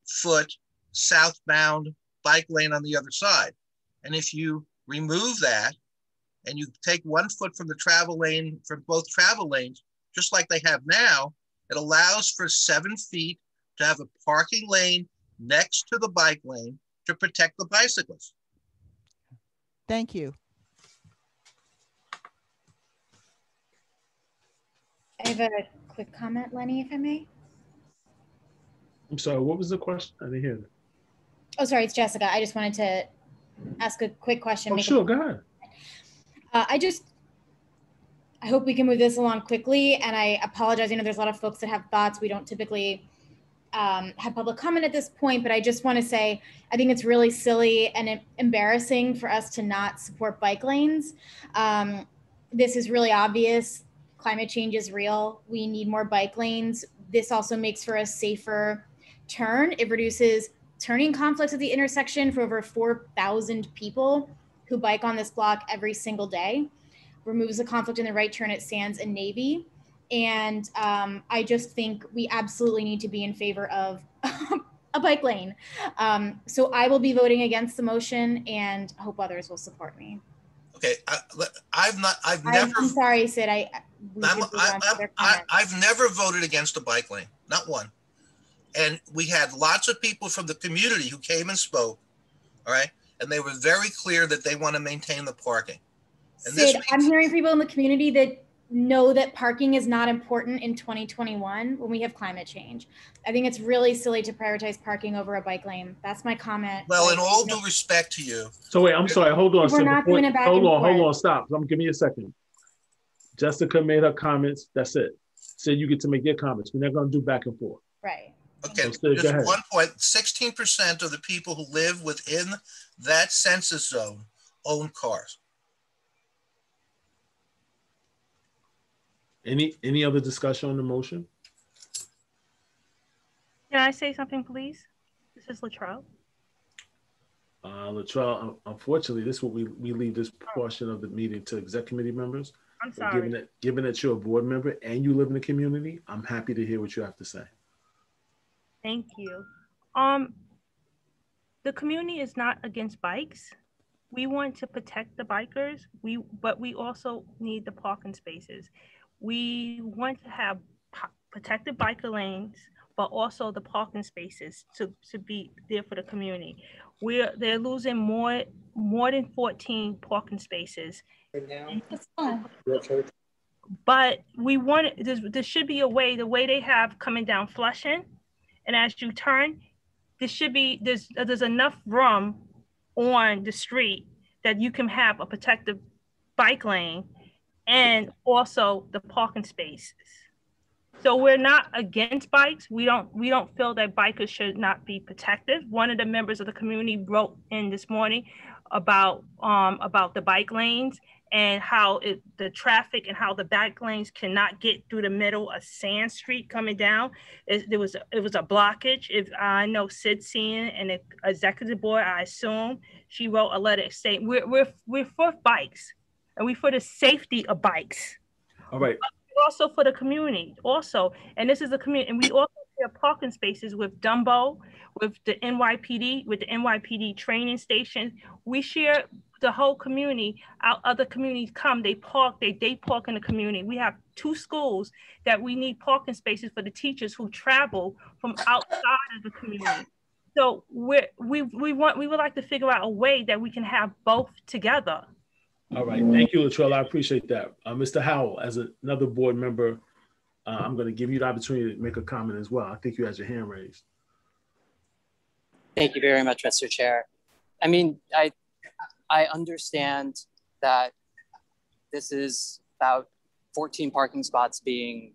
foot southbound bike lane on the other side. And if you remove that, and you take 1 foot from the travel lane, from both travel lanes, just like they have now, it allows for 7 feet to have a parking lane next to the bike lane to protect the bicyclists. Thank you. I have a quick comment, Lenny, if I may. I'm sorry, what was the question? I didn't hear that. Oh, sorry, it's Jessica. I just wanted to ask a quick question. Oh, sure, go ahead. I hope we can move this along quickly, and I apologize. I know there's a lot of folks that have thoughts. We don't typically have public comment at this point, but I just want to say, I think it's really silly and embarrassing for us to not support bike lanes. This is really obvious. Climate change is real. We need more bike lanes. This also makes for a safer turn. It reduces turning conflicts at the intersection for over 4,000 people who bike on this block every single day, removes the conflict in the right turn at Sands and Navy. And I just think we absolutely need to be in favor of a bike lane. So I will be voting against the motion, and I hope others will support me. Okay, I've never- I'm sorry, Sid, I've never voted against a bike lane, not one. And we had lots of people from the community who came and spoke, all right? And they were very clear that they want to maintain the parking. And Sid, I'm hearing from people in the community that know that parking is not important in 2021 when we have climate change. I think it's really silly to prioritize parking over a bike lane. That's my comment. Well, in all due respect to you. So wait, I'm sorry, hold on. We're not doing a back and forth. Hold on, stop. Give me a second. Jessica made her comments, that's it. Sid, you get to make your comments. We're not going to do back and forth. Right. Okay, just one point, 16% of the people who live within that census zone own cars. Any other discussion on the motion? Can I say something, please? This is Latrell. Latrell, unfortunately, this is what we leave this portion of the meeting to exec committee members. I'm sorry. Given that you're a board member and you live in the community, I'm happy to hear what you have to say. Thank you. The community is not against bikes. We want to protect the bikers, but we also need the parking spaces. We want to have protected biker lanes, but also the parking spaces to be there for the community. They're losing more than 14 parking spaces. But we want, there should be a way, the way they have coming down Flushing, and as you turn, there's enough room on the street that you can have a protective bike lane and also the parking spaces. So we're not against bikes. We don't feel that bikers should not be protected. One of the members of the community wrote in this morning about the bike lanes and how the traffic and how the bike lanes cannot get through the middle of Sands Street coming down. It was a blockage. I know Sid Sean and the executive board, I assume, she wrote a letter saying we're for bikes and we're for the safety of bikes. All right. But also for the community also, and this is a community, and we also have parking spaces with Dumbo, with the NYPD, with the NYPD training station. We share the whole community. Our other communities come, they park in the community. We have two schools that we need parking spaces for the teachers who travel from outside of the community. So we would like to figure out a way that we can have both together. All right, thank you, Latrell. I appreciate that. Mr. Howell, as another board member, I'm going to give you the opportunity to make a comment as well. I think you had your hand raised. Thank you very much, Mr. Chair. I mean, I understand that this is about 14 parking spots being,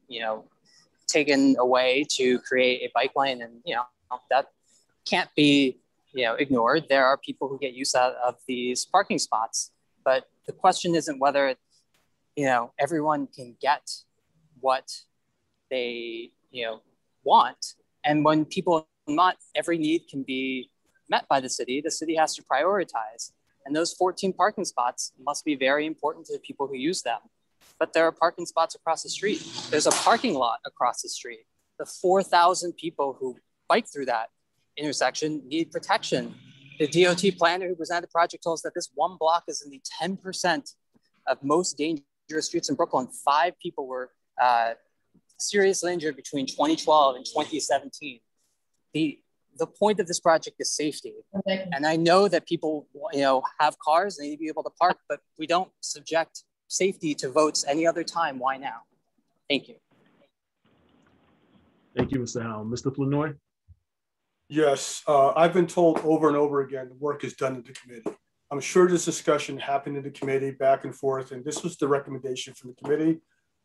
taken away to create a bike lane, and that can't be, ignored. There are people who get use out of these parking spots, but the question isn't whether, everyone can get what they, want. And when people not, every need can be met by the city has to prioritize. And those 14 parking spots must be very important to the people who use them. But there are parking spots across the street. There's a parking lot across the street. The 4,000 people who bike through that intersection need protection. The DOT planner who presented the project told us that this one block is in the 10% of most dangerous streets in Brooklyn. 5 people were seriously injured between 2012 and 2017. The point of this project is safety. And I know that people have cars and they need to be able to park, but we don't subject safety to votes any other time. Why now? Thank you. Thank you, Mr. Howell. Mr. Planoy? Yes, I've been told over and over again, the work is done in the committee. I'm sure this discussion happened in the committee back and forth, and this was the recommendation from the committee.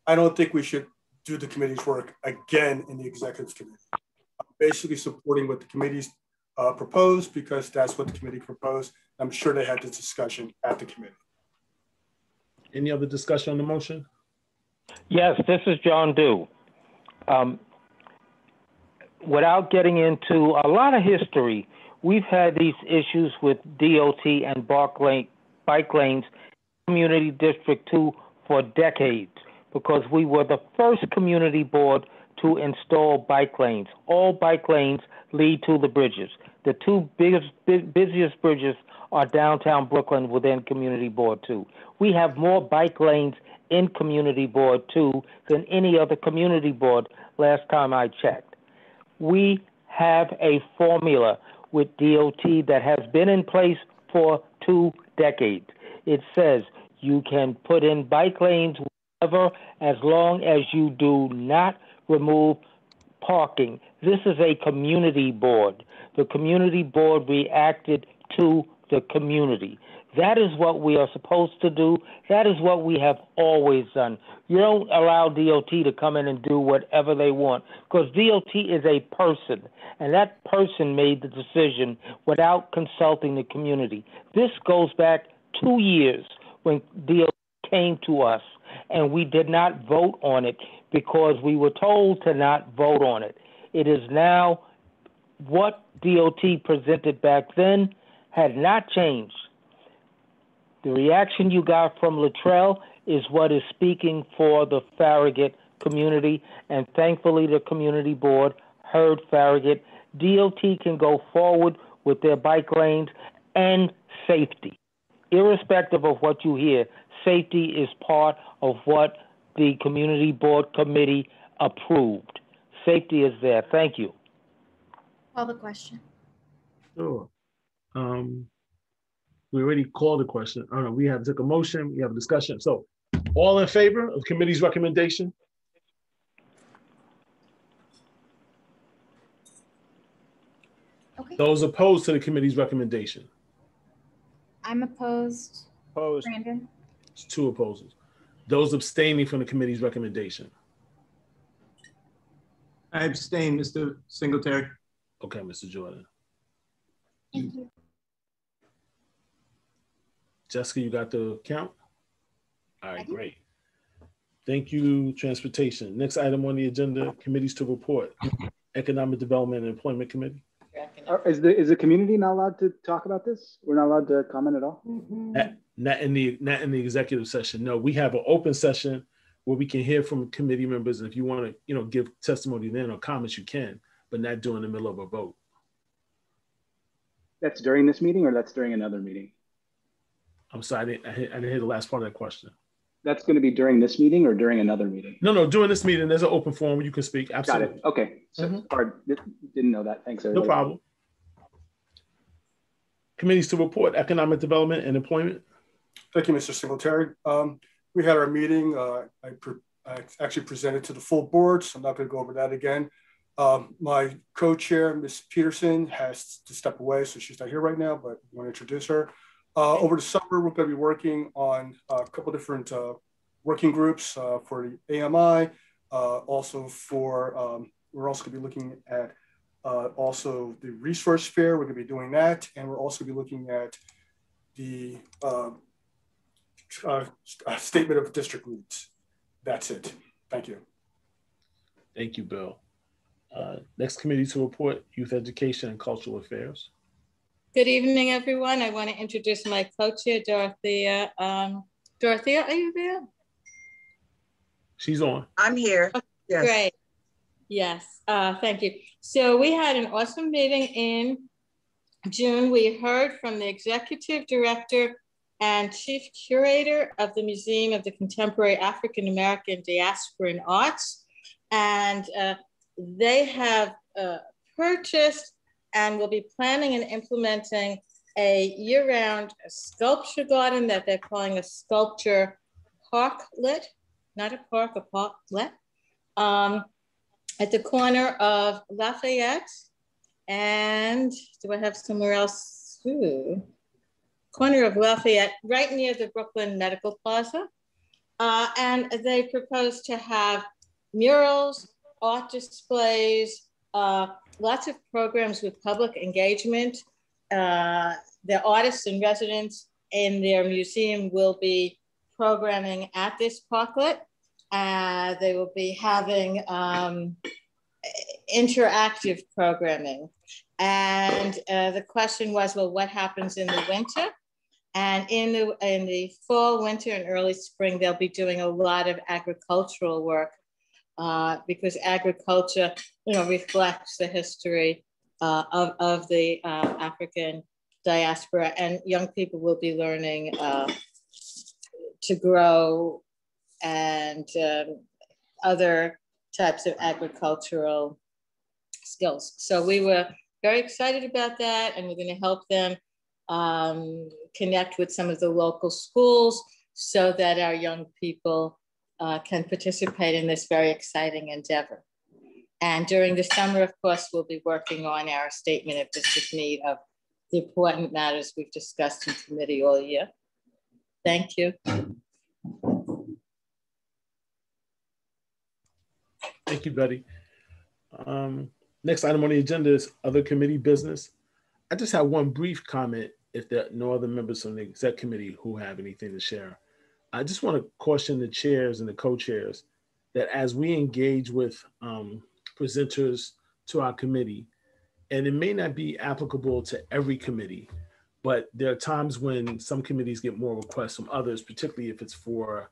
I don't think we should do the committee's work again in the executive committee. I'm basically supporting what the committee's proposed because that's what the committee proposed. I'm sure they had this discussion at the committee. Any other discussion on the motion? Yes, this is John Dew. Without getting into a lot of history, we've had these issues with DOT and bike lanes, Community District 2 for decades, because we were the first community board to install bike lanes. All bike lanes lead to the bridges. The two busiest bridges are downtown Brooklyn within Community Board 2. We have more bike lanes in Community Board 2 than any other community board last time I checked. We have a formula with DOT that has been in place for 2 decades. It says you can put in bike lanes wherever, as long as you do not remove parking. This is a community board. The community board reacted to the community. That is what we are supposed to do. That is what we have always done. You don't allow DOT to come in and do whatever they want, because DOT is a person, and that person made the decision without consulting the community. This goes back 2 years when DOT came to us, and we did not vote on it because we were told to not vote on it. It is now what DOT presented back then had not changed. The reaction you got from Latrell is what is speaking for the Farragut community, and thankfully the community board heard Farragut. DOT can go forward with their bike lanes and safety. Irrespective of what you hear, safety is part of what the community board committee approved. Safety is there. Thank you. Call the question. Sure. We already called the question. I don't know. We have took a motion. We have a discussion. So all in favor of committee's recommendation? Okay. Those opposed to the committee's recommendation? I'm opposed. Opposed. Brandon. It's two opposers. Those abstaining from the committee's recommendation? I abstain, Mr. Singletary. Okay, Mr. Jordan. Thank you. Jessica, you got the count? All right, great. Thank you, Transportation. Next item on the agenda, committees to report. Economic Development and Employment Committee. Is the community not allowed to talk about this? We're not allowed to comment at all? Mm-hmm. Not in the executive session. No, we have an open session where we can hear from committee members, and if you want to, you know, give testimony then or comments, you can, but not during the middle of a vote. That's during this meeting, or that's during another meeting? I'm sorry, I didn't hear the last part of that question. That's going to be during this meeting or during another meeting? No, during this meeting. There's an open forum where you can speak. Absolutely. Got it. Okay. So, Didn't know that. Thanks, everybody. No problem. Committees to report, Economic Development and Employment. Thank you, Mr. Singletary. We had our meeting. I actually presented to the full board, so I'm not going to go over that again. My co-chair, Ms. Peterson, has to step away, so she's not here right now, but I want to introduce her. Over the summer, we're going to be working on a couple different working groups for the AMI. We're also going to be looking at also the resource fair. We're going to be doing that, and we're also going to be looking at the statement of district needs. That's it. Thank you. Thank you, Bill. Next committee to report: Youth Education and Cultural Affairs. Good evening, everyone. I want to introduce my co-chair, Dorothea. Dorothea, are you there? She's on. I'm here. Okay, yes. Great. Yes, thank you. So we had an awesome meeting in June. We heard from the executive director and chief curator of the Museum of the Contemporary African American Diaspora and Arts. And they have purchased and will be planning and implementing a year-round sculpture garden that they're calling a sculpture parklet, not a park, a parklet, at the corner of Lafayette. And do I have somewhere else? Ooh. Corner of Lafayette, right near the Brooklyn Medical Plaza. And they propose to have murals, art displays, lots of programs with public engagement. The artists in residence in their museum will be programming at this parklet. They will be having interactive programming. And the question was, well, what happens in the winter? And in the fall, winter, and early spring, they'll be doing a lot of agricultural work. Because agriculture, reflects the history of the African diaspora, and young people will be learning to grow and other types of agricultural skills. So we were very excited about that, and we're going to help them connect with some of the local schools so that our young people can participate in this very exciting endeavor. And during the summer, of course, we'll be working on our statement of district need of the important matters we've discussed in committee all year. Thank you. Thank you, Betty. Next item on the agenda is other committee business. I just have one brief comment if there are no other members on the exec committee who have anything to share. I just want to caution the chairs and the co-chairs that as we engage with presenters to our committee, and it may not be applicable to every committee, But there are times when some committees get more requests from others, particularly if it's for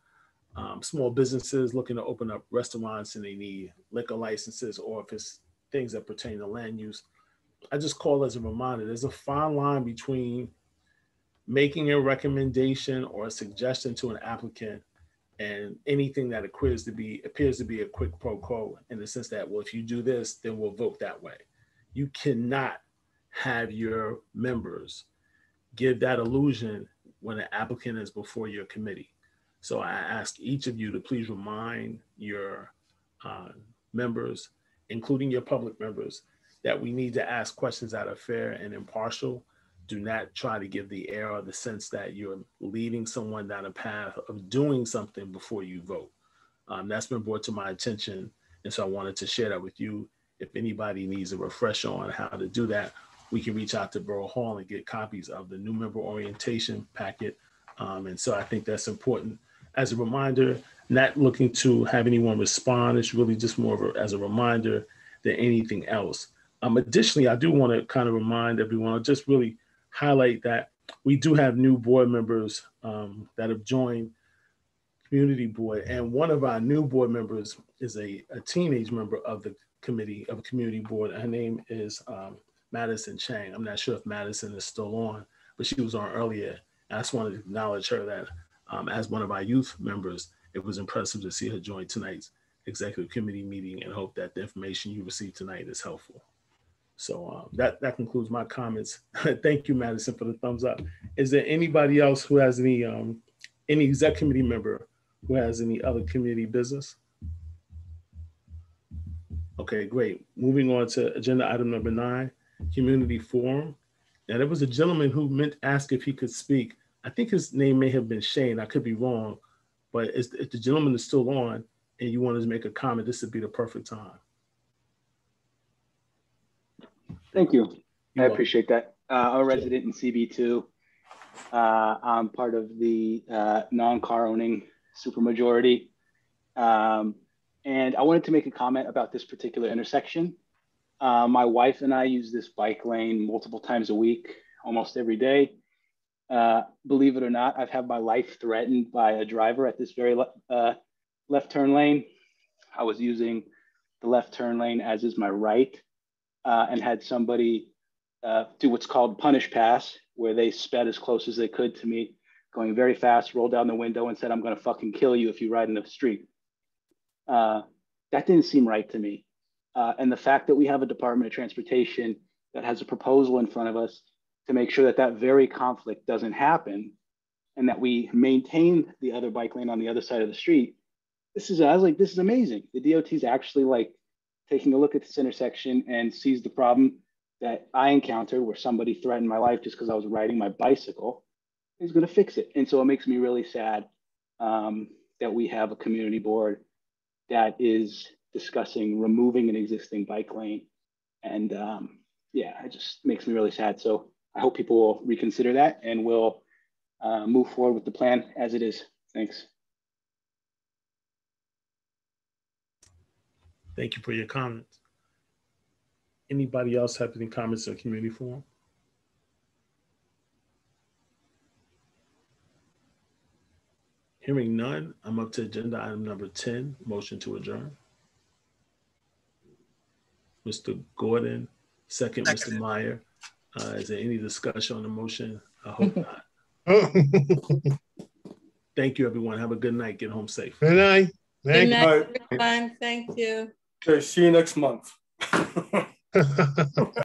small businesses looking to open up restaurants and they need liquor licenses, or if it's things that pertain to land use. I just call as a reminder, there's a fine line between making a recommendation or a suggestion to an applicant and anything that appears to be a quid pro quo, in the sense that, well, if you do this, then we'll vote that way. You cannot have your members give that illusion when an applicant is before your committee. So I ask each of you to please remind your members, including your public members, that we need to ask questions that are fair and impartial. Do not try to give the air or the sense that you're leading someone down a path of doing something before you vote. That's been brought to my attention, and so I wanted to share that with you. If anybody needs a refresher on how to do that, we can reach out to Borough Hall and get copies of the new member orientation packet. And so I think that's important. As a reminder, not looking to have anyone respond, it's really just more of as a reminder than anything else. Additionally, I do want to kind of remind everyone, just really highlight that we do have new board members that have joined Community Board, and one of our new board members is a teenage member of the committee of Community Board. Her name is Madison Chang. I'm not sure if Madison is still on, but she was on earlier. I just wanted to acknowledge her that as one of our youth members, it was impressive to see her join tonight's executive committee meeting, and hope that the information you received tonight is helpful. So that concludes my comments. Thank you, Madison, for the thumbs up. Is there anybody else who has any exec committee member who has any other community business? Okay, great. Moving on to agenda item number 9, community forum. Now, there was a gentleman who asked if he could speak. I think his name may have been Shane. I could be wrong, but if the gentleman is still on and you wanted to make a comment, this would be the perfect time. Thank you. I appreciate that. I'm a resident in CB2. I'm part of the non-car owning supermajority. And I wanted to make a comment about this particular intersection. My wife and I use this bike lane multiple times a week, almost every day. Believe it or not, I've had my life threatened by a driver at this very left turn lane. I was using the left turn lane, as is my right. And had somebody do what's called punish pass, where they sped as close as they could to me, going very fast, rolled down the window and said, "I'm gonna fucking kill you if you ride in the street." That didn't seem right to me. And the fact that we have a Department of Transportation that has a proposal in front of us to make sure that that very conflict doesn't happen, and that we maintain the other bike lane on the other side of the street, I was like, this is amazing. The DOT's actually like taking a look at this intersection and sees the problem that I encountered, where somebody threatened my life just because I was riding my bicycle, is gonna fix it. And so it makes me really sad that we have a community board that is discussing removing an existing bike lane. And yeah, it just makes me really sad. So I hope people will reconsider that and will move forward with the plan as it is. Thanks. Thank you for your comments. Anybody else have any comments on community forum? Hearing none, I'm up to agenda item number 10, motion to adjourn. Mr. Gordon, second. Mr. Meyer. Is there any discussion on the motion? I hope not. Thank you, everyone. Have a good night. Get home safe. Good night. Good night, everyone. Thank you. Okay, see you next month.